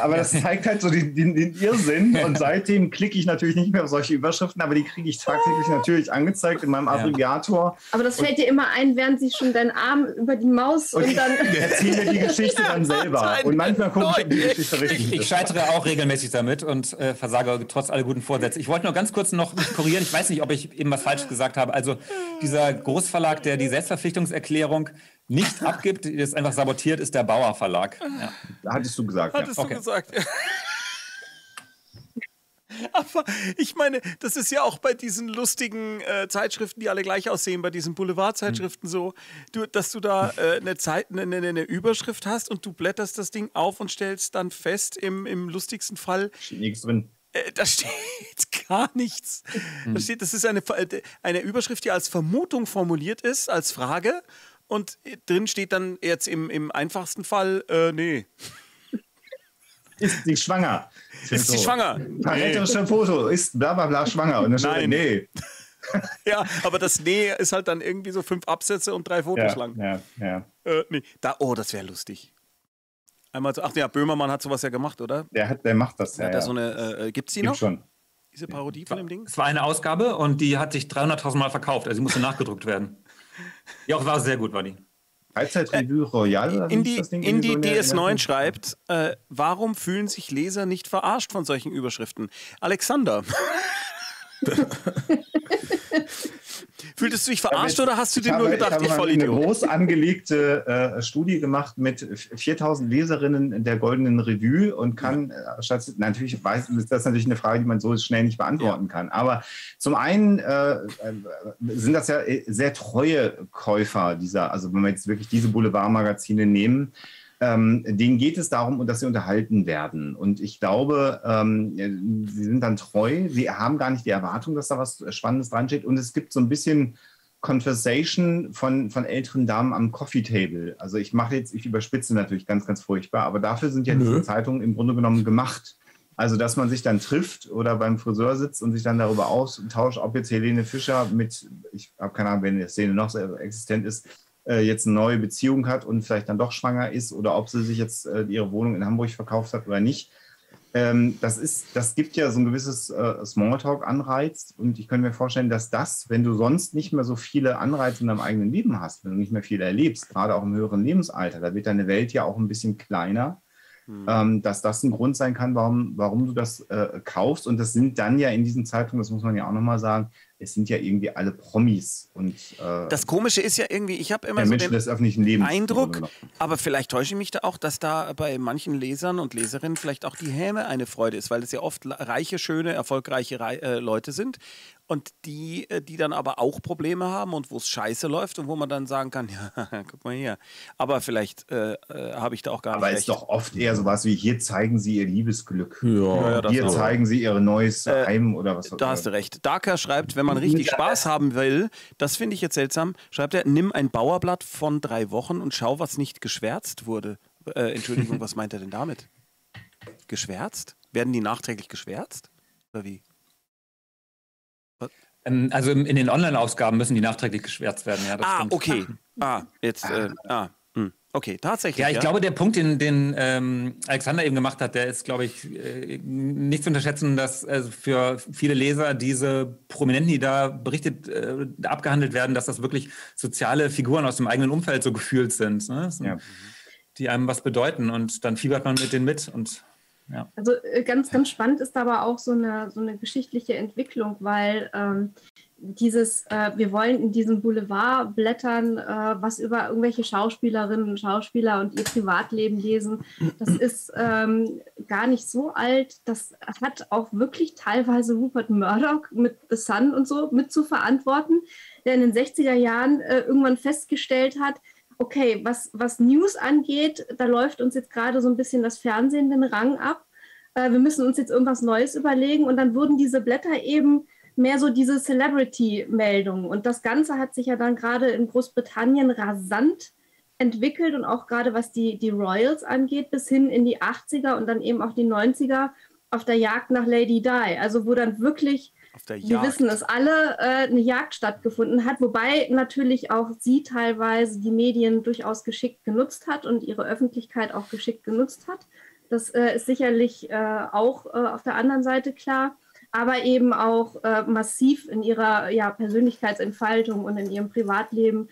Aber das zeigt halt so den Irrsinn. Und seitdem klicke ich natürlich nicht mehr auf solche Überschriften, aber die kriege ich tagtäglich natürlich angezeigt in meinem Aggregator. Aber das fällt dir immer ein, während sie schon deinen Arm über die Maus und dann... erzähle mir die Geschichte dann selber. Und manchmal gucke ich die Geschichte richtig. Ich scheitere auch regelmäßig damit und versage trotz aller guten Vorsätze. Ich wollte nur ganz kurz noch korrigieren. Ich weiß nicht, ob ich eben was falsch gesagt habe. Also dieser Großverlag, der die Selbstverpflichtungserklärung nicht abgibt, das einfach sabotiert, ist der Bauer Verlag. Ja. Hattest du gesagt. Hattest du gesagt, ja. Aber ich meine, das ist ja auch bei diesen lustigen Zeitschriften, die alle gleich aussehen, bei diesen Boulevardzeitschriften so, dass du da eine Überschrift hast und du blätterst das Ding auf und stellst dann fest, im lustigsten Fall... Steht nichts drin. Da steht gar nichts. Da steht, das ist eine Überschrift, die als Vermutung formuliert ist, als Frage. Und drin steht dann jetzt im einfachsten Fall, nee. Ist sie schwanger? Ist sie so schwanger? Parentische Foto, ist bla bla bla schwanger. Und dann steht nein. Nee. Ja, aber das Nee ist halt dann irgendwie so 5 Absätze und 3 Fotos ja, lang. Ja, ja. Nee. Da, oh, das wäre lustig. Einmal so, ach ja, Böhmermann hat sowas ja gemacht, oder? Der macht das ja. So gibt es die noch? Schon. Diese Parodie von dem Ding? Es war eine Ausgabe und die hat sich 300.000 Mal verkauft. Also sie musste nachgedruckt werden. Ja, auch war sehr gut, war die. Freizeitrevue Royal. Indie DS9 schreibt, warum fühlen sich Leser nicht verarscht von solchen Überschriften? Alexander. Fühltest du dich verarscht oder hast du dir nur gedacht, ich voll Idiot? Ich habe eine groß angelegte Studie gemacht mit 4.000 Leserinnen der Goldenen Revue und kann, natürlich weiß, ist das natürlich eine Frage, die man so schnell nicht beantworten kann. Aber zum einen sind das ja sehr treue Käufer dieser, also wenn wir jetzt wirklich diese Boulevardmagazine nehmen, denen geht es darum, dass sie unterhalten werden. Und ich glaube, sie sind dann treu. Sie haben gar nicht die Erwartung, dass da was Spannendes dran steht. Und es gibt so ein bisschen Conversation von älteren Damen am Coffee Table. Also ich überspitze natürlich ganz, ganz furchtbar. Aber dafür sind ja diese Zeitungen im Grunde genommen gemacht. Also, dass man sich dann trifft oder beim Friseur sitzt und sich dann darüber austauscht, ob jetzt Helene Fischer mit, ich habe keine Ahnung, wenn die Szene noch so existent ist, jetzt eine neue Beziehung hat und vielleicht dann doch schwanger ist oder ob sie sich jetzt ihre Wohnung in Hamburg verkauft hat oder nicht. Das gibt ja so ein gewisses Smalltalk-Anreiz und ich könnte mir vorstellen, dass das, wenn du sonst nicht mehr so viele Anreize in deinem eigenen Leben hast, wenn du nicht mehr viel erlebst, gerade auch im höheren Lebensalter, da wird deine Welt ja auch ein bisschen kleiner, dass das ein Grund sein kann, warum du das kaufst. Und das sind dann ja in diesen Zeitungen, das muss man ja auch nochmal sagen, es sind ja irgendwie alle Promis. Und das Komische ist ja irgendwie, ich habe immer so den Eindruck, aber vielleicht täusche ich mich da auch, dass da bei manchen Lesern und Leserinnen vielleicht auch die Häme eine Freude ist, weil es ja oft reiche, schöne, erfolgreiche Leute sind und die dann aber auch Probleme haben und wo es scheiße läuft und wo man dann sagen kann, ja, guck mal hier. Aber vielleicht habe ich da auch gar nicht recht. Aber es ist doch oft eher sowas wie, hier zeigen sie ihr Liebesglück. Ja, hier zeigen sie ihr neues Heim oder was auch immer. Da hast du recht. Darker schreibt, wenn man richtig Spaß haben will, das finde ich jetzt seltsam, schreibt er, nimm ein Bauerblatt von 3 Wochen und schau, was nicht geschwärzt wurde. Entschuldigung, was meint er denn damit? Geschwärzt? Werden die nachträglich geschwärzt? Oder wie? Was? Also in den Online-Ausgaben müssen die nachträglich geschwärzt werden. Ja, das stimmt. Okay. Okay, tatsächlich. Ja, ich glaube, der Punkt, den Alexander eben gemacht hat, der ist, glaube ich, nicht zu unterschätzen, dass für viele Leser diese Prominenten, die da berichtet, abgehandelt werden, dass das wirklich soziale Figuren aus dem eigenen Umfeld so gefühlt sind, ne? Die einem was bedeuten und dann fiebert man mit denen mit. Und, ja. Also ganz, ganz spannend ist aber auch so eine geschichtliche Entwicklung, weil wir wollen in diesem Boulevard blättern, was über irgendwelche Schauspielerinnen und Schauspieler und ihr Privatleben lesen, das ist gar nicht so alt. Das hat auch wirklich teilweise Rupert Murdoch mit The Sun und so mit zu verantworten, der in den 60er Jahren irgendwann festgestellt hat, okay, was News angeht, da läuft uns jetzt gerade so ein bisschen das Fernsehen den Rang ab. Wir müssen uns jetzt irgendwas Neues überlegen und dann wurden diese Blätter eben mehr so diese Celebrity-Meldung. Und das Ganze hat sich ja dann gerade in Großbritannien rasant entwickelt und auch gerade was die Royals angeht, bis hin in die 80er und dann eben auch die 90er auf der Jagd nach Lady Di. Also wo dann wirklich, wir wissen es alle, eine Jagd stattgefunden hat, wobei natürlich auch sie teilweise die Medien durchaus geschickt genutzt hat und ihre Öffentlichkeit auch geschickt genutzt hat. Das ist sicherlich auch auf der anderen Seite klar. Aber eben auch massiv in ihrer Persönlichkeitsentfaltung und in ihrem Privatleben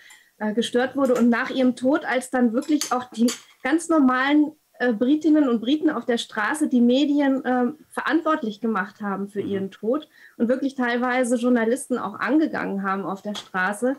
gestört wurde. Und nach ihrem Tod, als dann wirklich auch die ganz normalen Britinnen und Briten auf der Straße die Medien verantwortlich gemacht haben für ihren Tod und wirklich teilweise Journalisten auch angegangen haben auf der Straße,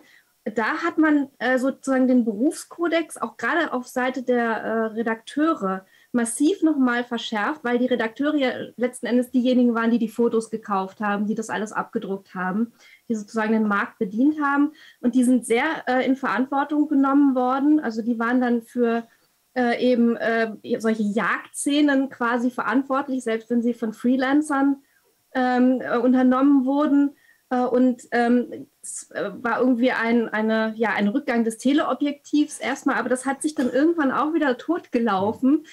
da hat man sozusagen den Berufskodex auch gerade auf Seite der Redakteure massiv nochmal verschärft, weil die Redakteure ja letzten Endes diejenigen waren, die die Fotos gekauft haben, die das alles abgedruckt haben, die sozusagen den Markt bedient haben. Und die sind sehr in Verantwortung genommen worden. Also die waren dann für eben solche Jagdszenen quasi verantwortlich, selbst wenn sie von Freelancern unternommen wurden. Und es war irgendwie ein Rückgang des Teleobjektivs erstmal, aber das hat sich dann irgendwann auch wieder totgelaufen.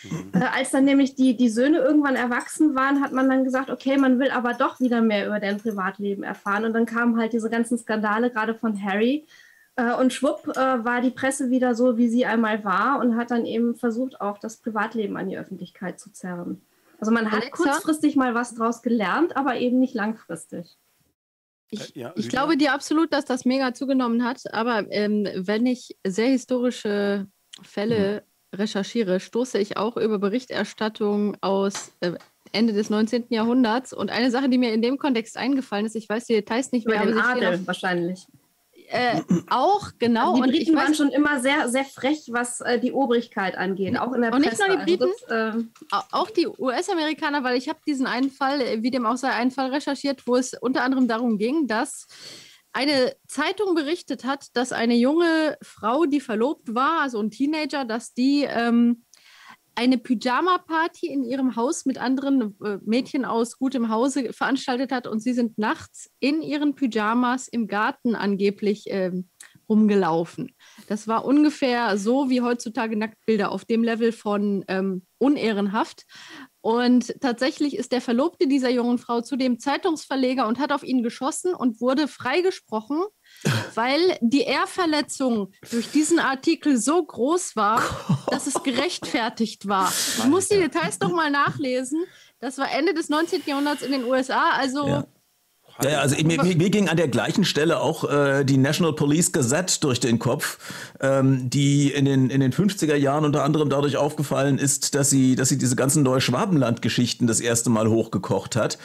Als dann nämlich die Söhne irgendwann erwachsen waren, hat man dann gesagt, okay, man will aber doch wieder mehr über deren Privatleben erfahren. Und dann kamen halt diese ganzen Skandale, gerade von Harry. Und schwupp war die Presse wieder so, wie sie einmal war und hat dann eben versucht, auch das Privatleben an die Öffentlichkeit zu zerren. Also man hat kurzfristig mal was draus gelernt, aber eben nicht langfristig. Ich glaube dir absolut, dass das mega zugenommen hat, aber wenn ich sehr historische Fälle recherchiere, stoße ich auch über Berichterstattung aus Ende des 19. Jahrhunderts. Und eine Sache, die mir in dem Kontext eingefallen ist, ich weiß die Details nicht mehr, aber sie stehen auf, wahrscheinlich. Auch, genau. Die Briten waren schon immer sehr, sehr frech, was die Obrigkeit angeht, auch in der Presse. Und nicht nur die Briten, also das, auch die US-Amerikaner, weil ich habe diesen einen Fall, wie dem auch sei, einen Fall recherchiert, wo es unter anderem darum ging, dass eine Zeitung berichtet hat, dass eine junge Frau, die verlobt war, also ein Teenager, dass die eine Pyjama-Party in ihrem Haus mit anderen Mädchen aus gutem Hause veranstaltet hat und sie sind nachts in ihren Pyjamas im Garten angeblich rumgelaufen. Das war ungefähr so wie heutzutage Nacktbilder, auf dem Level von unehrenhaft. Und tatsächlich ist der Verlobte dieser jungen Frau zudem Zeitungsverleger und hat auf ihn geschossen und wurde freigesprochen, weil die Ehrverletzung durch diesen Artikel so groß war, dass es gerechtfertigt war. Ich muss die Details doch mal nachlesen. Das war Ende des 19. Jahrhunderts in den USA, also... Ja. Ja, also mir ging an der gleichen Stelle auch die National Police Gazette durch den Kopf, die in den 50er Jahren unter anderem dadurch aufgefallen ist, dass sie diese ganzen Neuschwabenland-Geschichten das erste Mal hochgekocht hat,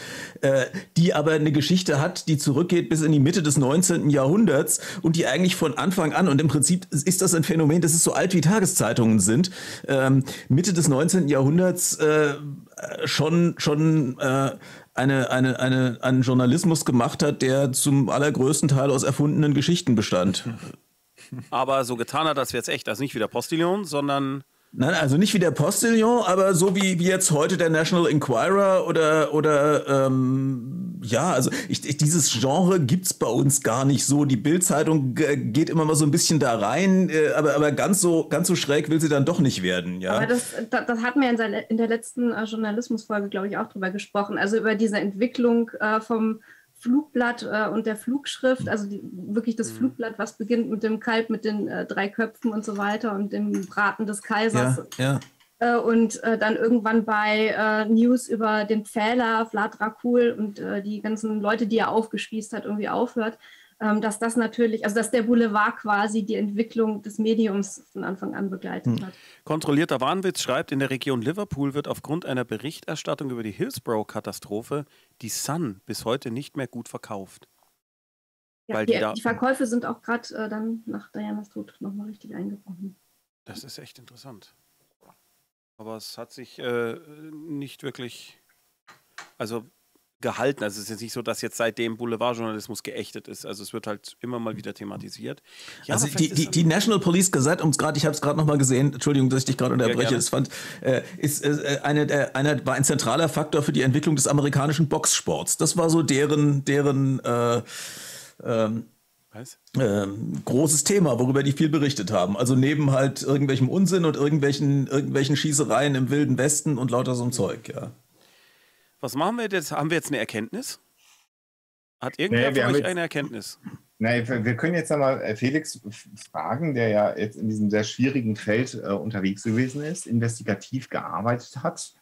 die aber eine Geschichte hat, die zurückgeht bis in die Mitte des 19. Jahrhunderts und die eigentlich von Anfang an, und im Prinzip ist das ein Phänomen, das ist so alt wie Tageszeitungen sind, Mitte des 19. Jahrhunderts einen Journalismus gemacht hat, der zum allergrößten Teil aus erfundenen Geschichten bestand. Aber so getan hat, als wäre es echt. Also nicht wie der Postillon, sondern... Nein, also nicht wie der Postillon, aber so wie jetzt heute der National Enquirer oder ja, also dieses Genre gibt's bei uns gar nicht so. Die Bild-Zeitung geht immer mal so ein bisschen da rein, aber ganz so schräg will sie dann doch nicht werden. Ja. Aber das hatten wir in der letzten Journalismusfolge, glaube ich, auch drüber gesprochen. Also über diese Entwicklung vom Flugblatt und der Flugschrift, also wirklich das Flugblatt, was beginnt mit dem Kalb, mit den 3 Köpfen und so weiter und dem Braten des Kaisers. Ja, ja. Und dann irgendwann bei News über den Pfähler, Vlad Dracul und die ganzen Leute, die er aufgespießt hat, irgendwie aufhört, dass das natürlich, also dass der Boulevard quasi die Entwicklung des Mediums von Anfang an begleitet hat. Kontrollierter Wahnwitz schreibt, in der Region Liverpool wird aufgrund einer Berichterstattung über die Hillsborough-Katastrophe die Sun bis heute nicht mehr gut verkauft. Ja, weil die Verkäufe sind auch gerade dann nach Dianas Tod nochmal richtig eingebrochen. Das ist echt interessant. Aber es hat sich nicht wirklich gehalten. Also es ist jetzt nicht so, dass jetzt seitdem Boulevardjournalismus geächtet ist. Also es wird halt immer mal wieder thematisiert. Ja, also die National Police Gazette, ich habe es gerade nochmal gesehen, Entschuldigung, dass ich dich gerade unterbreche, ja, war ein zentraler Faktor für die Entwicklung des amerikanischen Boxsports. Das war so deren großes Thema, worüber die viel berichtet haben. Also neben halt irgendwelchem Unsinn und irgendwelchen Schießereien im Wilden Westen und lauter so ein Zeug, ja. Was machen wir jetzt? Haben wir jetzt eine Erkenntnis? Hat irgendwer von euch eine Erkenntnis? Nein, wir können jetzt nochmal Felix fragen, der ja jetzt in diesem sehr schwierigen Feld unterwegs gewesen ist, investigativ gearbeitet hat,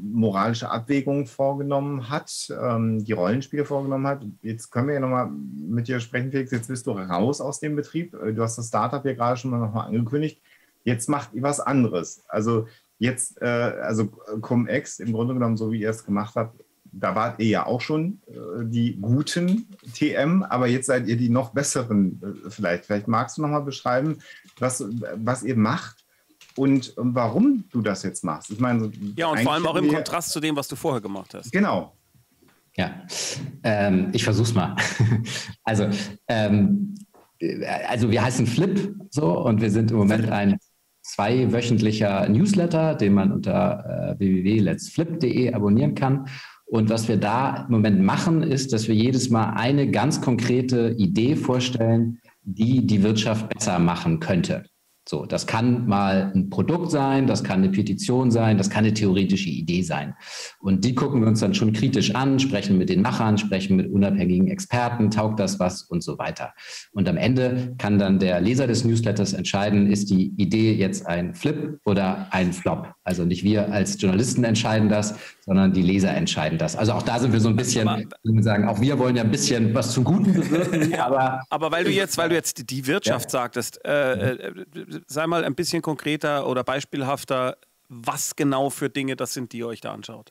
moralische Abwägungen vorgenommen hat, die Rollenspiele vorgenommen hat. Jetzt können wir ja nochmal mit dir sprechen, Felix. Jetzt bist du raus aus dem Betrieb. Du hast das Startup ja gerade schon mal nochmal angekündigt. Jetzt macht ihr was anderes. Also... Jetzt, also Cum-Ex, im Grunde genommen, so wie ihr es gemacht habt, da wart ihr ja auch schon die guten TM, aber jetzt seid ihr die noch besseren vielleicht. Vielleicht magst du nochmal beschreiben, was ihr macht und warum du das jetzt machst. Ich meine, ja, und vor allem auch im Kontrast zu dem, was du vorher gemacht hast. Genau. Ja, ich versuch's mal. Also wir heißen Flip so und wir sind im Moment ein zweiwöchentlicher Newsletter, den man unter www.letsflip.de abonnieren kann. Und was wir da im Moment machen, ist, dass wir jedes Mal eine ganz konkrete Idee vorstellen, die die Wirtschaft besser machen könnte. So, das kann mal ein Produkt sein, das kann eine Petition sein, das kann eine theoretische Idee sein. Und die gucken wir uns dann schon kritisch an, sprechen mit den Machern, sprechen mit unabhängigen Experten, taugt das was und so weiter. Und am Ende kann dann der Leser des Newsletters entscheiden, ist die Idee jetzt ein Flip oder ein Flop? Also nicht wir als Journalisten entscheiden das, sondern die Leser entscheiden das. Also auch da sind wir so ein bisschen, sagen, auch wir wollen ja ein bisschen was zum Guten bewirken. Aber weil du jetzt die Wirtschaft sagtest, sei mal ein bisschen konkreter oder beispielhafter, was genau für Dinge das sind, die ihr euch da anschaut.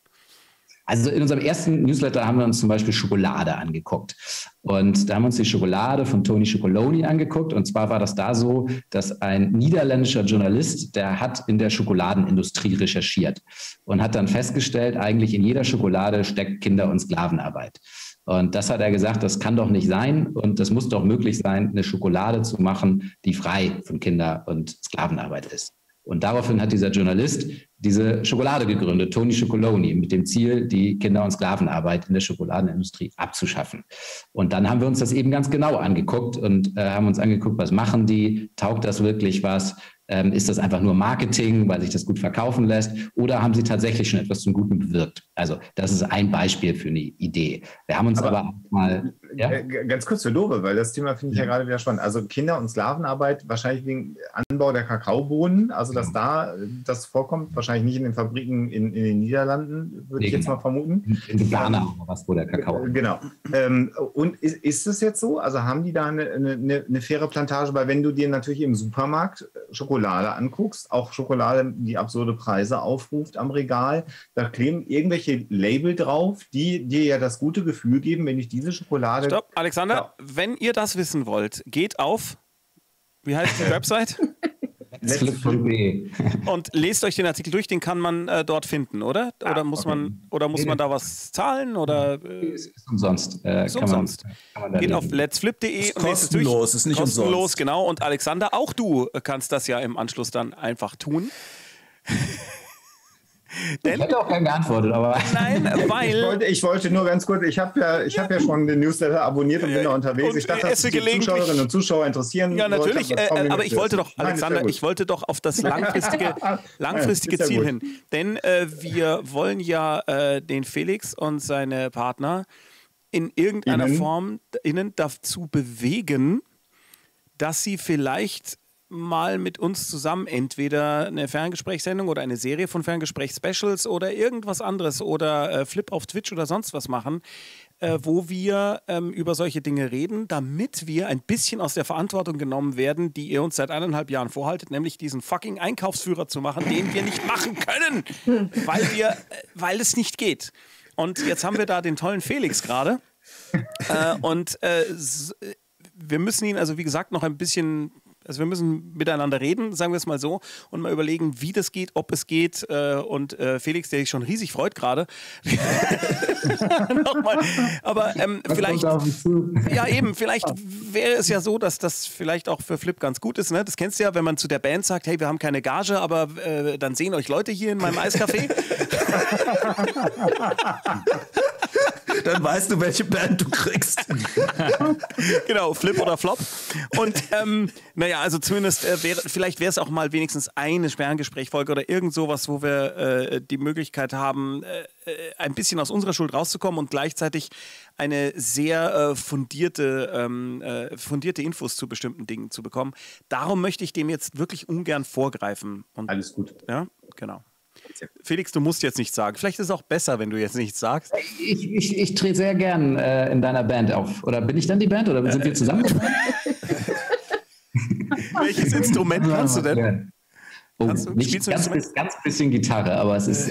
Also in unserem ersten Newsletter haben wir uns zum Beispiel Schokolade angeguckt. Und da haben wir uns die Schokolade von Tony Chocolonely angeguckt. Und zwar war das da so, dass ein niederländischer Journalist, der hat in der Schokoladenindustrie recherchiert und hat dann festgestellt, eigentlich in jeder Schokolade steckt Kinder- und Sklavenarbeit. Und das hat er gesagt, das kann doch nicht sein und das muss doch möglich sein, eine Schokolade zu machen, die frei von Kinder- und Sklavenarbeit ist. Und daraufhin hat dieser Journalist diese Schokolade gegründet, Tony Chocolonely, mit dem Ziel, die Kinder- und Sklavenarbeit in der Schokoladenindustrie abzuschaffen. Und dann haben wir uns das eben ganz genau angeguckt und haben uns angeguckt, was machen die, taugt das wirklich was, ist das einfach nur Marketing, weil sich das gut verkaufen lässt, oder haben sie tatsächlich schon etwas zum Guten bewirkt? Also das ist ein Beispiel für eine Idee. Wir haben uns aber auch mal... Ja? Ganz kurz für Dobe, weil das Thema finde ich ja gerade wieder spannend. Also Kinder- und Sklavenarbeit, wahrscheinlich wegen Anbau der Kakaobohnen, also dass da das vorkommt, wahrscheinlich nicht in den Fabriken in den Niederlanden, würde ich jetzt mal vermuten. In Ghana was wo der Kakao. Genau. Und ist es jetzt so? Also haben die da eine faire Plantage? Weil wenn du dir natürlich im Supermarkt Schokolade anguckst, auch Schokolade, die absurde Preise aufruft am Regal, da kleben irgendwelche Label drauf, die dir ja das gute Gefühl geben, wenn ich diese Schokolade... Stopp, Alexander, wenn ihr das wissen wollt, geht auf, wie heißt die Website? Und lest euch den Artikel durch, den kann man dort finden, oder? Oder muss man da was zahlen? Oder, ist umsonst. Kann man geht auf let'sflip.de und lest es durch. Kostenlos, ist nicht umsonst. Kostenlos, genau. Und Alexander, auch du kannst das ja im Anschluss dann einfach tun. Denn, ich hätte auch keinen geantwortet, aber... Nein, weil... Ich wollte nur ganz kurz, ich hab ja schon den Newsletter abonniert und bin da unterwegs. Und ich dachte, dass die Zuschauerinnen und Zuschauer interessieren. Ja, natürlich, aber ich wollte doch, Alexander, ich wollte doch auf das langfristige ja, Ziel hin. Denn wir wollen ja den Felix und seine Partner in irgendeiner Form dazu bewegen, dass sie vielleicht... mal mit uns zusammen entweder eine Ferngesprächssendung oder eine Serie von Ferngesprächs-Specials oder irgendwas anderes oder Flip auf Twitch oder sonst was machen, wo wir über solche Dinge reden, damit wir ein bisschen aus der Verantwortung genommen werden, die ihr uns seit 1,5 Jahren vorhaltet, nämlich diesen fucking Einkaufsführer zu machen, den wir nicht machen können, weil es nicht geht. Und jetzt haben wir da den tollen Felix gerade wir müssen ihn also wie gesagt noch ein bisschen... Also wir müssen miteinander reden, sagen wir es mal so, und mal überlegen, wie das geht, ob es geht. Und Felix, der sich schon riesig freut gerade. Nochmal. Aber vielleicht... Ja eben, vielleicht wäre es ja so, dass das vielleicht auch für Flip ganz gut ist. Ne? Das kennst du ja, wenn man zu der Band sagt, hey, wir haben keine Gage, aber dann sehen euch Leute hier in meinem Eiscafé. Dann weißt du, welche Band du kriegst. Genau, Flip oder Flop. Und naja, also zumindest, vielleicht wäre es auch mal wenigstens eine Sperrengesprächfolge oder irgend sowas, wo wir die Möglichkeit haben, ein bisschen aus unserer Schuld rauszukommen und gleichzeitig eine sehr fundierte Infos zu bestimmten Dingen zu bekommen. Darum möchte ich dem jetzt wirklich ungern vorgreifen. Und, alles gut. Ja, genau. Felix, du musst jetzt nichts sagen. Vielleicht ist es auch besser, wenn du jetzt nichts sagst. Ich trete sehr gern in deiner Band auf. Oder bin ich dann die Band oder sind wir zusammen? Welches Instrument kannst du denn? Oh, nicht ganz bisschen Gitarre, aber es ist...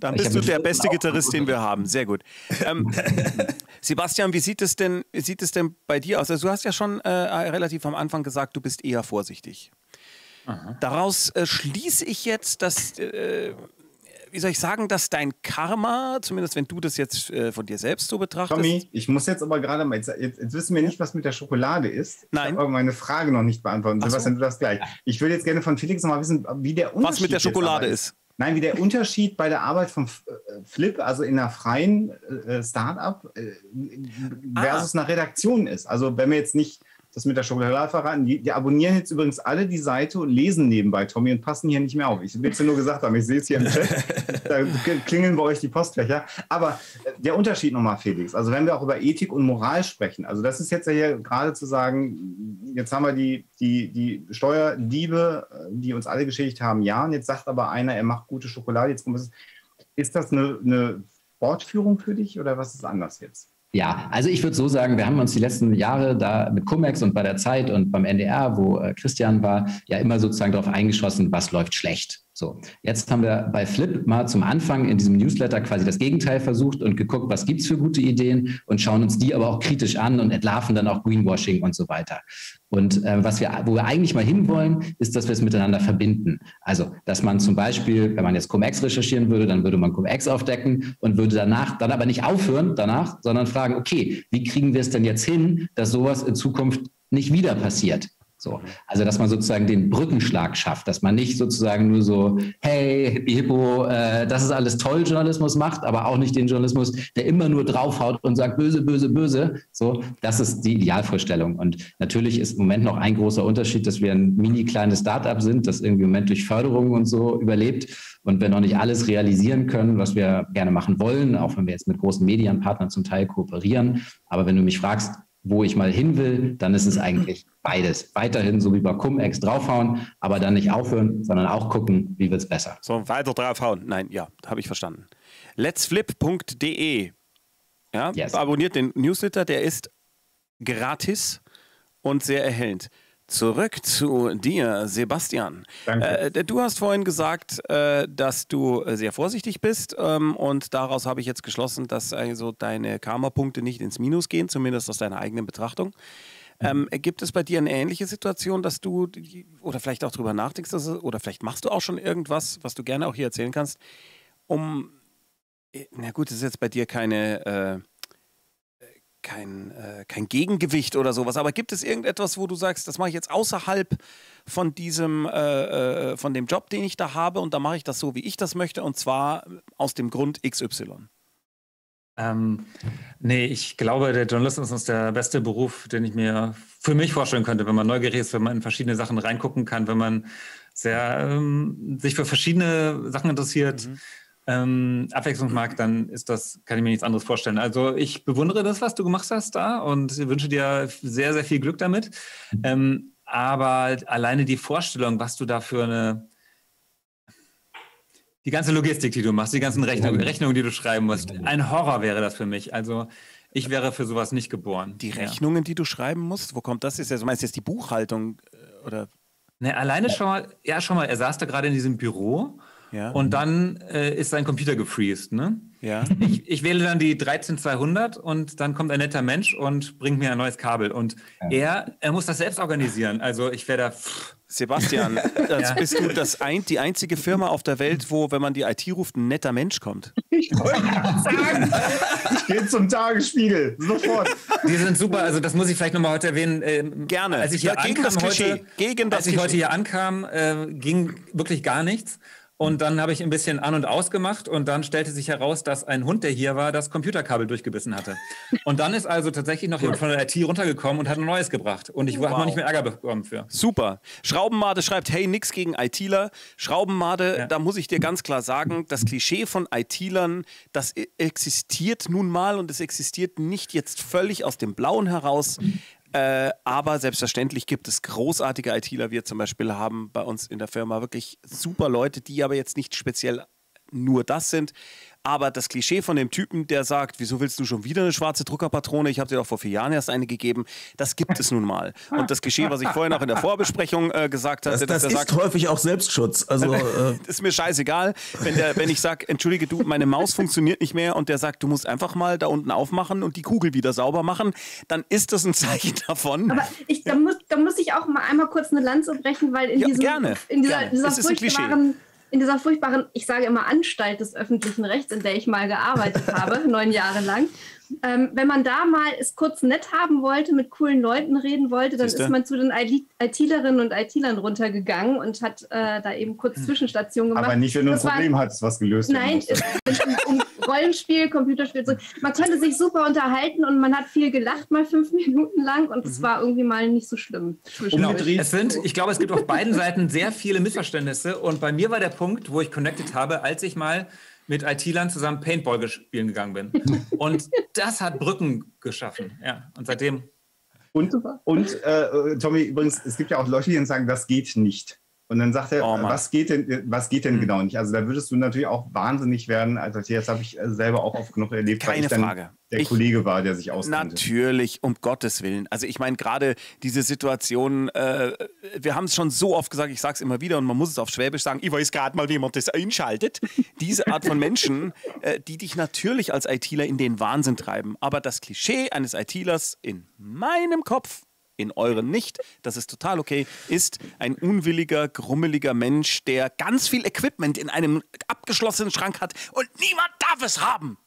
Dann bist du der beste Gitarrist, den wir haben. Sehr gut. Sebastian, wie sieht es denn bei dir aus? Also, du hast ja schon relativ am Anfang gesagt, du bist eher vorsichtig. Aha. Daraus schließe ich jetzt, dass, wie soll ich sagen, dass dein Karma, zumindest wenn du das jetzt von dir selbst so betrachtest... Tommy, ich muss jetzt aber gerade mal... Jetzt wissen wir nicht, was mit der Schokolade ist. Nein. Ich habe aber meine Frage noch nicht beantwortet. Sebastian, du darfst gleich. Ich würde jetzt gerne von Felix noch mal wissen, wie der Unterschied ist. Was mit der Schokolade ist. Nein, wie der Unterschied bei der Arbeit von Flip, also in einer freien Start-up versus einer Redaktion ist. Also wenn wir jetzt nicht das mit der Schokolade verraten, die abonnieren jetzt übrigens alle die Seite und lesen nebenbei, Tommy, und passen hier nicht mehr auf. Ich will es ja nur gesagt haben, ich sehe es hier im Chat, da klingeln bei euch die Postfächer. Aber der Unterschied nochmal, Felix, also wenn wir auch über Ethik und Moral sprechen, also das ist jetzt ja hier gerade zu sagen, jetzt haben wir die Steuerdiebe, die uns alle geschädigt haben, ja, und jetzt sagt aber einer, er macht gute Schokolade, jetzt kommt es. Ist das eine Fortführung für dich oder was ist anders jetzt? Ja, also ich würde so sagen, wir haben uns die letzten Jahre da mit Cum-Ex und bei der Zeit und beim NDR, wo Christian war, ja immer sozusagen darauf eingeschossen, was läuft schlecht. So, jetzt haben wir bei Flip mal zum Anfang in diesem Newsletter quasi das Gegenteil versucht und geguckt, was gibt es für gute Ideen und schauen uns die aber auch kritisch an und entlarven dann auch Greenwashing und so weiter. Und wo wir eigentlich mal hinwollen, ist, dass wir es miteinander verbinden. Also, dass man zum Beispiel, wenn man jetzt Cum-Ex recherchieren würde, dann würde man Cum-Ex aufdecken und würde dann aber nicht aufhören danach, sondern fragen, okay, wie kriegen wir es denn jetzt hin, dass sowas in Zukunft nicht wieder passiert? So, also, dass man sozusagen den Brückenschlag schafft, dass man nicht sozusagen nur so, hey, Hippie Hippo, das ist alles toll, Journalismus macht, aber auch nicht den Journalismus, der immer nur draufhaut und sagt, böse, böse, böse. So, das ist die Idealvorstellung. Und natürlich ist im Moment noch ein großer Unterschied, dass wir ein mini kleines Startup sind, das irgendwie im Moment durch Förderungen und so überlebt. Und wir noch nicht alles realisieren können, was wir gerne machen wollen, auch wenn wir jetzt mit großen Medienpartnern zum Teil kooperieren. Aber wenn du mich fragst, wo ich mal hin will, dann ist es eigentlich beides. Weiterhin so wie bei Cum-Ex draufhauen, aber dann nicht aufhören, sondern auch gucken, wie wird es besser. So, weiter draufhauen. Nein, ja, habe ich verstanden. Letsflip.de. Ja, yes. Abonniert den Newsletter, der ist gratis und sehr erhellend. Zurück zu dir, Sebastian. Danke. Du hast vorhin gesagt, dass du sehr vorsichtig bist und daraus habe ich jetzt geschlossen, dass also deine Karma-Punkte nicht ins Minus gehen, zumindest aus deiner eigenen Betrachtung. Gibt es bei dir eine ähnliche Situation, dass du, oder vielleicht auch drüber nachdenkst, oder vielleicht machst du auch schon irgendwas, was du gerne auch hier erzählen kannst, um, na gut, das ist jetzt bei dir keine... Kein Gegengewicht oder sowas, aber gibt es irgendetwas, wo du sagst, das mache ich jetzt außerhalb von diesem, von dem Job, den ich da habe und da mache ich das so, wie ich das möchte und zwar aus dem Grund XY? Nee, ich glaube, der Journalismus ist der beste Beruf, den ich mir für mich vorstellen könnte, wenn man neugierig ist, wenn man in verschiedene Sachen reingucken kann, wenn man sehr, sich für verschiedene Sachen interessiert. Abwechslung mag, dann ist das, kann ich mir nichts anderes vorstellen. Also ich bewundere das, was du gemacht hast da und wünsche dir sehr, sehr viel Glück damit. Aber alleine die Vorstellung, was du da für eine, die ganze Logistik, die du machst, die ganzen Rechnungen, die du schreiben musst, ein Horror wäre das für mich. Also ich wäre für sowas nicht geboren. Die Rechnungen, die du schreiben musst, wo kommt das? Du meinst jetzt die Buchhaltung? Oder? Ne, alleine schon mal, ja schon mal, er saß da gerade in diesem Büro. Ja. Und dann ist sein Computer gefreezed, ne? Ja. Ich wähle dann die 13200 und dann kommt ein netter Mensch und bringt mir ein neues Kabel. Und ja, er muss das selbst organisieren. Also ich wäre da... Sebastian, also bist du die einzige Firma auf der Welt, wo, wenn man die IT ruft, ein netter Mensch kommt? Ich wollte gerade sagen, ich gehe zum Tagesspiegel, sofort. Die sind super, also das muss ich vielleicht nochmal heute erwähnen. Gerne. Als ich hier ankam, ging wirklich gar nichts. Und dann habe ich ein bisschen an- und ausgemacht und dann stellte sich heraus, dass ein Hund, der hier war, das Computerkabel durchgebissen hatte. Und dann ist also tatsächlich noch jemand von der IT runtergekommen und hat ein neues gebracht. Und ich habe noch nicht mehr Ärger bekommen für. Super. Schraubenmade schreibt, hey, nix gegen ITler. Schraubenmade, da muss ich dir ganz klar sagen, das Klischee von ITlern, das existiert nun mal und es existiert nicht jetzt völlig aus dem Blauen heraus. Aber selbstverständlich gibt es großartige ITler. Wir zum Beispiel haben bei uns in der Firma wirklich super Leute, die aber jetzt nicht speziell nur das sind. Aber das Klischee von dem Typen, der sagt, wieso willst du schon wieder eine schwarze Druckerpatrone? Ich habe dir doch vor 4 Jahren erst eine gegeben. Das gibt es nun mal. Und das Klischee, was ich vorhin auch in der Vorbesprechung gesagt hatte, dass er sagt, häufig auch Selbstschutz. Also, ist mir scheißegal, wenn ich sage, entschuldige du, meine Maus funktioniert nicht mehr und der sagt, du musst einfach mal da unten aufmachen und die Kugel wieder sauber machen, dann ist das ein Zeichen davon. Aber da muss ich auch mal einmal kurz eine Lanze brechen, weil in dieser furchtbaren in dieser furchtbaren, ich sage immer Anstalt des öffentlichen Rechts, in der ich mal gearbeitet habe, 9 Jahre lang. Wenn man da mal es kurz nett haben wollte, mit coolen Leuten reden wollte, dann ist man zu den IT-Lerinnen und IT-Lern runtergegangen und hat da eben kurz Zwischenstationen gemacht. Aber nicht, wenn du ein Problem hattest, was gelöst wurde. Nein, um Rollenspiel, Computerspiel. So. Man konnte sich super unterhalten und man hat viel gelacht, mal 5 Minuten lang, und es war irgendwie mal nicht so schlimm. Ich glaube, es gibt auf beiden Seiten sehr viele Missverständnisse, und bei mir war der Punkt, wo ich connected habe, als ich mal mit IT-Lern zusammen Paintball spielen gegangen bin. Und das hat Brücken geschaffen. Ja, und seitdem. Und Tommy, übrigens, es gibt ja auch Leute, die sagen, das geht nicht. Und dann sagt er, was geht denn genau nicht? Also da würdest du natürlich auch wahnsinnig werden. Also das habe ich selber auch oft genug erlebt, weil ich dann der Kollege war, der sich auskannte. Natürlich, um Gottes Willen. Also ich meine, gerade diese Situation, wir haben es schon so oft gesagt, ich sage es immer wieder und man muss es auf Schwäbisch sagen, ich weiß gerade mal, wie man das einschaltet. Diese Art von Menschen, die dich natürlich als ITler in den Wahnsinn treiben. Aber das Klischee eines ITlers in meinem Kopf, in euren nicht, das ist total okay, ist ein unwilliger, grummeliger Mensch, der ganz viel Equipment in einem abgeschlossenen Schrank hat und niemand darf es haben.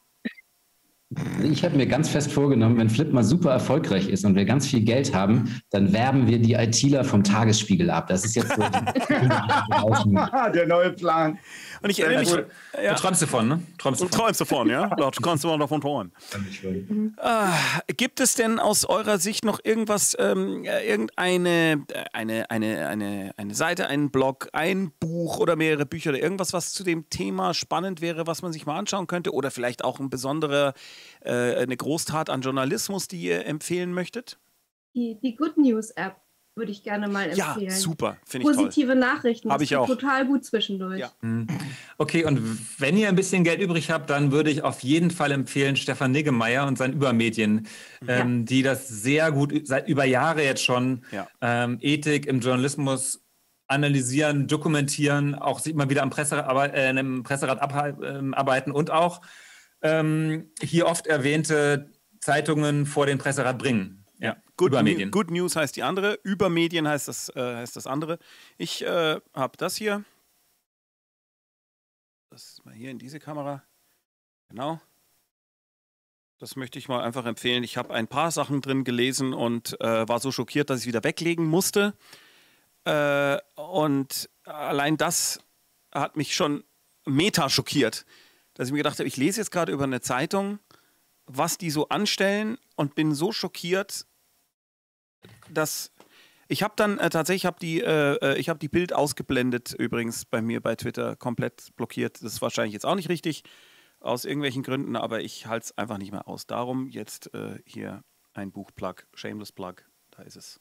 Ich habe mir ganz fest vorgenommen, wenn Flip mal super erfolgreich ist und wir ganz viel Geld haben, dann werben wir die ITler vom Tagesspiegel ab. Das ist jetzt so der neue Plan. Und ich erinnere mich... Ja. Du träumst davon, ne? Du träumst davon, ja? Gibt es denn aus eurer Sicht noch irgendwas, irgendeine Seite, einen Blog, ein Buch oder mehrere Bücher oder irgendwas, was zu dem Thema spannend wäre, was man sich mal anschauen könnte? Oder vielleicht auch ein besonderer, eine Großtat an Journalismus, die ihr empfehlen möchtet? Die Good News App würde ich gerne mal empfehlen. Ja, super, finde ich toll. Positive Nachrichten, das ist total gut zwischendurch. Ja. Okay, und wenn ihr ein bisschen Geld übrig habt, dann würde ich auf jeden Fall empfehlen Stefan Niggemeier und sein Übermedien, die das sehr gut, seit über Jahre jetzt schon, Ethik im Journalismus analysieren, dokumentieren, auch immer wieder am Presserat abarbeiten und auch hier oft erwähnte Zeitungen vor den Presserat bringen. Ja, Good News heißt die andere, Übermedien heißt das andere. Ich habe das hier. Das ist mal hier in diese Kamera. Genau. Das möchte ich mal einfach empfehlen. Ich habe ein paar Sachen drin gelesen und war so schockiert, dass ich wieder weglegen musste. Und allein das hat mich schon meta schockiert, dass ich mir gedacht habe, ich lese jetzt gerade über eine Zeitung, was die so anstellen, und bin so schockiert, dass ich habe dann tatsächlich ich habe die Bild ausgeblendet, übrigens bei mir bei Twitter komplett blockiert. Das ist wahrscheinlich jetzt auch nicht richtig aus irgendwelchen Gründen, aber ich halte es einfach nicht mehr aus. Darum jetzt hier ein Buchplug, Shameless Plug, da ist es.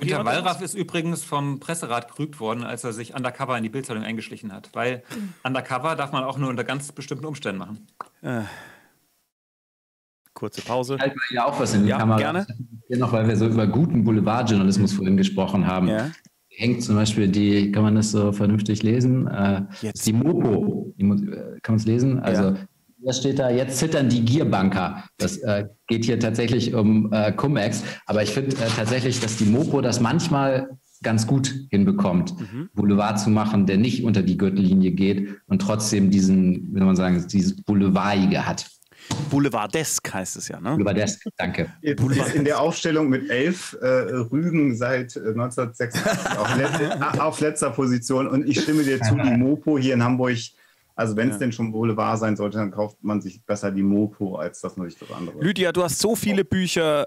Peter Wallraff ist übrigens vom Presserat gerügt worden, als er sich undercover in die Bild-Zeitung eingeschlichen hat. Weil undercover darf man auch nur unter ganz bestimmten Umständen machen. Kurze Pause. Halt mal hier auch was in die Kamera. Gerne. Hier noch, weil wir so über guten Boulevardjournalismus vorhin gesprochen haben. Ja. Hängt zum Beispiel die, kann man das so vernünftig lesen? Die Mopo, kann man es lesen? Also, das steht da, jetzt zittern die Gierbanker. Das geht hier tatsächlich um Cum-Ex. Aber ich finde tatsächlich, dass die Mopo das manchmal ganz gut hinbekommt, Boulevard zu machen, der nicht unter die Gürtellinie geht und trotzdem diesen, wie soll man sagen, dieses Boulevardige hat. Boulevardesk heißt es ja, ne? Boulevardesk, danke. Boulevardesk. In der Aufstellung mit 11 Rügen seit 1986 auf letzter Position. Und ich stimme dir zu, die Mopo hier in Hamburg, also wenn es denn schon Boulevard sein sollte, dann kauft man sich besser die Mopo als das natürlich das andere. Lydia, du hast so viele Bücher,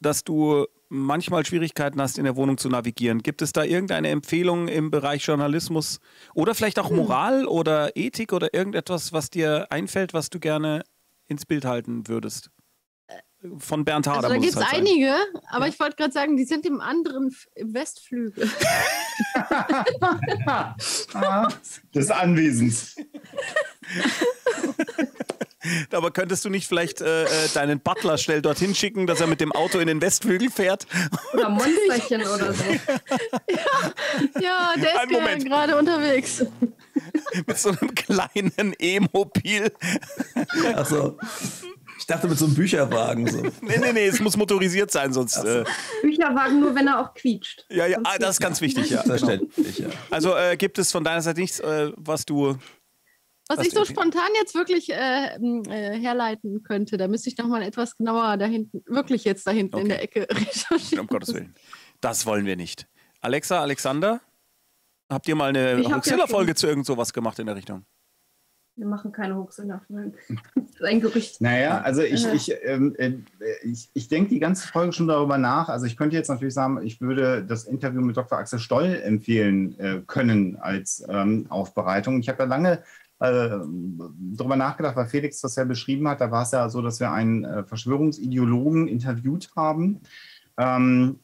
dass du manchmal Schwierigkeiten hast, in der Wohnung zu navigieren. Gibt es da irgendeine Empfehlung im Bereich Journalismus oder vielleicht auch Moral oder Ethik oder irgendetwas, was dir einfällt, was du gerne ins Bild halten würdest? Von Bernd Hader. Also da gibt es halt einige, aber ich wollte gerade sagen, die sind im Westflügel. Des Anwesens. Aber könntest du nicht vielleicht deinen Butler schnell dorthin schicken, dass er mit dem Auto in den Westflügel fährt? Oder Monsterchen oder so. Ja, der ist gerade unterwegs. Mit so einem kleinen E-Mobil. Also... Ich dachte mit so einem Bücherwagen. So. Nee, es muss motorisiert sein, sonst... Bücherwagen nur, wenn er auch quietscht. Ja, das ist ganz wichtig, ja. Verständlich, ja. Also gibt es von deiner Seite nichts, was du... Was ich so spontan jetzt wirklich herleiten könnte, da müsste ich nochmal etwas genauer da hinten, wirklich jetzt da hinten okay. in der Ecke recherchieren. Um Gottes Willen. Das wollen wir nicht. Alexa, Alexander, habt ihr mal eine Hoaxilla-Folge zu irgend sowas gemacht in der Richtung? Wir machen keine Hoaxilla-Folgen. Das ist ein Gerücht. Naja, also ich denke die ganze Folge schon darüber nach. Also ich könnte jetzt natürlich sagen, ich würde das Interview mit Dr. Axel Stoll empfehlen können als Aufbereitung. Ich habe da lange... darüber nachgedacht, weil Felix das ja beschrieben hat, da war es ja so, dass wir einen Verschwörungsideologen interviewt haben und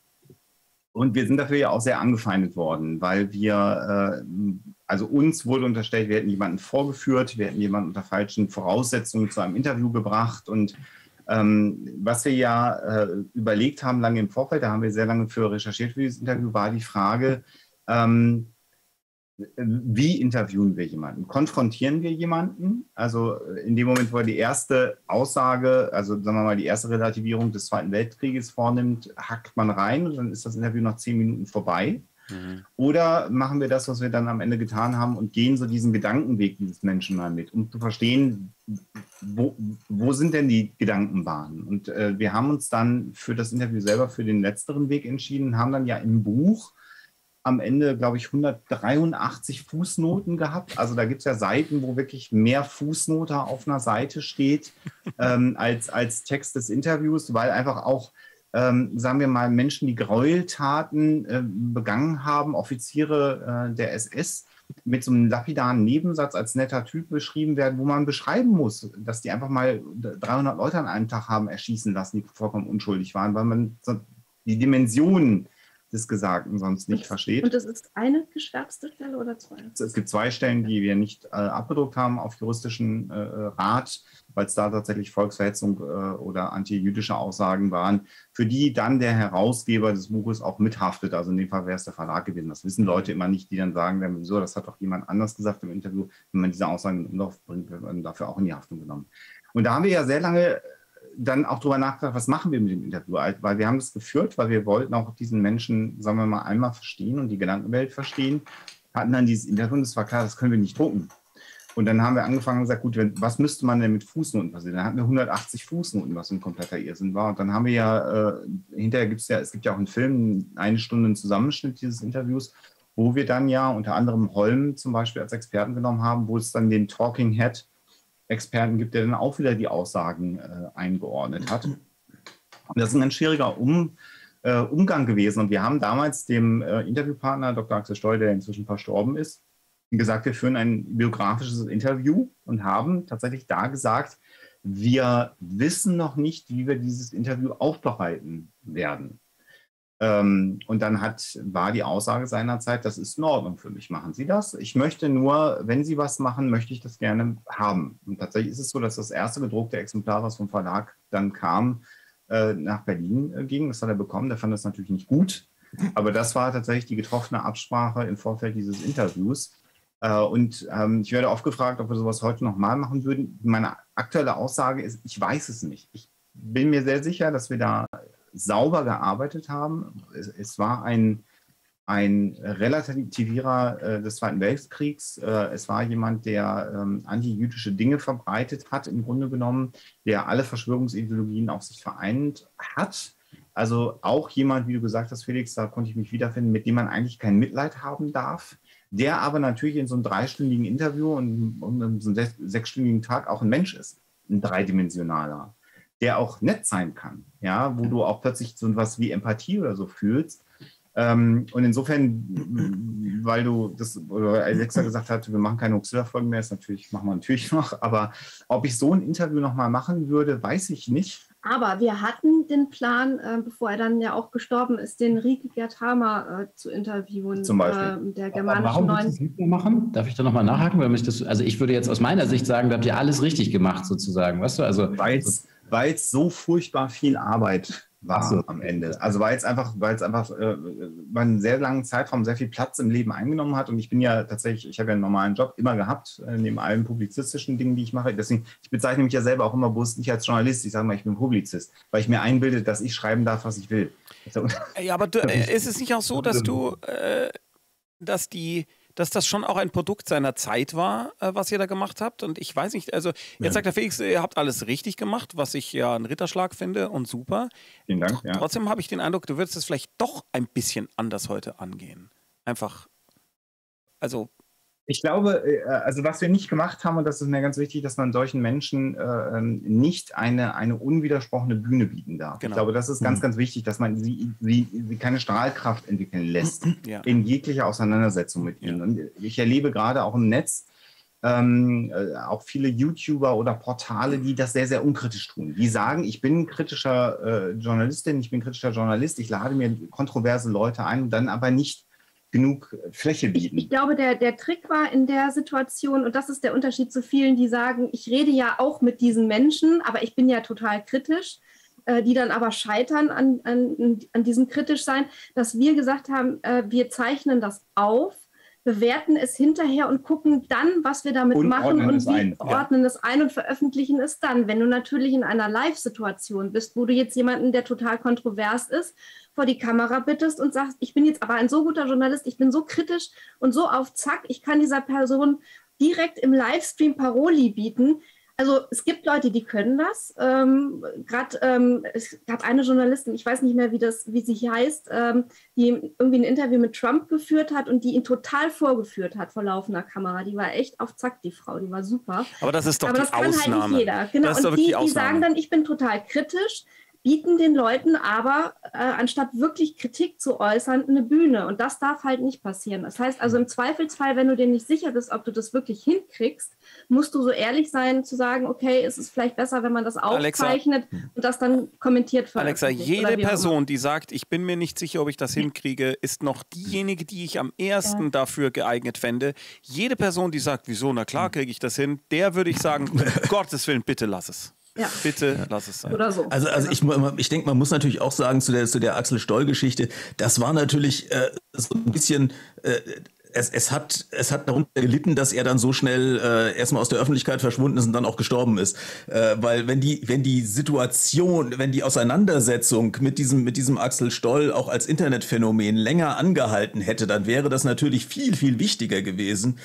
wir sind dafür ja auch sehr angefeindet worden, weil wir, also uns wurde unterstellt, wir hätten jemanden vorgeführt, wir hätten jemanden unter falschen Voraussetzungen zu einem Interview gebracht und was wir ja überlegt haben lange im Vorfeld, da haben wir sehr lange für recherchiert für dieses Interview, war die Frage, wie interviewen wir jemanden? Konfrontieren wir jemanden? Also in dem Moment, wo er die erste Aussage, also sagen wir mal die erste Relativierung des Zweiten Weltkrieges vornimmt, hackt man rein und dann ist das Interview nach 10 Minuten vorbei. Mhm. Oder machen wir das, was wir dann am Ende getan haben und gehen so diesen Gedankenweg dieses Menschen mal mit, um zu verstehen, wo sind denn die Gedankenbahnen? Und wir haben uns dann für das Interview selber für den letzteren Weg entschieden, haben dann ja im Buch am Ende, glaube ich, 183 Fußnoten gehabt. Also da gibt es ja Seiten, wo wirklich mehr Fußnote auf einer Seite steht als Text des Interviews, weil einfach auch, sagen wir mal, Menschen, die Gräueltaten begangen haben, Offiziere der SS, mit so einem lapidaren Nebensatz als netter Typ beschrieben werden, wo man beschreiben muss, dass die einfach mal 300 Leute an einem Tag haben erschießen lassen, die vollkommen unschuldig waren, weil man die Dimensionen des Gesagten sonst nicht versteht. Und das ist eine geschwärzte Stelle oder zwei? Es gibt 2 Stellen, die wir nicht abgedruckt haben auf juristischen Rat, weil es da tatsächlich Volksverhetzung oder antijüdische Aussagen waren, für die dann der Herausgeber des Buches auch mithaftet. Also in dem Fall wäre es der Verlag gewesen. Das wissen Leute immer nicht, die dann sagen, wieso, das hat doch jemand anders gesagt im Interview. Wenn man diese Aussagen in Umlauf bringt, wird man dafür auch in die Haftung genommen. Und da haben wir ja sehr lange dann auch darüber nachgedacht, was machen wir mit dem Interview? Weil wir haben das geführt, weil wir wollten auch diesen Menschen, sagen wir mal, einmal verstehen und die Gedankenwelt verstehen, hatten dann dieses Interview und es war klar, das können wir nicht drucken. Und dann haben wir angefangen und gesagt, gut, was müsste man denn mit Fußnoten passieren? Dann hatten wir 180 Fußnoten, was ein kompletter Irrsinn war. Und dann haben wir ja, hinterher gibt es ja, es gibt ja auch einen Film, eine Stunde einen Zusammenschnitt dieses Interviews, wo wir dann ja unter anderem Holm zum Beispiel als Experten genommen haben, wo es dann den Talking Head Experten gibt, der dann auch wieder die Aussagen eingeordnet hat. Und das ist ein ganz schwieriger Umgang gewesen. Und wir haben damals dem Interviewpartner, Dr. Axel Stoll, der inzwischen verstorben ist, gesagt, wir führen ein biografisches Interview und haben tatsächlich da gesagt, wir wissen noch nicht, wie wir dieses Interview aufbereiten werden. Und dann war die Aussage seinerzeit, das ist in Ordnung für mich, machen Sie das. Ich möchte nur, wenn Sie was machen, möchte ich das gerne haben. Und tatsächlich ist es so, dass das erste gedruckte Exemplar, was vom Verlag dann kam, nach Berlin ging. Das hat er bekommen, der fand das natürlich nicht gut. Aber das war tatsächlich die getroffene Absprache im Vorfeld dieses Interviews. Und ich werde oft gefragt, ob wir sowas heute nochmal machen würden. Meine aktuelle Aussage ist, ich weiß es nicht. Ich bin mir sehr sicher, dass wir da sauber gearbeitet haben. Es war ein Relativierer des Zweiten Weltkriegs. Es war jemand, der antijüdische Dinge verbreitet hat, im Grunde genommen, der alle Verschwörungsideologien auf sich vereint hat. Also auch jemand, wie du gesagt hast, Felix, da konnte ich mich wiederfinden, mit dem man eigentlich kein Mitleid haben darf, der aber natürlich in so einem 3-stündigen Interview und in so einem 6-stündigen Tag auch ein Mensch ist, ein dreidimensionaler, der auch nett sein kann, ja, wo du auch plötzlich so etwas wie Empathie oder so fühlst. Und insofern, weil du das, oder Alexa gesagt hat, wir machen keine Hoaxilla-Folgen mehr, machen wir natürlich noch, aber ob ich so ein Interview nochmal machen würde, weiß ich nicht. Aber wir hatten den Plan, bevor er dann ja auch gestorben ist, den Rieke Gerd Hamer zu interviewen. Zum Beispiel. Der germanischen Warum willst du das nicht mehr machen? Darf ich da nochmal nachhaken? Weil mich das, also ich würde jetzt aus meiner Sicht sagen, da habt ihr alles richtig gemacht sozusagen, weißt du? Also, weil es so furchtbar viel Arbeit war's so am Ende. Also weil es einfach über einen sehr langen Zeitraum sehr viel Platz im Leben eingenommen hat. Und ich bin ja tatsächlich, ich habe ja einen normalen Job immer gehabt, neben allen publizistischen Dingen, die ich mache. Deswegen, ich bezeichne mich ja selber auch immer bewusst nicht als Journalist. Ich sage mal, ich bin Publizist, weil ich mir einbilde, dass ich schreiben darf, was ich will. Ja, aber du, ist es nicht auch so, dass du, dass das schon auch ein Produkt seiner Zeit war, was ihr da gemacht habt? Und ich weiß nicht, also jetzt sagt der Felix, ihr habt alles richtig gemacht, was ich ja einen Ritterschlag finde und super. Vielen Dank, ja. Trotzdem habe ich den Eindruck, du würdest es vielleicht doch ein bisschen anders heute angehen. Einfach, also... Ich glaube, also was wir nicht gemacht haben, und das ist mir ganz wichtig, dass man solchen Menschen nicht eine unwidersprochene Bühne bieten darf. Genau. Ich glaube, das ist ganz, ganz wichtig, dass man sie keine Strahlkraft entwickeln lässt in jeglicher Auseinandersetzung mit ihnen. Und ich erlebe gerade auch im Netz auch viele YouTuber oder Portale, die das sehr, sehr unkritisch tun. Die sagen, ich bin kritischer Journalistin, ich bin kritischer Journalist, ich lade mir kontroverse Leute ein und dann aber nicht genug Fläche bieten. Ich glaube, der Trick war in der Situation, und das ist der Unterschied zu vielen, die sagen, ich rede ja auch mit diesen Menschen, aber ich bin ja total kritisch, die dann aber scheitern an diesem Kritischsein, dass wir gesagt haben, wir zeichnen das auf, bewerten es hinterher und gucken dann, was wir damit machen und ordnen es ein und veröffentlichen es dann. Wenn du natürlich in einer Live-Situation bist, wo du jetzt jemanden, der total kontrovers ist, vor die Kamera bittest und sagst, ich bin jetzt aber ein so guter Journalist, ich bin so kritisch und so auf Zack, ich kann dieser Person direkt im Livestream Paroli bieten. Also es gibt Leute, die können das. Es gab eine Journalistin, ich weiß nicht mehr, wie sie heißt, die irgendwie ein Interview mit Trump geführt hat und die ihn total vorgeführt hat vor laufender Kamera. Die war echt auf Zack, die Frau, die war super. Aber das ist doch die Ausnahme. Aber das kann halt nicht jeder. Genau. Das ist doch wirklich die Ausnahme. Und die sagen dann, ich bin total kritisch, bieten den Leuten aber, anstatt wirklich Kritik zu äußern, eine Bühne. Und das darf halt nicht passieren. Das heißt also im Zweifelsfall, wenn du dir nicht sicher bist, ob du das wirklich hinkriegst, musst du so ehrlich sein, zu sagen, okay, es ist vielleicht besser, wenn man das aufzeichnet und das dann kommentiert wird. Alexa, jede Person, die sagt, ich bin mir nicht sicher, ob ich das hinkriege, ist noch diejenige, die ich am ersten dafür geeignet fände. Jede Person, die sagt, wieso, na klar kriege ich das hin, der würde ich sagen, um Gottes Willen, bitte lass es. Ja. Bitte lass es sein. Oder so. Also ich denke, man muss natürlich auch sagen, zu der Axel Stoll-Geschichte, das war natürlich so ein bisschen... Es hat darunter gelitten, dass er dann so schnell erstmal aus der Öffentlichkeit verschwunden ist und dann auch gestorben ist. Weil wenn die Situation, wenn die Auseinandersetzung mit diesem Axel Stoll auch als Internetphänomen länger angehalten hätte, dann wäre das natürlich viel, viel wichtiger gewesen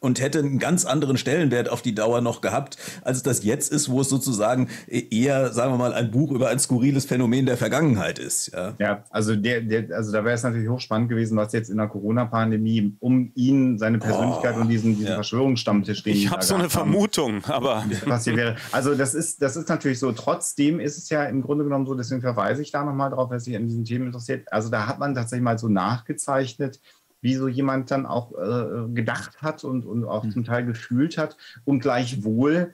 und hätte einen ganz anderen Stellenwert auf die Dauer noch gehabt, als das jetzt ist, wo es sozusagen eher, sagen wir mal, ein Buch über ein skurriles Phänomen der Vergangenheit ist. Ja, also da wäre es natürlich hochspannend gewesen, was jetzt in der Corona-Pandemie um ihn, seine Persönlichkeit und diesen Verschwörungsstammtisch, den ich habe so eine Vermutung, aber... Was hier wäre. Also das ist natürlich so. Trotzdem ist es ja im Grunde genommen so, deswegen verweise ich da nochmal drauf, wer sich an diesen Themen interessiert. Also da hat man tatsächlich mal so nachgezeichnet, wie so jemand dann auch gedacht hat und auch zum Teil gefühlt hat. Und gleichwohl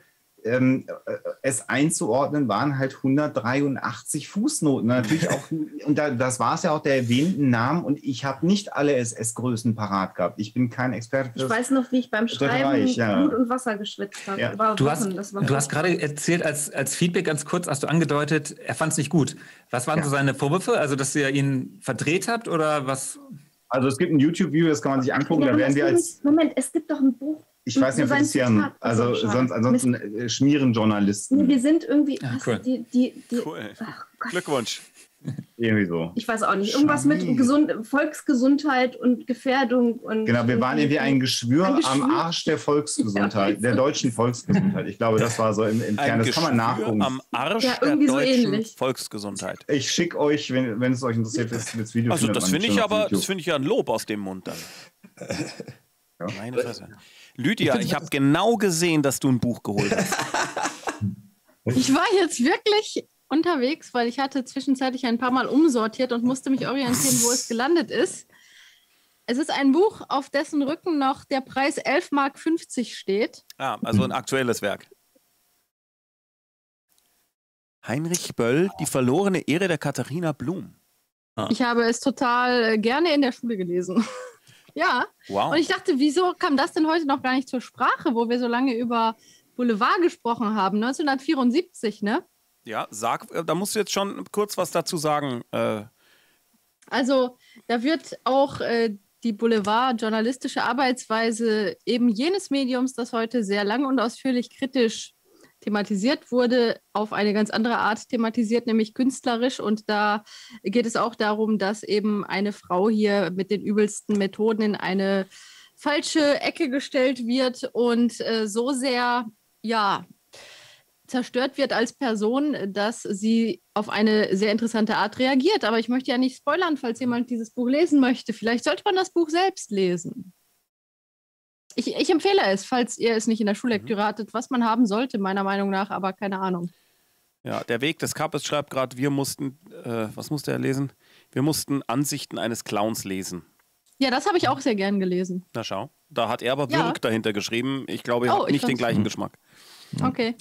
es einzuordnen, waren halt 183 Fußnoten. Natürlich auch, und das war es ja auch der erwähnten Namen. Und ich habe nicht alle SS-Größen parat gehabt. Ich bin kein Experte. Ich weiß noch, wie ich beim Schreiben Blut und Wasser geschwitzt habe. Ja. Du hast gerade erzählt, als Feedback ganz kurz, hast du angedeutet, er fand es nicht gut. Was waren so seine Vorwürfe? Also, dass ihr ihn verdreht habt oder was? Also, es gibt ein YouTube-Video, das kann man sich angucken. Da werden wir als... Moment, es gibt doch ein Buch. Ich weiß nicht, ob es hier, also sonst, ansonsten schmieren Journalisten. Nee, wir sind irgendwie, ach, Glückwunsch. Irgendwie so. Ich weiß auch nicht. Irgendwas mit Volksgesundheit und Gefährdung. Und genau, wir waren irgendwie ein Geschwür am Arsch der Volksgesundheit, der deutschen Volksgesundheit. Ich glaube, das war so im Kern. Das kann man nachgucken. Am Arsch der deutschen Volksgesundheit. Ich schicke euch, wenn es euch interessiert, das Video. Also das finde ich aber, das finde ich ja ein Lob aus dem Mund dann. Ja. Meine Fresse. Lydia, ich habe genau gesehen, dass du ein Buch geholt hast. Ich war jetzt wirklich unterwegs, weil ich hatte zwischenzeitlich ein paar Mal umsortiert und musste mich orientieren, wo es gelandet ist. Es ist ein Buch, auf dessen Rücken noch der Preis 11,50 Mark steht. Ah, also ein aktuelles Werk. Heinrich Böll, Die verlorene Ehre der Katharina Blum. Ah. Ich habe es total gerne in der Schule gelesen. Ja, wow. Und ich dachte, wieso kam das denn heute noch gar nicht zur Sprache, wo wir so lange über Boulevard gesprochen haben, 1974, ne? Ja, sag, da musst du jetzt schon kurz was dazu sagen. Also, da wird auch die Boulevard-journalistische Arbeitsweise eben jenes Mediums, das heute sehr lang und ausführlich kritisch thematisiert wurde, auf eine ganz andere Art thematisiert, nämlich künstlerisch. Und da geht es auch darum, dass eben eine Frau hier mit den übelsten Methoden in eine falsche Ecke gestellt wird und so sehr, ja, zerstört wird als Person, dass sie auf eine sehr interessante Art reagiert. Aber ich möchte ja nicht spoilern, falls jemand dieses Buch lesen möchte. Vielleicht sollte man das Buch selbst lesen. Ich empfehle es, falls ihr es nicht in der Schullektüre hattet, was man haben sollte, meiner Meinung nach, aber keine Ahnung. Ja, der Weg des Kappes schreibt gerade, wir mussten, was musste er lesen? Wir mussten Ansichten eines Clowns lesen. Ja, das habe ich auch sehr gern gelesen. Na schau, da hat er aber Bürg dahinter geschrieben. Ich glaube, er hat nicht den gleichen Geschmack. Okay.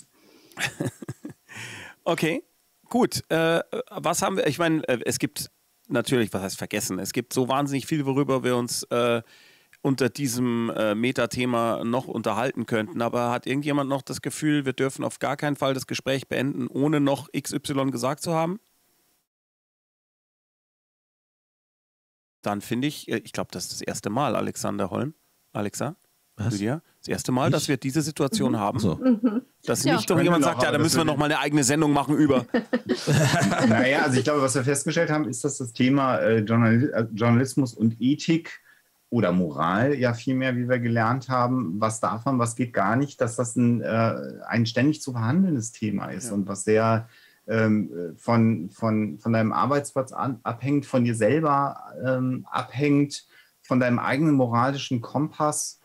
Okay, gut. Was haben wir, ich meine, es gibt natürlich, was heißt vergessen, es gibt so wahnsinnig viel, worüber wir uns unter diesem Metathema noch unterhalten könnten. Aber hat irgendjemand noch das Gefühl, wir dürfen auf gar keinen Fall das Gespräch beenden, ohne noch XY gesagt zu haben? Dann finde ich glaube, das ist das erste Mal, Alexander Holm. Alexa? Was? Lydia? Das erste Mal, dass wir diese Situation haben, so. Dass nicht doch jemand sagt, ja, da müssen wir nochmal eine eigene Sendung machen über. Naja, also ich glaube, was wir festgestellt haben, ist, dass das Thema Journalismus und Ethik oder Moral, ja vielmehr, wie wir gelernt haben, was darf man, was geht gar nicht, dass das ein ständig zu verhandelndes Thema ist und was sehr von deinem Arbeitsplatz abhängt, von dir selber abhängt, von deinem eigenen moralischen Kompass,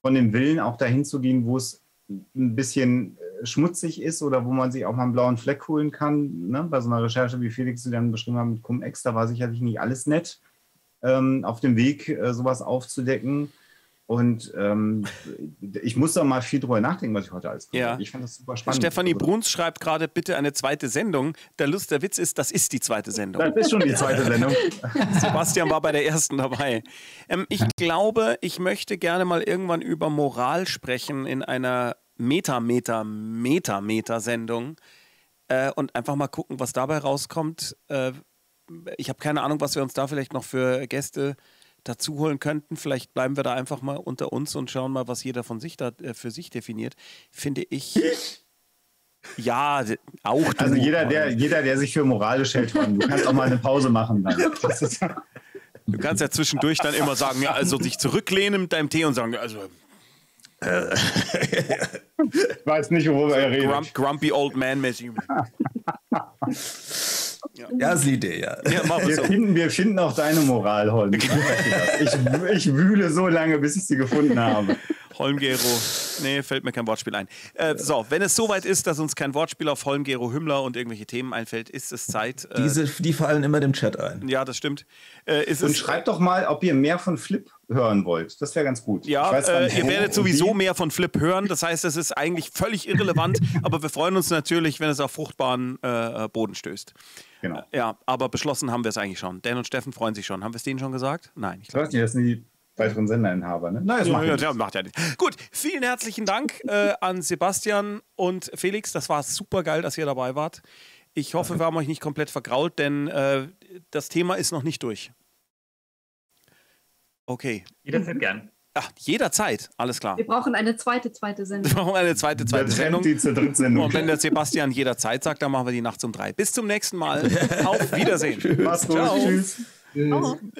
von dem Willen auch dahin zu gehen, wo es ein bisschen schmutzig ist oder wo man sich auch mal einen blauen Fleck holen kann. Ne? Bei so einer Recherche, wie Felix sie dann beschrieben haben mit Cum-Ex, da war sicherlich nicht alles nett, auf dem Weg, sowas aufzudecken. Und ich muss da mal viel drüber nachdenken, was ich heute alles gesagt habe. Ich fand das super spannend. Stefanie Bruns schreibt gerade, bitte eine zweite Sendung. Der Witz ist, das ist die zweite Sendung. Das ist schon die zweite Sendung. Sebastian war bei der ersten dabei. Ich glaube, ich möchte gerne mal irgendwann über Moral sprechen in einer Meta-Meta-Meta-Meta-Sendung und einfach mal gucken, was dabei rauskommt. Ich habe keine Ahnung, was wir uns da vielleicht noch für Gäste dazu holen könnten. Vielleicht bleiben wir da einfach mal unter uns und schauen mal, was jeder von sich da für sich definiert. Finde ich. Ja, auch. Also jeder, der sich für moralisch hält, du kannst auch mal eine Pause machen. Dann. Du kannst ja zwischendurch dann immer sagen, ja, also sich zurücklehnen mit deinem Tee und sagen, also. Ich weiß nicht, worüber er redet. Grumpy Old Man-mäßig. Ja, das ist die Idee, ja. Wir finden auch deine Moral, Holm. Ich wühle so lange, bis ich sie gefunden habe. Holm Gero. Nee, fällt mir kein Wortspiel ein. So, wenn es soweit ist, dass uns kein Wortspiel auf Holm Gero Hümmler und irgendwelche Themen einfällt, ist es Zeit. Die fallen immer dem Chat ein. Ja, das stimmt. Und schreibt doch mal, ob ihr mehr von Flip hören wollt. Das wäre ganz gut. Ja, ich weiß gar nicht, ihr werdet sowieso mehr von Flip hören. Das heißt, es ist eigentlich völlig irrelevant. Aber wir freuen uns natürlich, wenn es auf fruchtbaren Boden stößt. Genau. Ja, aber beschlossen haben wir es eigentlich schon. Dan und Steffen freuen sich schon. Haben wir es denen schon gesagt? Nein. Ich weiß nicht, das sind die weiteren Senderinhaber, ne? Nein, das macht ja nichts. Gut, vielen herzlichen Dank an Sebastian und Felix. Das war super geil, dass ihr dabei wart. Ich hoffe, wir haben euch nicht komplett vergrault, denn das Thema ist noch nicht durch. Okay. Jederzeit gern. Ach, jederzeit, alles klar. Wir brauchen eine zweite Sendung. Wir brauchen eine zweite Sendung. Die zur dritten Sendung. Und wenn der Sebastian jederzeit sagt, dann machen wir die nachts um 3. Bis zum nächsten Mal. Auf Wiedersehen. Mach's gut. Tschüss. Tschüss.